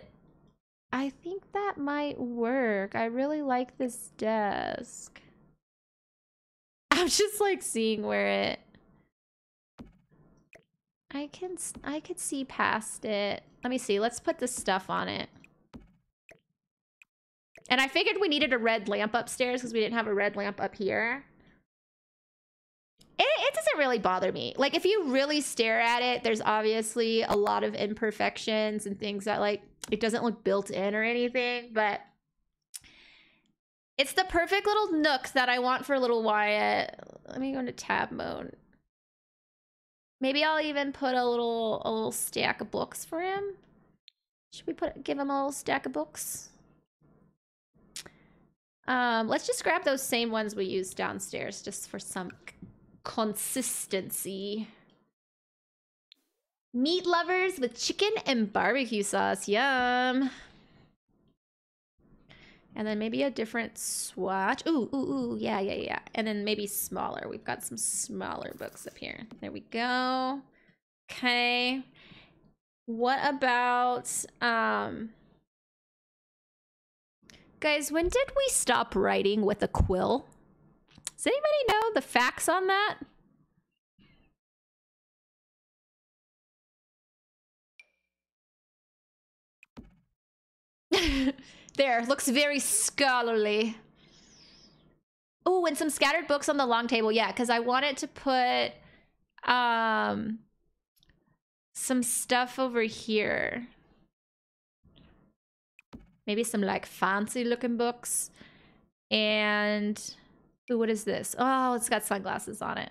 I think that might work. I really like this desk. I'm just like seeing where it, I can, I could see past it. Let me see, let's put this stuff on it. And I figured we needed a red lamp upstairs because we didn't have a red lamp up here. It, it doesn't really bother me. Like, if you really stare at it, there's obviously a lot of imperfections and things that, like, it doesn't look built in or anything, but it's the perfect little nook that I want for little Wyatt. Let me go into tab mode. Maybe I'll even put a little, a little stack of books for him. Should we put, give him a little stack of books? Um, let's just grab those same ones we used downstairs just for some consistency. Meat lovers with chicken and barbecue sauce. Yum. And then maybe a different swatch. Ooh, ooh, ooh, yeah, yeah, yeah. And then maybe smaller. We've got some smaller books up here. There we go. Okay. What about, um... guys, when did we stop writing with a quill? Does anybody know the facts on that? There, looks very scholarly. Oh, and some scattered books on the long table. Yeah, because I wanted to put um, some stuff over here. Maybe some like fancy looking books. And ooh, what is this? Oh, it's got sunglasses on it.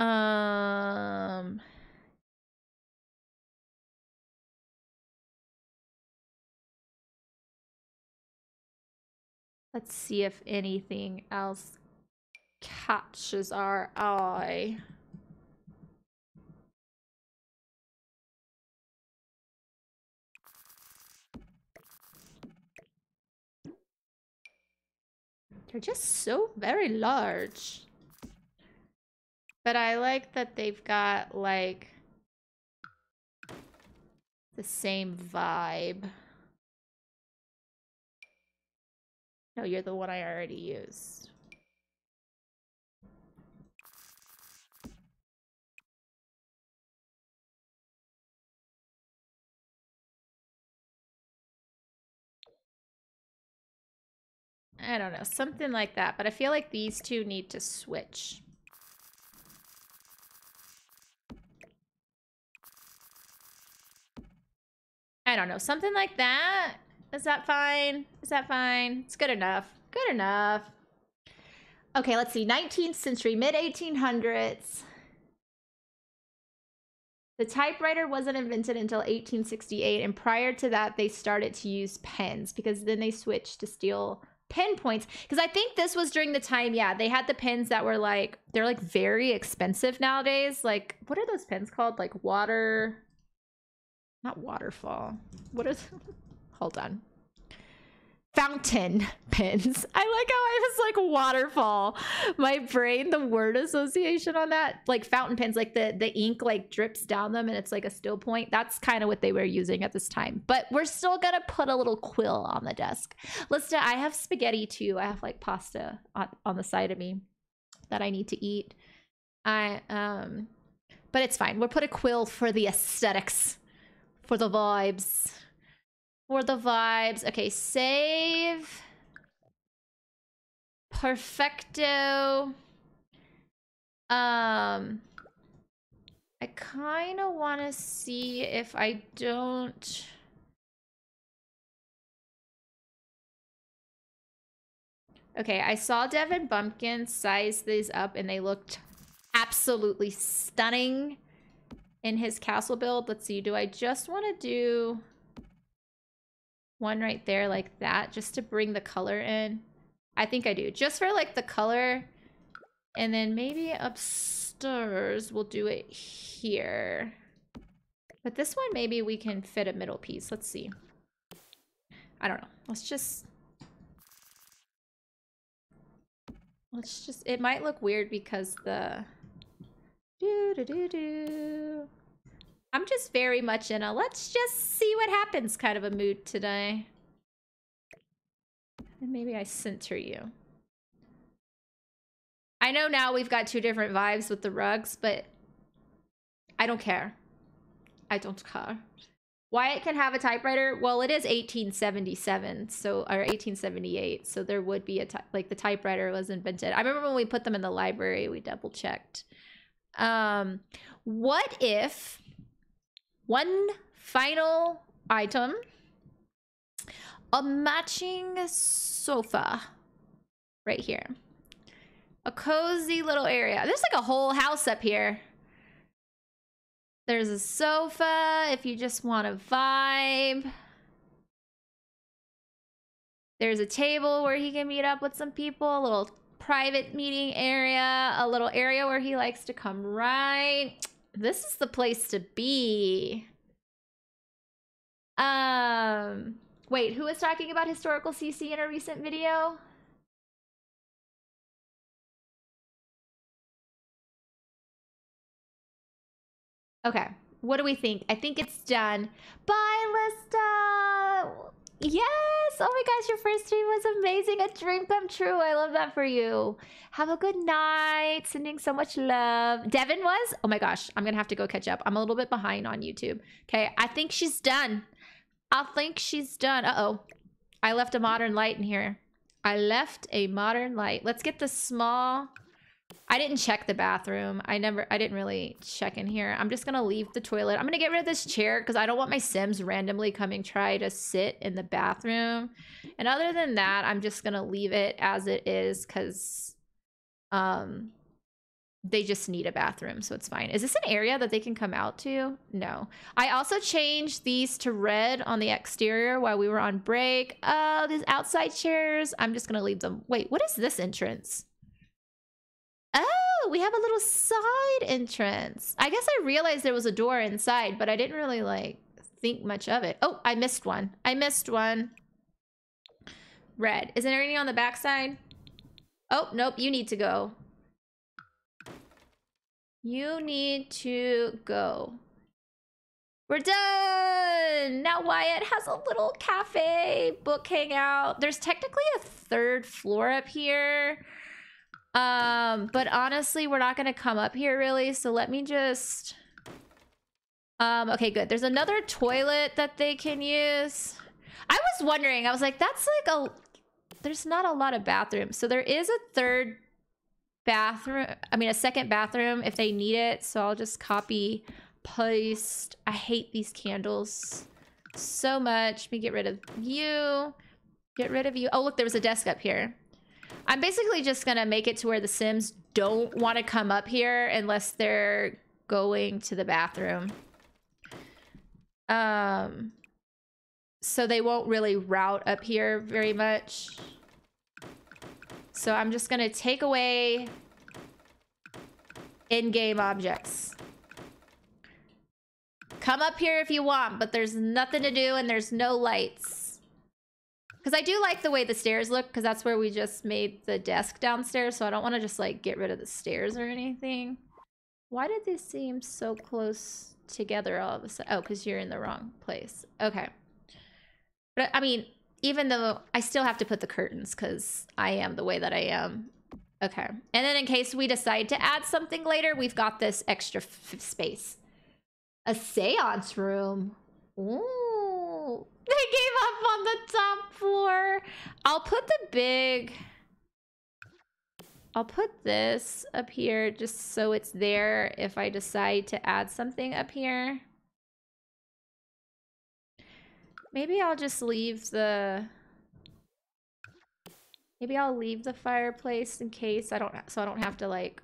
Um, let's see if anything else catches our eye. They're just so very large. But I like that they've got, like, the same vibe. No, you're the one I already used. I don't know, something like that. But I feel like these two need to switch. I don't know, something like that. Is that fine? Is that fine? It's good enough. Good enough. Okay, let's see. nineteenth century, mid eighteen hundreds. The typewriter wasn't invented until eighteen sixty-eight, and prior to that, they started to use pens because then they switched to steel pen points. Because I think this was during the time, yeah, they had the pens that were like, they're like very expensive nowadays. Like, what are those pens called? Like water... Not waterfall. What is... Hold on. Fountain pens. I like how I was like waterfall. My brain, the word association on that. Like fountain pens, like the, the ink like drips down them and it's like a still point. That's kind of what they were using at this time. But we're still going to put a little quill on the desk. Listen, I have spaghetti too. I have like pasta on, on the side of me that I need to eat. I um, But it's fine. We'll put a quill for the aesthetics. For the vibes. For the vibes. Okay, save. Perfecto. Um, I kind of want to see if I don't... Okay, I saw Devin Bumpkin size these up and they looked absolutely stunning. In his castle build, let's see, do I just want to do one right there like that just to bring the color in? I think I do, just for like the color. And then maybe upstairs we'll do it here. But this one, maybe we can fit a middle piece. Let's see. I don't know. Let's just... Let's just... It might look weird because the... Do, do, do, do. I'm just very much in a let's just see what happens kind of a mood today. And maybe I center you. I know now we've got two different vibes with the rugs, but I don't care. I don't care. Wyatt can have a typewriter. Well, it is eighteen seventy-seven, so or eighteen seventy-eight, so there would be a type like the typewriter was invented. I remember when we put them in the library, we double checked. Um, what if one final item, a matching sofa right here, a cozy little area. There's like a whole house up here. There's a sofa if you just want to vibe. There's a table where he can meet up with some people, a little private meeting area, a little area where he likes to come right. This is the place to be. Um, wait, who was talking about historical C C in a recent video? Okay, what do we think? I think it's done. Bye, Lista! Yes! Oh my gosh, your first stream was amazing. A dream come true. I love that for you. Have a good night. Sending so much love. Devin was? Oh my gosh, I'm going to have to go catch up. I'm a little bit behind on YouTube. Okay, I think she's done. I think she's done. Uh-oh. I left a modern light in here. I left a modern light. Let's get the small... I didn't check the bathroom. I never, I didn't really check in here. I'm just going to leave the toilet. I'm going to get rid of this chair because I don't want my Sims randomly coming try to sit in the bathroom. And other than that, I'm just going to leave it as it is because um, they just need a bathroom. So it's fine. Is this an area that they can come out to? No. I also changed these to red on the exterior while we were on break. Oh, these outside chairs. I'm just going to leave them. Wait, what is this entrance? Oh, we have a little side entrance. I guess I realized there was a door inside, but I didn't really, like, think much of it. Oh, I missed one. I missed one. Red. Isn't there any on the backside? Oh, nope. You need to go. You need to go. We're done! Now Wyatt has a little cafe book hangout. There's technically a third floor up here. Um, but honestly, we're not going to come up here really, so let me just... Um, okay, good. There's another toilet that they can use. I was wondering, I was like, that's like a... There's not a lot of bathrooms. So there is a third bathroom, I mean a second bathroom if they need it. So I'll just copy, paste. I hate these candles so much. Let me get rid of you. Get rid of you. Oh, look, there was a desk up here. I'm basically just going to make it to where the Sims don't want to come up here unless they're going to the bathroom. Um, so they won't really route up here very much. So I'm just going to take away in-game objects. Come up here if you want, but there's nothing to do and there's no lights. Because I do like the way the stairs look, because that's where we just made the desk downstairs, so I don't want to just, like, get rid of the stairs or anything. Why did they seem so close together all of a sudden? Oh, because you're in the wrong place. Okay. But, I mean, even though I still have to put the curtains, because I am the way that I am. Okay. And then in case we decide to add something later, we've got this extra f space. A seance room. Ooh. They gave up on the top floor. I'll put the big... I'll put this up here just so it's there if I decide to add something up here. Maybe I'll just leave the... Maybe I'll leave the fireplace in case I don't... So I don't have to, like,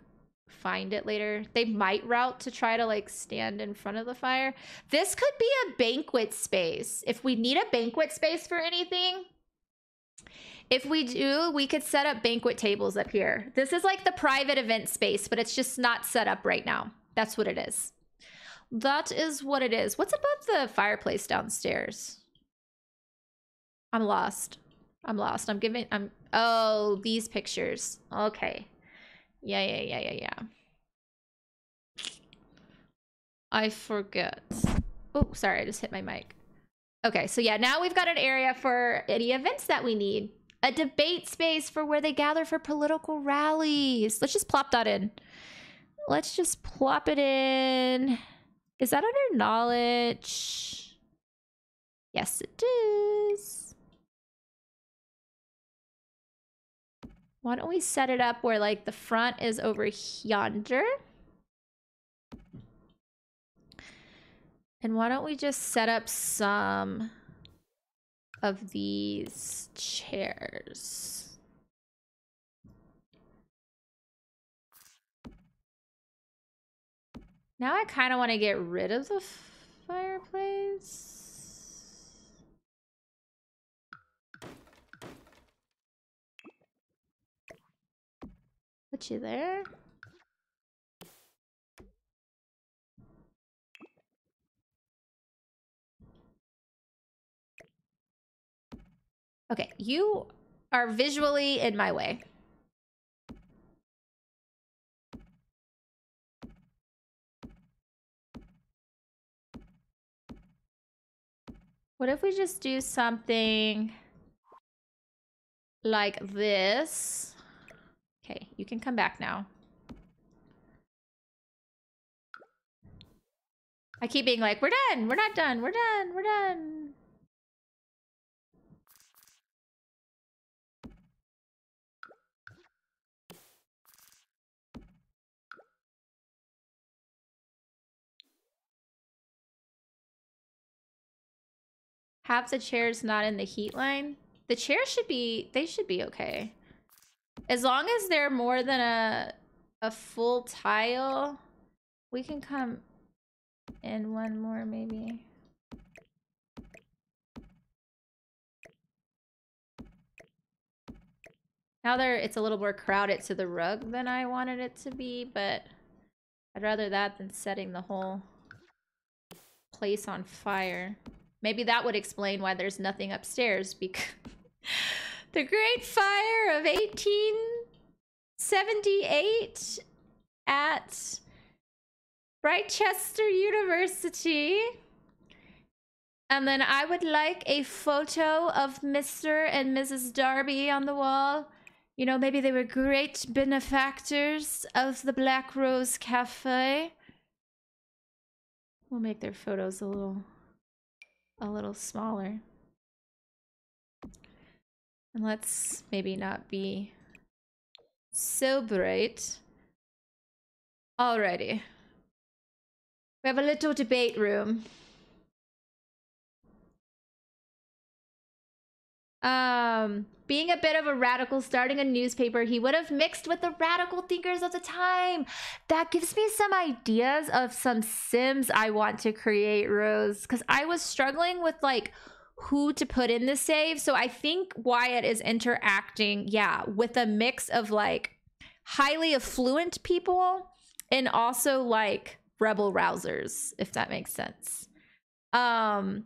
find it later. They might route to try to, like, stand in front of the fire. This could be a banquet space. If we need a banquet space for anything, if we do, we could set up banquet tables up here. This is like the private event space, but it's just not set up right now. That's what it is. That is what it is. What's above the fireplace downstairs? I'm lost. I'm lost. I'm giving... I'm... Oh, these pictures. Okay. Yeah, yeah, yeah, yeah, yeah. I forget. Oh, sorry, I just hit my mic. Okay, so yeah, now we've got an area for any events that we need. A debate space for where they gather for political rallies. Let's just plop that in. Let's just plop it in. Is that under knowledge? Yes, it is. Why don't we set it up where, like, the front is over yonder? And why don't we just set up some of these chairs? Now I kind of want to get rid of the fireplace. Put you there. Okay, you are visually in my way. What if we just do something like this? Okay, you can come back now. I keep being like, we're done, we're not done, we're done, we're done. Have the chairs not in the heat line? The chairs should be, they should be okay. As long as they're more than a, a full tile, we can come in one more maybe. Now they're, it's a little more crowded to the rug than I wanted it to be, but I'd rather that than setting the whole place on fire. Maybe that would explain why there's nothing upstairs, because the Great Fire of eighteen seventy-eight at Britechester University. And then I would like a photo of Mister and Missus Darby on the wall. You know, maybe they were great benefactors of the Black Rose Cafe. We'll make their photos a little... a little smaller. And let's maybe not be so bright. Alrighty. We have a little debate room. Um, being a bit of a radical, starting a newspaper, he would have mixed with the radical thinkers of the time. That gives me some ideas of some Sims I want to create, Rose, because I was struggling with like who to put in the save. So I think Wyatt is interacting, yeah, with a mix of like highly affluent people and also like rebel rousers, if that makes sense. Um...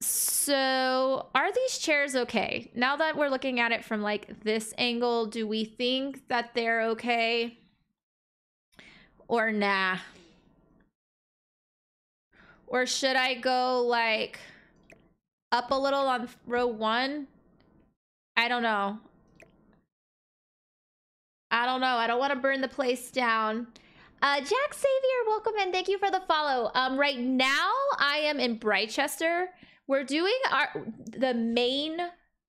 So are these chairs okay? Now that we're looking at it from like this angle, do we think that they're okay? Or nah? Or should I go like up a little on row one? I don't know. I don't know. I don't want to burn the place down. Uh, Jack Xavier, welcome and thank you for the follow. Um, right now I am in Britechester. We're doing our, the main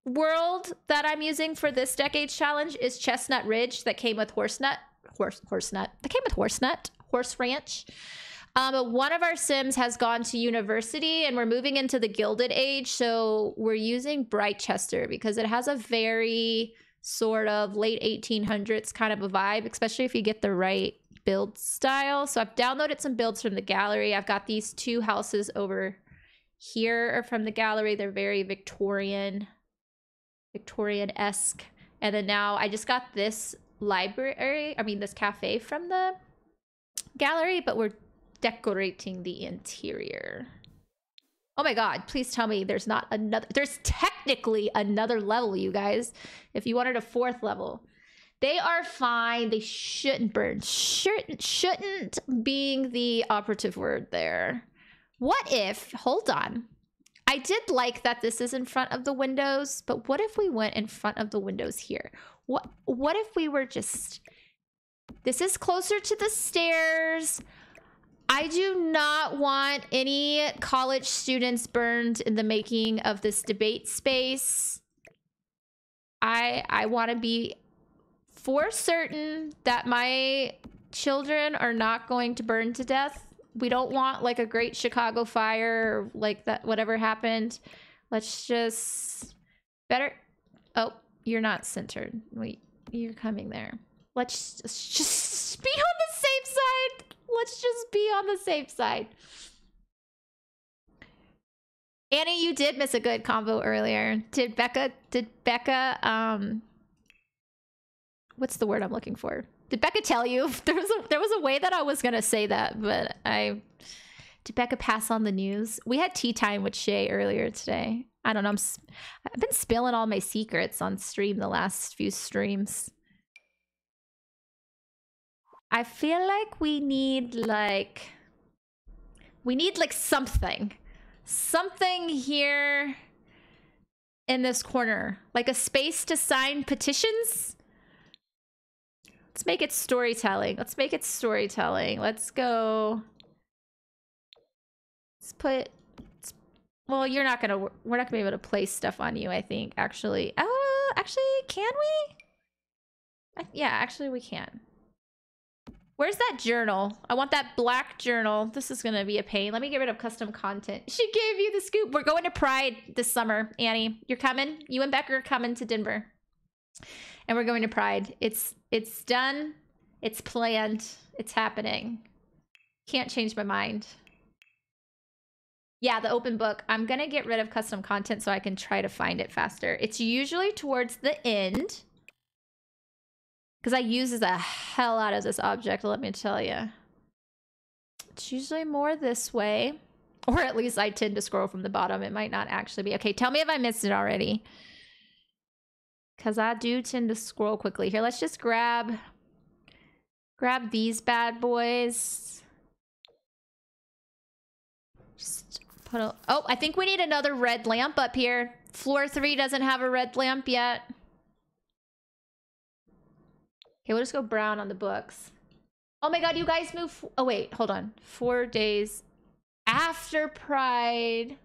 world that I'm using for this decade challenge is Chestnut Ridge that came with Horsenut, horse, horsenut, that came with Horsenut, Horse Ranch. Um, one of our Sims has gone to university and we're moving into the Gilded Age. So we're using Britechester because it has a very sort of late eighteen hundreds kind of a vibe, especially if you get the right build style. So I've downloaded some builds from the gallery. I've got these two houses over here are from the gallery. They're very Victorian, Victorian-esque. And then now I just got this library, I mean this cafe from the gallery, but we're decorating the interior. Oh my God, please tell me there's not another, there's technically another level, you guys, if you wanted a fourth level. They are fine, they shouldn't burn. Shouldn't, shouldn't being the operative word there. What if, hold on, I did like that this is in front of the windows, but what if we went in front of the windows here? What, what if we were just, this is closer to the stairs. I do not want any college students burned in the making of this debate space. I, I want to be for certain that my children are not going to burn to death. We don't want like a great Chicago fire or like that, whatever happened. Let's just better. Oh, you're not centered. Wait, you're coming there. Let's just, just be on the safe side. Let's just be on the safe side. Annie, you did miss a good combo earlier. Did Becca, did Becca, um, what's the word I'm looking for? Did Becca tell you? There was a, there was a way that I was gonna say that, but I did. Becca pass on the news. We had tea time with Shay earlier today. I don't know. I'm I've been spilling all my secrets on stream the last few streams. I feel like we need like we need like something, something here in this corner, like a space to sign petitions. Let's make it storytelling. Let's make it storytelling. Let's go. Let's put. Let's, well, you're not gonna. We're not gonna be able to place stuff on you. I think actually. Oh, actually, can we? I, yeah, actually, we can. Where's that journal? I want that black journal. This is gonna be a pain. Let me get rid of custom content. She gave you the scoop. We're going to Pride this summer, Annie. You're coming. You and Becca are coming to Denver. And we're going to Pride. It's it's done. It's planned. It's happening. Can't change my mind. Yeah, the open book. I'm gonna get rid of custom content so I can try to find it faster. It's usually towards the end. Because I use the hell out of this object, let me tell you. It's usually more this way. Or at least I tend to scroll from the bottom. It might not actually be. Okay, tell me if I missed it already. Because I do tend to scroll quickly. Here, let's just grab... Grab these bad boys. Just put a... Oh, I think we need another red lamp up here. Floor three doesn't have a red lamp yet. Okay, we'll just go brown on the books. Oh my god, you guys move... Oh wait, hold on. Four days after Pride.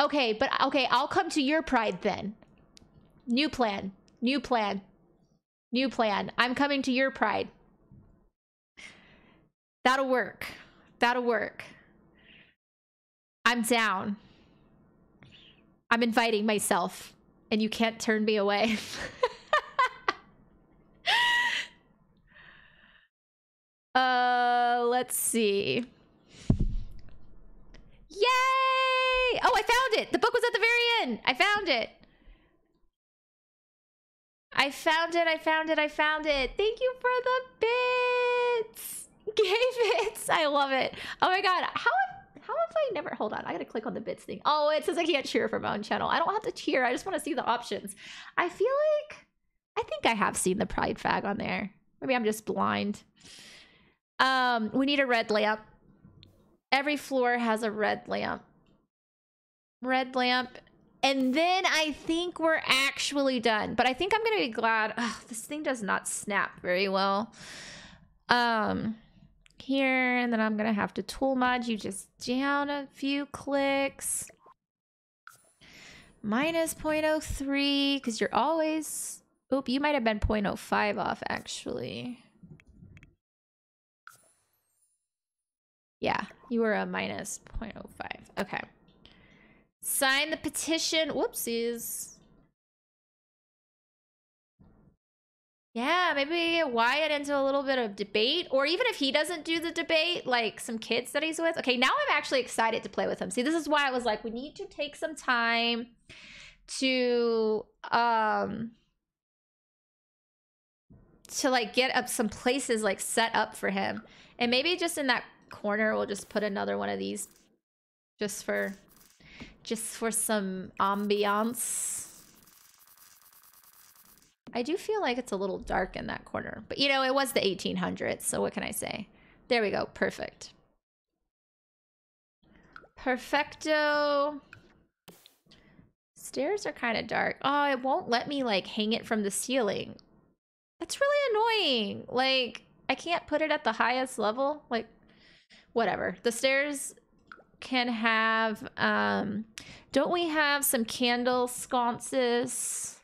Okay, but okay, I'll come to your Pride then. New plan. New plan. New plan. I'm coming to your Pride. That'll work. That'll work. I'm down. I'm inviting myself. And you can't turn me away. uh, let's see. Yay! Oh, I found it. The book was at the very end. I found it. I found it. I found it. I found it. Thank you for the bits. Gay bits. I love it. Oh my god. How? How have I never... Hold on, I gotta click on the bits thing. Oh, it says I can't cheer for my own channel. I don't have to cheer. I just want to see the options. I feel like... I think I have seen the Pride fag on there. Maybe I'm just blind. Um, we need a red lamp. Every floor has a red lamp. Red lamp. And then I think we're actually done. But I think I'm gonna be glad... Ugh, this thing does not snap very well. Um... Here, and then I'm gonna have to tool mod you just down a few clicks. Minus zero point zero three, because you're always... Oop, you might have been zero point zero five off, actually. Yeah, you were a minus zero point zero five. Okay. Sign the petition. Whoopsies. Yeah, maybe we get Wyatt into a little bit of debate, or even if he doesn't do the debate, like some kids that he's with. Okay, now I'm actually excited to play with him. See, this is why I was like, we need to take some time to, um, to like get up some places like set up for him. And maybe just in that corner, we'll just put another one of these just for, just for some ambiance. I do feel like it's a little dark in that corner, but you know, it was the eighteen hundreds, so what can I say? There we go, perfect. Perfecto. Stairs are kind of dark. Oh, it won't let me like hang it from the ceiling. That's really annoying. Like, I can't put it at the highest level. Like, whatever. The stairs can have, um, don't we have some candle sconces?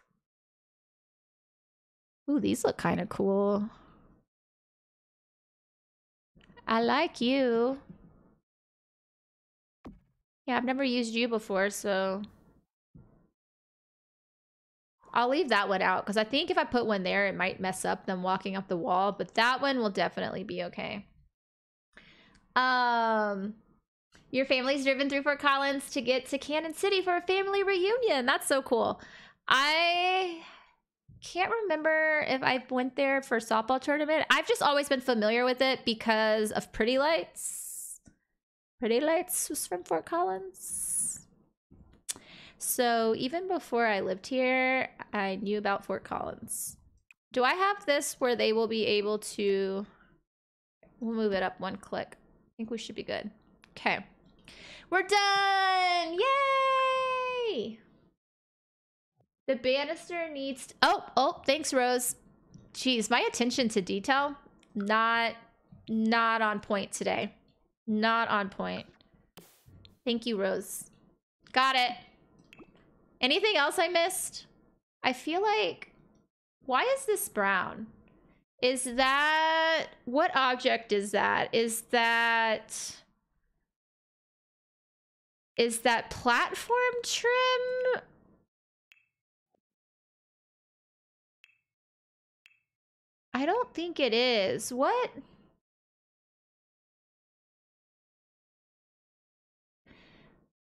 Ooh, these look kind of cool. I like you. Yeah, I've never used you before, so... I'll leave that one out, because I think if I put one there, it might mess up them walking up the wall, but that one will definitely be okay. Um... Your family's driven through Fort Collins to get to Cannon City for a family reunion. That's so cool. I can't remember if I went there for a softball tournament. I've just always been familiar with it because of Pretty Lights. Pretty Lights was from Fort Collins. So even before I lived here, I knew about Fort Collins. Do I have this where they will be able to... We'll move it up one click. I think we should be good. Okay. We're done! Yay! The banister needs to... Oh, oh, thanks, Rose. Jeez, my attention to detail, not, not on point today. Not on point. Thank you, Rose. Got it. Anything else I missed? I feel like... Why is this brown? Is that... What object is that? Is that... Is that platform trim? I don't think it is. What?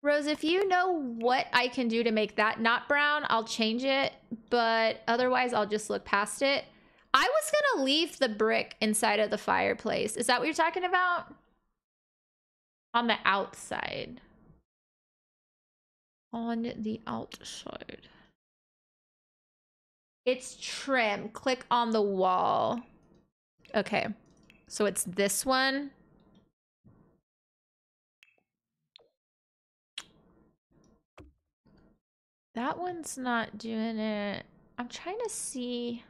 Rose, if you know what I can do to make that not brown, I'll change it. But otherwise, I'll just look past it. I was gonna leave the brick inside of the fireplace. Is that what you're talking about? On the outside. On the outside. It's trim. Click on the wall. Okay. So it's this one. That one's not doing it. I'm trying to see.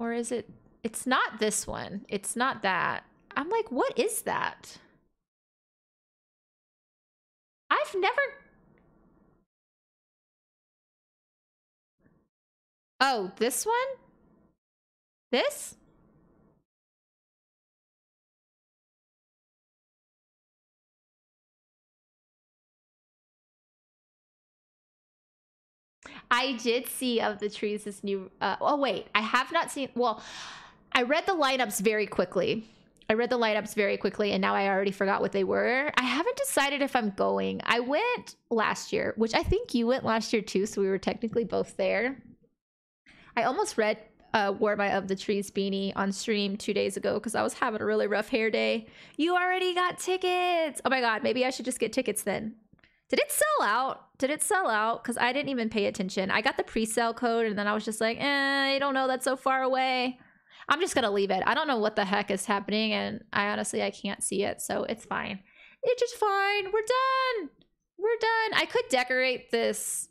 Or is it? It's not this one. It's not that. I'm like, what is that? I've never... Oh, this one? This? I did see Of the Trees this new... Uh, oh, wait. I have not seen... Well, I read the lineups very quickly. I read the lineups very quickly, and now I already forgot what they were. I haven't decided if I'm going. I went last year, which I think you went last year too, so we were technically both there. I almost read uh, wore my Of the Trees beanie on stream two days ago because I was having a really rough hair day. You already got tickets. Oh my God, maybe I should just get tickets then. Did it sell out? Did it sell out? Because I didn't even pay attention. I got the pre-sale code and then I was just like, eh, I don't know. That's so far away. I'm just going to leave it. I don't know what the heck is happening and I honestly, I can't see it. So it's fine. It's just fine. We're done. We're done. I could decorate this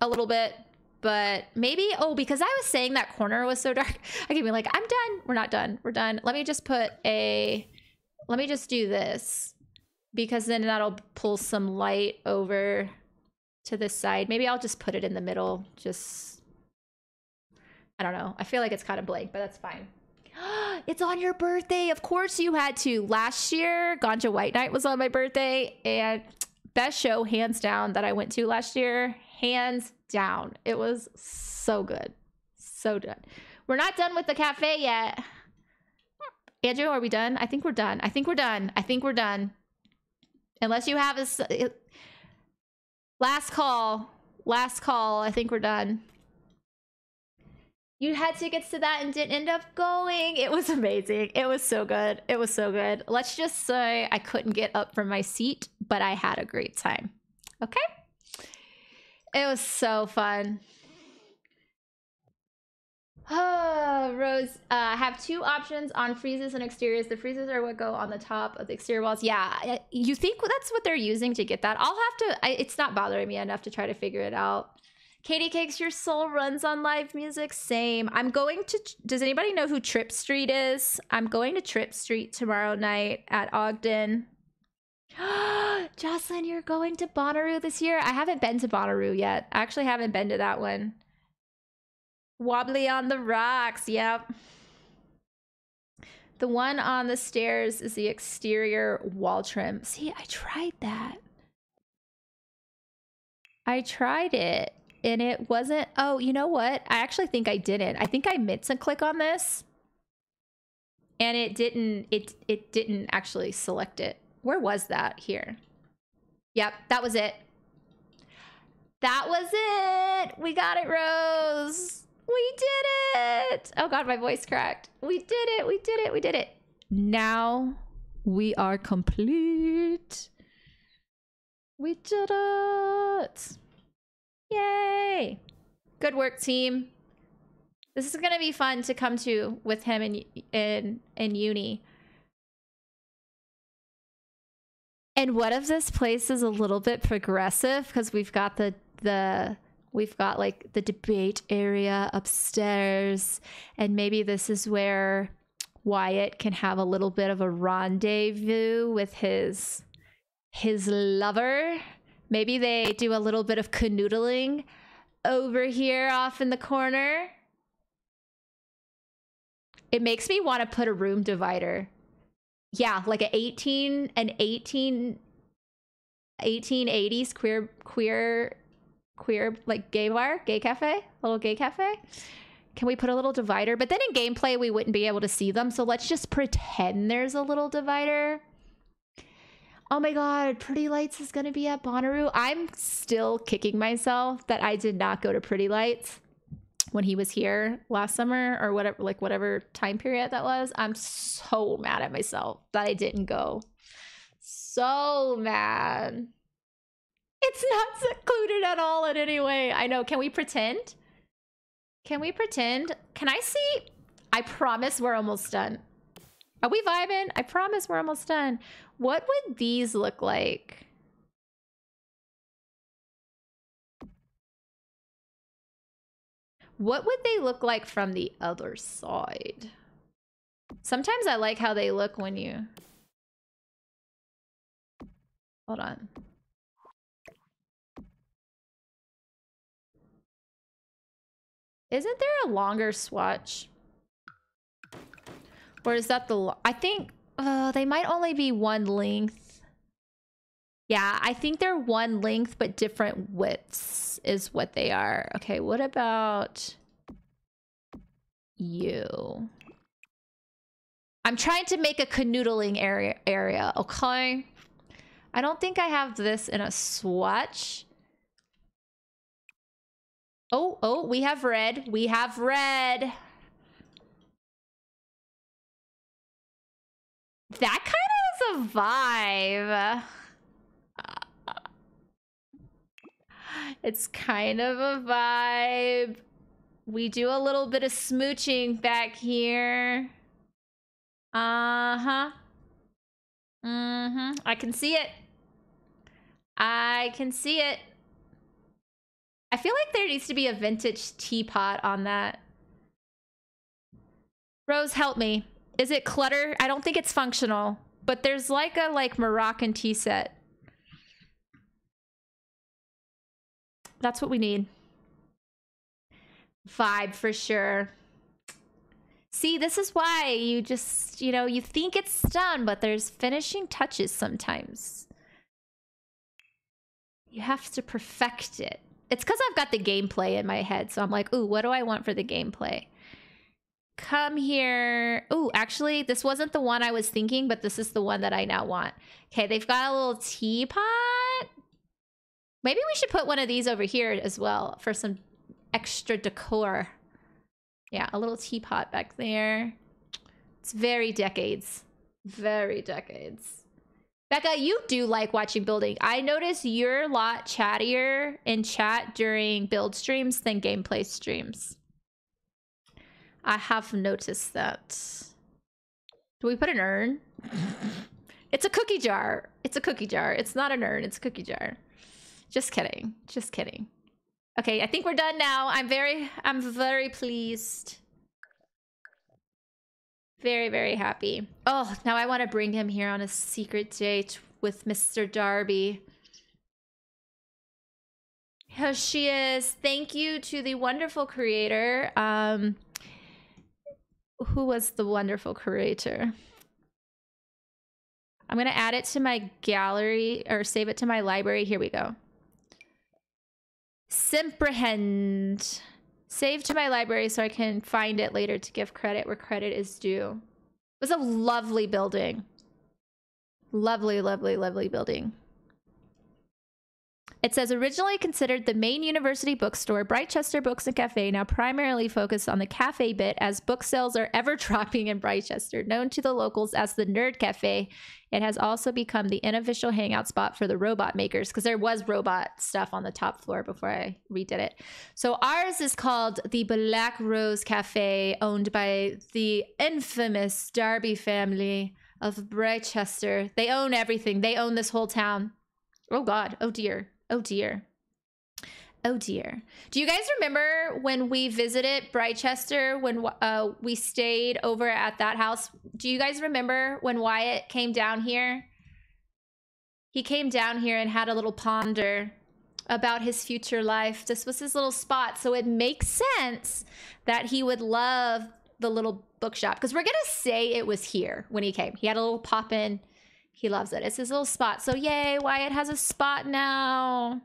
a little bit, but maybe, oh, because I was saying that corner was so dark. I could be like, I'm done. We're not done. We're done. Let me just put a, let me just do this. Because then that'll pull some light over to this side. Maybe I'll just put it in the middle. Just, I don't know. I feel like it's kind of blank, but that's fine. It's on your birthday. Of course you had to. Last year, Ganja White Night was on my birthday. And best show, hands down, that I went to last year. Hands down. It was so good. So good. We're not done with the cafe yet. Andrew, are we done? I think we're done. I think we're done. I think we're done. Unless you have a... Last call. Last call. I think we're done. You had tickets to that and didn't end up going. It was amazing. It was so good. It was so good. Let's just say I couldn't get up from my seat, but I had a great time. Okay? It was so fun. Oh, Rose, I uh, have two options on friezes and exteriors. The friezes are what go on the top of the exterior walls. Yeah, you think that's what they're using to get that? I'll have to, I, it's not bothering me enough to try to figure it out. Katie Cakes, your soul runs on live music. Same. I'm going to, does anybody know who Trip Street is? I'm going to Trip Street tomorrow night at Ogden. Jocelyn, you're going to Bonnaroo this year? I haven't been to Bonnaroo yet. I actually haven't been to that one. Wobbly on the rocks, yep. The one on the stairs is the exterior wall trim. See, I tried that. I tried it and it wasn't, oh, you know what? I actually think I didn't. I think I meant to click on this and it didn't, it, it didn't actually select it. Where was that? Here. Yep, that was it. That was it. We got it, Rose. We did it. Oh God, my voice cracked. We did it. We did it. We did it. Now we are complete. We did it. Yay. Good work, team. This is going to be fun to come to with him in, in, in uni. And what if this place is a little bit progressive? Because we've got the, the, we've got like the debate area upstairs. And maybe this is where Wyatt can have a little bit of a rendezvous with his, his lover. Maybe they do a little bit of canoodling over here off in the corner. It makes me want to put a room divider. Yeah, like an eighteen and eighteen, eighteen eighties queer, queer, queer, like gay bar, gay cafe, little gay cafe. Can we put a little divider? But then in gameplay, we wouldn't be able to see them. So let's just pretend there's a little divider. Oh my God, Pretty Lights is going to be at Bonnaroo. I'm still kicking myself that I did not go to Pretty Lights when he was here last summer or whatever, like whatever time period that was. I'm so mad at myself that I didn't go. So mad. It's not secluded at all in any way. I know. Can we pretend? Can we pretend? Can I see? I promise we're almost done. Are we vibing? I promise we're almost done. What would these look like? What would they look like from the other side? Sometimes I like how they look when you... Hold on. Isn't there a longer swatch? Or is that the... I think... Uh, they might only be one length. Yeah, I think they're one length, but different widths is what they are. Okay, what about you? I'm trying to make a canoodling area, area, okay? I don't think I have this in a swatch. Oh, oh, we have red. We have red. That kind of is a vibe. It's kind of a vibe. We do a little bit of smooching back here. Uh-huh. Mm-hmm. I can see it. I can see it. I feel like there needs to be a vintage teapot on that. Rose, help me. Is it clutter? I don't think it's functional, but there's like a like Moroccan tea set. That's what we need. Vibe for sure. See, this is why you just, you know, you think it's done, but there's finishing touches sometimes. You have to perfect it. It's because I've got the gameplay in my head, so I'm like, ooh, what do I want for the gameplay? Come here. Oh, actually, this wasn't the one I was thinking, but this is the one that I now want. Okay, they've got a little teapot. Maybe we should put one of these over here as well for some extra decor. Yeah, a little teapot back there. It's very decades. Very decades. Becca, you do like watching building. I notice you're a lot chattier in chat during build streams than gameplay streams. I have noticed that. Do we put an urn? It's a cookie jar. It's a cookie jar. It's not an urn. It's a cookie jar. Just kidding. Just kidding. Okay, I think we're done now. I'm very, I'm very pleased. Very, very happy. Oh, now I want to bring him here on a secret date with Mister Darby. Here she is. Thank you to the wonderful creator. Um... Who was the wonderful creator? I'm going to add it to my gallery or save it to my library. Here we go. Simprehend. Save to my library so I can find it later to give credit where credit is due. It was a lovely building. Lovely, lovely, lovely building. It says, originally considered the main university bookstore, Britechester Books and Cafe now primarily focused on the cafe bit, as book sales are ever dropping in Britechester. Known to the locals as the Nerd Cafe, it has also become the unofficial hangout spot for the robot makers, because there was robot stuff on the top floor before I redid it. So ours is called the Black Rose Cafe, owned by the infamous Darby family of Britechester. They own everything. They own this whole town. Oh, God. Oh, dear. Oh, dear. Oh, dear. Do you guys remember when we visited Britechester, when uh, we stayed over at that house? Do you guys remember when Wyatt came down here? He came down here and had a little ponder about his future life. This was his little spot. So it makes sense that he would love the little bookshop, because we're going to say it was here when he came. He had a little pop-in. He loves it. It's his little spot. So yay, Wyatt has a spot now.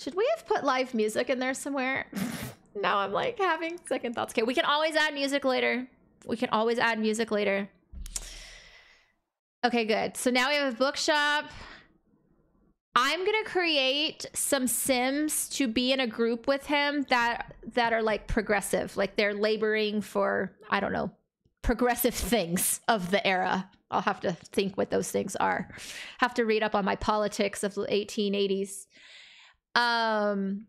Should we have put live music in there somewhere? Now I'm like having second thoughts. Okay, we can always add music later. We can always add music later. Okay, good. So now we have a bookshop. I'm gonna create some Sims to be in a group with him that that are like progressive. Like they're laboring for, I don't know, progressive things of the era. I'll have to think what those things are. Have to read up on my politics of the eighteen eighties. Um,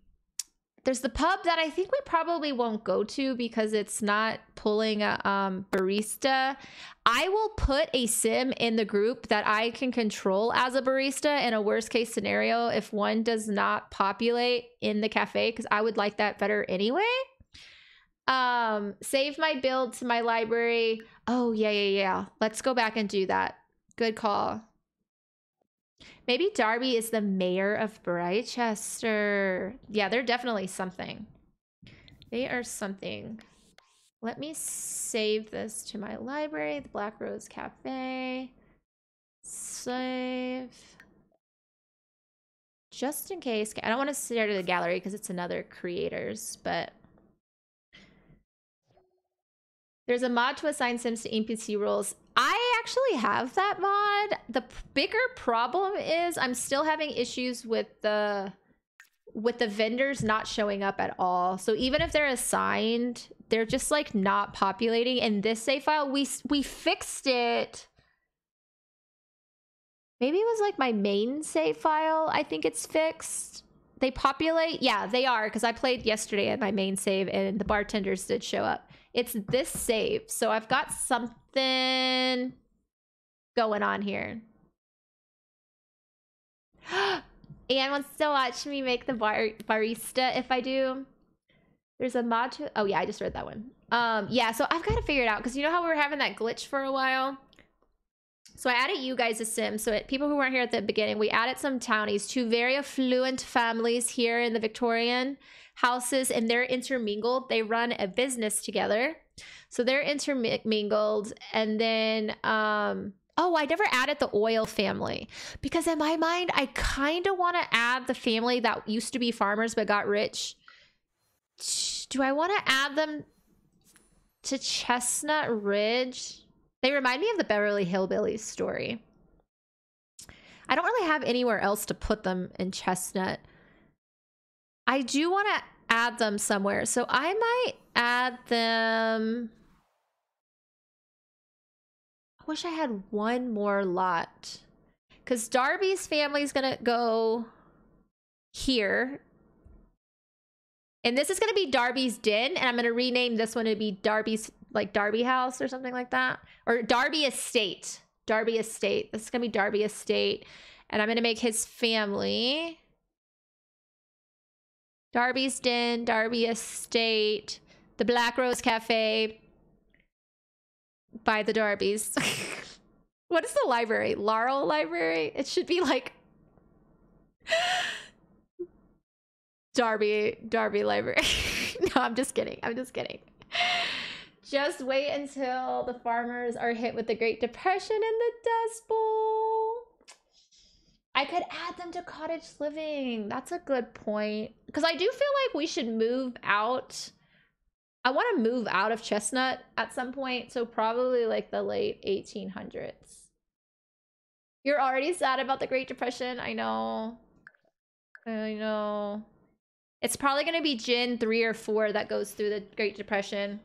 there's the pub that I think we probably won't go to because it's not pulling a um, barista. I will put a sim in the group that I can control as a barista in a worst case scenario if one does not populate in the cafe, because I would like that better anyway. Um, save my build to my library. Oh, yeah, yeah, yeah. Let's go back and do that. Good call. Maybe Darby is the mayor of Britechester. Yeah, they're definitely something. They are something. Let me save this to my library, the Black Rose Cafe. Save. Just in case. I don't want to share to the gallery because it's another creator's, but... There's a mod to assign sims to N P C roles. I actually have that mod. The bigger problem is I'm still having issues with the with the vendors not showing up at all. So even if they're assigned, they're just like not populating in this save file. We we fixed it. Maybe it was like my main save file. I think it's fixed. They populate. Yeah, they are, because I played yesterday at my main save and the bartenders did show up. It's this save, so I've got something going on here. Anne wants to watch me make the bar barista if I do. There's a mod to... Oh, yeah, I just read that one. Um, yeah, so I've got to figure it out, because you know how we were having that glitch for a while? So I added you guys a sim. So it, people who weren't here at the beginning, we added some townies, two very affluent families here in the Victorian houses, and they're intermingled. They run a business together, so they're intermingled. And then um oh, I never added the oil family, because in my mind I kind of want to add the family that used to be farmers but got rich. Do I want to add them to Chestnut Ridge? They remind me of the Beverly Hillbillies story. I don't really have anywhere else to put them in Chestnut. I do want to add them somewhere, so I might add them. I wish I had one more lot, because Darby's family's gonna go here, and this is gonna be Darby's den, and I'm gonna rename this one to be Darby's, like Darby House or something like that, or Darby Estate. Darby Estate. This is gonna be Darby Estate, and I'm gonna make his family Darby's Den, Darby Estate, the Black Rose Cafe by the Darbys. What is the library? Laurel Library? It should be like Darby, Darby Library. No, I'm just kidding. I'm just kidding. Just wait until the farmers are hit with the Great Depression and the Dust Bowl. I could add them to Cottage Living. That's a good point. Because I do feel like we should move out. I want to move out of Chestnut at some point. So probably like the late eighteen hundreds. You're already sad about the Great Depression. I know. I know. It's probably going to be Gen three or four that goes through the Great Depression.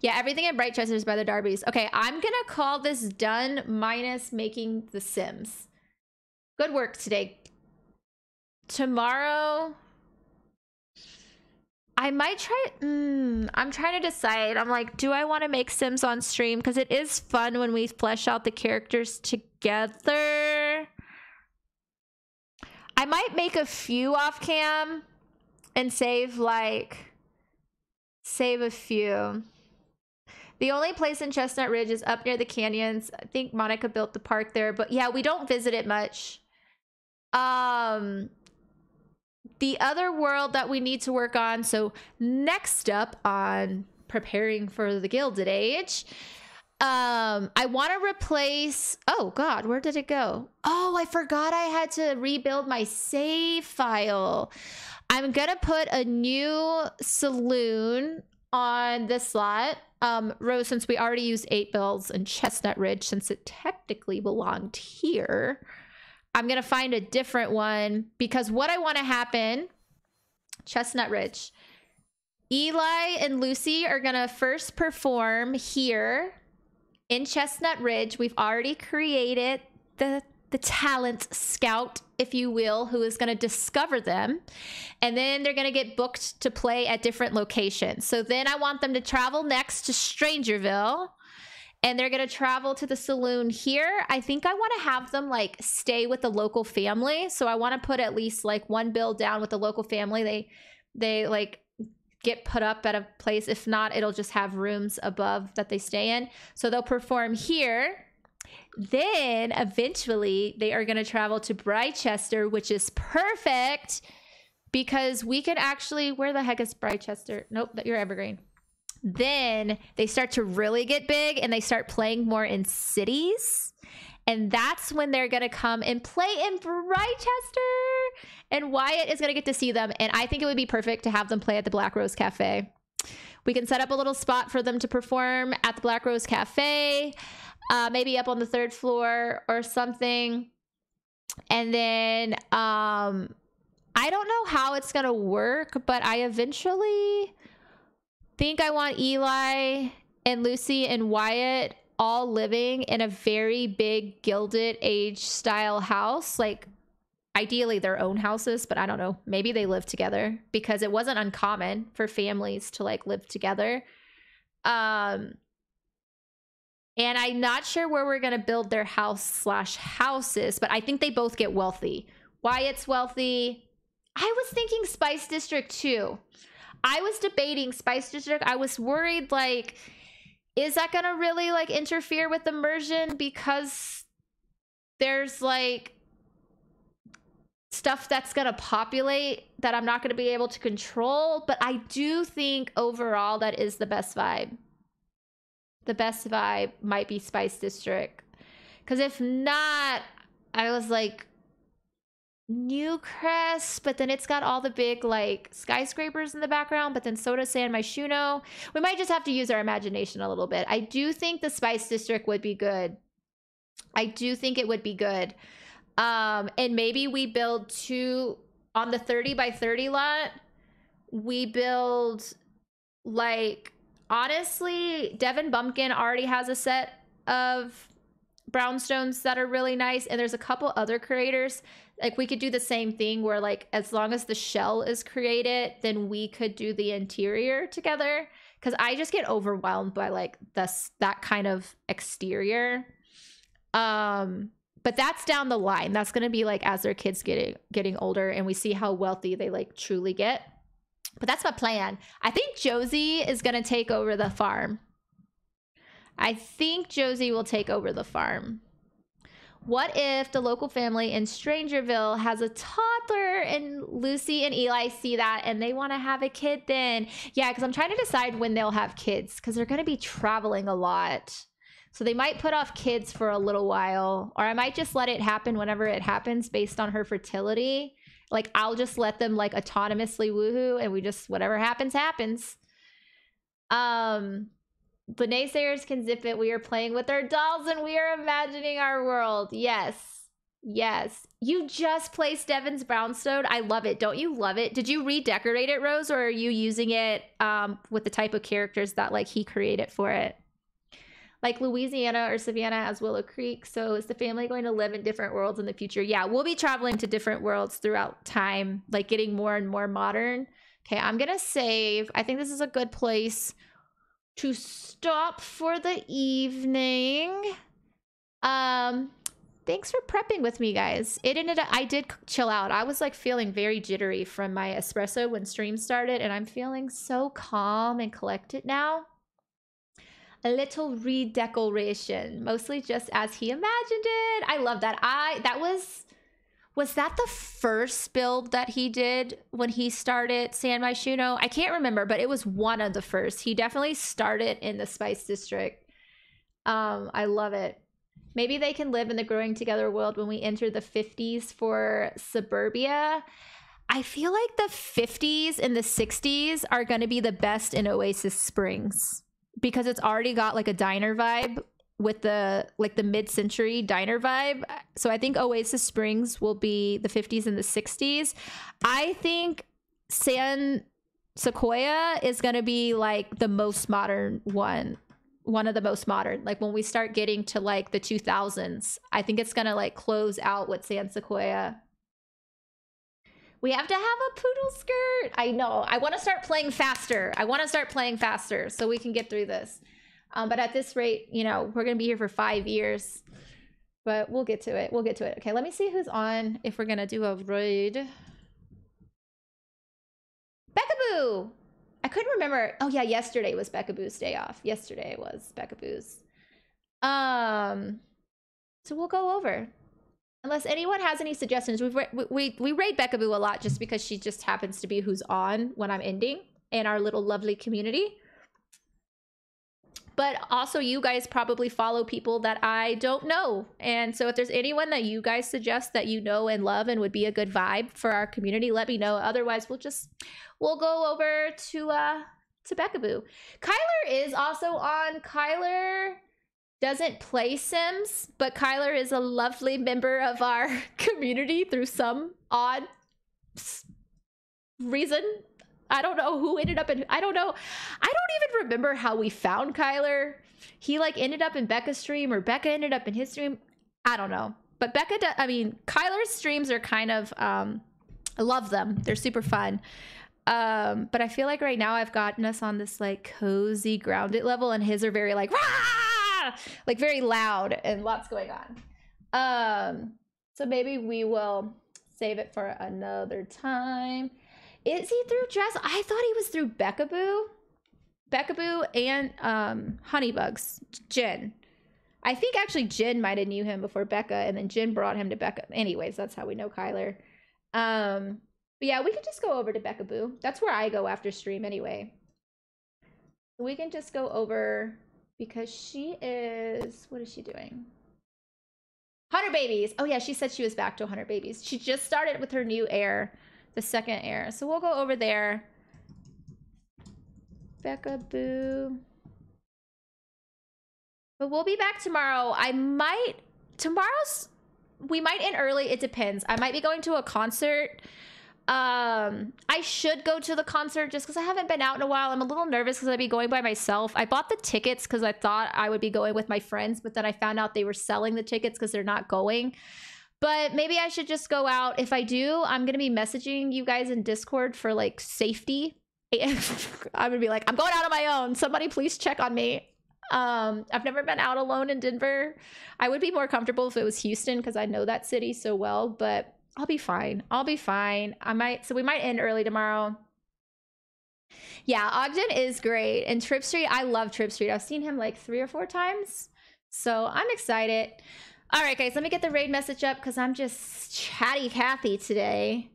Yeah, everything in Britechester is by the Darbys. Okay, I'm going to call this done minus making the Sims. Good work today. Tomorrow, I might try... Mm, I'm trying to decide. I'm like, do I want to make Sims on stream? Because it is fun when we flesh out the characters together. I might make a few off cam and save like... Save a few. The only place in Chestnut Ridge is up near the canyons. I think Monica built the park there, but yeah, we don't visit it much. Um, the other world that we need to work on. So next up on preparing for the Gilded Age, um, I want to replace, oh God, where did it go? Oh, I forgot I had to rebuild my save file. I'm going to put a new saloon on this lot. Um, Rose, since we already used eight bells in Chestnut Ridge, since it technically belonged here, I'm going to find a different one because what I want to happen, Chestnut Ridge, Eli and Lucy are going to first perform here in Chestnut Ridge. We've already created the the talent scout, if you will, who is going to discover them. And then they're going to get booked to play at different locations. So then I want them to travel next to Strangerville. And they're going to travel to the saloon here. I think I want to have them like stay with the local family. So I want to put at least like one bill down with the local family. They, they like get put up at a place. If not, it'll just have rooms above that they stay in. So they'll perform here. Then eventually they are going to travel to Britechester, which is perfect because we could actually, where the heck is Britechester? Nope, you're Evergreen. Then they start to really get big and they start playing more in cities. And that's when they're going to come and play in Britechester. And Wyatt is going to get to see them. And I think it would be perfect to have them play at the Black Rose Cafe. We can set up a little spot for them to perform at the Black Rose Cafe. Uh, maybe up on the third floor or something. And then um, I don't know how it's going to work, but I eventually think I want Eli and Lucy and Wyatt all living in a very big Gilded Age style house. Like ideally their own houses, but I don't know. Maybe they live together because it wasn't uncommon for families to like live together. Um... And I'm not sure where we're going to build their house slash houses, but I think they both get wealthy. Wyatt's wealthy. I was thinking Spice District too. I was debating Spice District. I was worried, like, is that going to really, like, interfere with immersion? Because there's, like, stuff that's going to populate that I'm not going to be able to control. But I do think overall that is the best vibe. The best vibe might be Spice District. Because if not, I was like, Newcrest, but then it's got all the big like skyscrapers in the background, but then so does San Myshuno. We might just have to use our imagination a little bit. I do think the Spice District would be good. I do think it would be good. Um, and maybe we build two, on the thirty by thirty lot, we build like, honestly, Devin Bumpkin already has a set of brownstones that are really nice. And there's a couple other creators. Like we could do the same thing where like, as long as the shell is created, then we could do the interior together. Cause I just get overwhelmed by like this, that kind of exterior. Um, but that's down the line. That's going to be like, as their kids getting, getting older and we see how wealthy they like truly get. But that's my plan. I think Josie is going to take over the farm. I think Josie will take over the farm. What if the local family in Strangerville has a toddler and Lucy and Eli see that and they want to have a kid then? Yeah, because I'm trying to decide when they'll have kids because they're going to be traveling a lot. So they might put off kids for a little while, or I might just let it happen whenever it happens based on her fertility. Like, I'll just let them, like, autonomously woohoo, and we just, whatever happens, happens. Um, But naysayers can zip it. We are playing with our dolls and we are imagining our world. Yes. Yes. You just placed Devin's brownstone. I love it. Don't you love it? Did you redecorate it, Rose, or are you using it um, with the type of characters that like he created for it? Like Louisiana or Savannah has Willow Creek. So is the family going to live in different worlds in the future? Yeah, we'll be traveling to different worlds throughout time, like getting more and more modern. Okay, I'm going to save. I think this is a good place to stop for the evening. Um, thanks for prepping with me, guys. It ended up, I did chill out. I was like feeling very jittery from my espresso when stream started, and I'm feeling so calm and collected now. A little redecoration, mostly just as he imagined it. I love that. I that was was that the first build that he did when he started San Myshuno? I can't remember, but it was one of the first. He definitely started in the Spice District. Um, I love it. Maybe they can live in the Growing Together world when we enter the fifties for suburbia. I feel like the fifties and the sixties are going to be the best in Oasis Springs, because it's already got like a diner vibe with the like the mid-century diner vibe. So I think Oasis Springs will be the fifties and the sixties. I think San Sequoia is going to be like the most modern one. One of the most modern. Like when we start getting to like the two thousands, I think it's going to like close out with San Sequoia. We have to have a poodle skirt. I know. I want to start playing faster. I want to start playing faster so we can get through this. Um, but at this rate, you know, we're going to be here for five years. But we'll get to it. We'll get to it. Okay, let me see who's on if we're going to do a raid. Beckaboo! I couldn't remember. Oh, yeah, yesterday was Beckaboo's day off. Yesterday was Beckaboo's. Um, so we'll go over. Unless anyone has any suggestions, we've we, we, we raid Beckaboo a lot just because she just happens to be who's on when I'm ending in our little lovely community. But also you guys probably follow people that I don't know. And so if there's anyone that you guys suggest that you know and love and would be a good vibe for our community, let me know. Otherwise, we'll just, we'll go over to, uh, to Beckaboo. Kyler is also on. Kyler doesn't play Sims, but Kyler is a lovely member of our community through some odd reason. I don't know who ended up in, I don't know. I don't even remember how we found Kyler. He like ended up in Becca's stream, or Becca ended up in his stream. I don't know. But Becca, do, I mean, Kyler's streams are kind of, um, I love them. They're super fun. Um, but I feel like right now I've gotten us on this like cozy grounded level, and his are very like, rah! Like very loud and lots going on. Um, so maybe we will save it for another time. Is he through Jess? I thought he was through Beckaboo. Beckaboo and um, Honeybugs. Jen. I think actually Jen might have knew him before Becca, and then Jen brought him to Becca. Anyways, that's how we know Kyler. Um, but yeah, we can just go over to Beckaboo. That's where I go after stream anyway. We can just go over... Because she is, what is she doing? one hundred babies. Oh yeah, she said she was back to one hundred babies. She just started with her new heir, the second heir. So we'll go over there. Beckaboo. But we'll be back tomorrow. I might, tomorrow's, we might end early. It depends. I might be going to a concert. Um, I should go to the concert just because I haven't been out in a while. I'm a little nervous because I'd be going by myself. I bought the tickets because I thought I would be going with my friends, but then I found out they were selling the tickets because they're not going. But maybe I should just go out. If I do, I'm going to be messaging you guys in Discord for like safety. I'm going to be like, I'm going out on my own. Somebody please check on me. Um, I've never been out alone in Denver. I would be more comfortable if it was Houston because I know that city so well, but I'll be fine. I'll be fine. I might, so we might end early tomorrow. Yeah, Ogden is great. And Trip Street, I love Trip Street. I've seen him like three or four times. So I'm excited. All right, guys, let me get the raid message up because I'm just chatty Kathy today.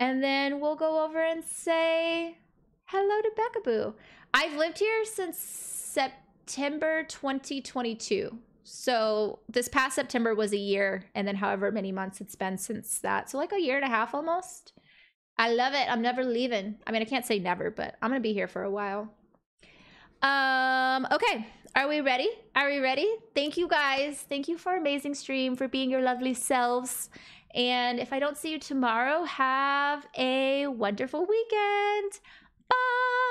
And then we'll go over and say hello to Beckaboo. I've lived here since September twenty twenty-two. So this past September was a year, and then however many months it's been since that. So like a year and a half almost. I love it. I'm never leaving. I mean, I can't say never, but I'm going to be here for a while. Um, okay. Are we ready? Are we ready? Thank you guys. Thank you for an amazing stream, for being your lovely selves. And if I don't see you tomorrow, have a wonderful weekend. Bye.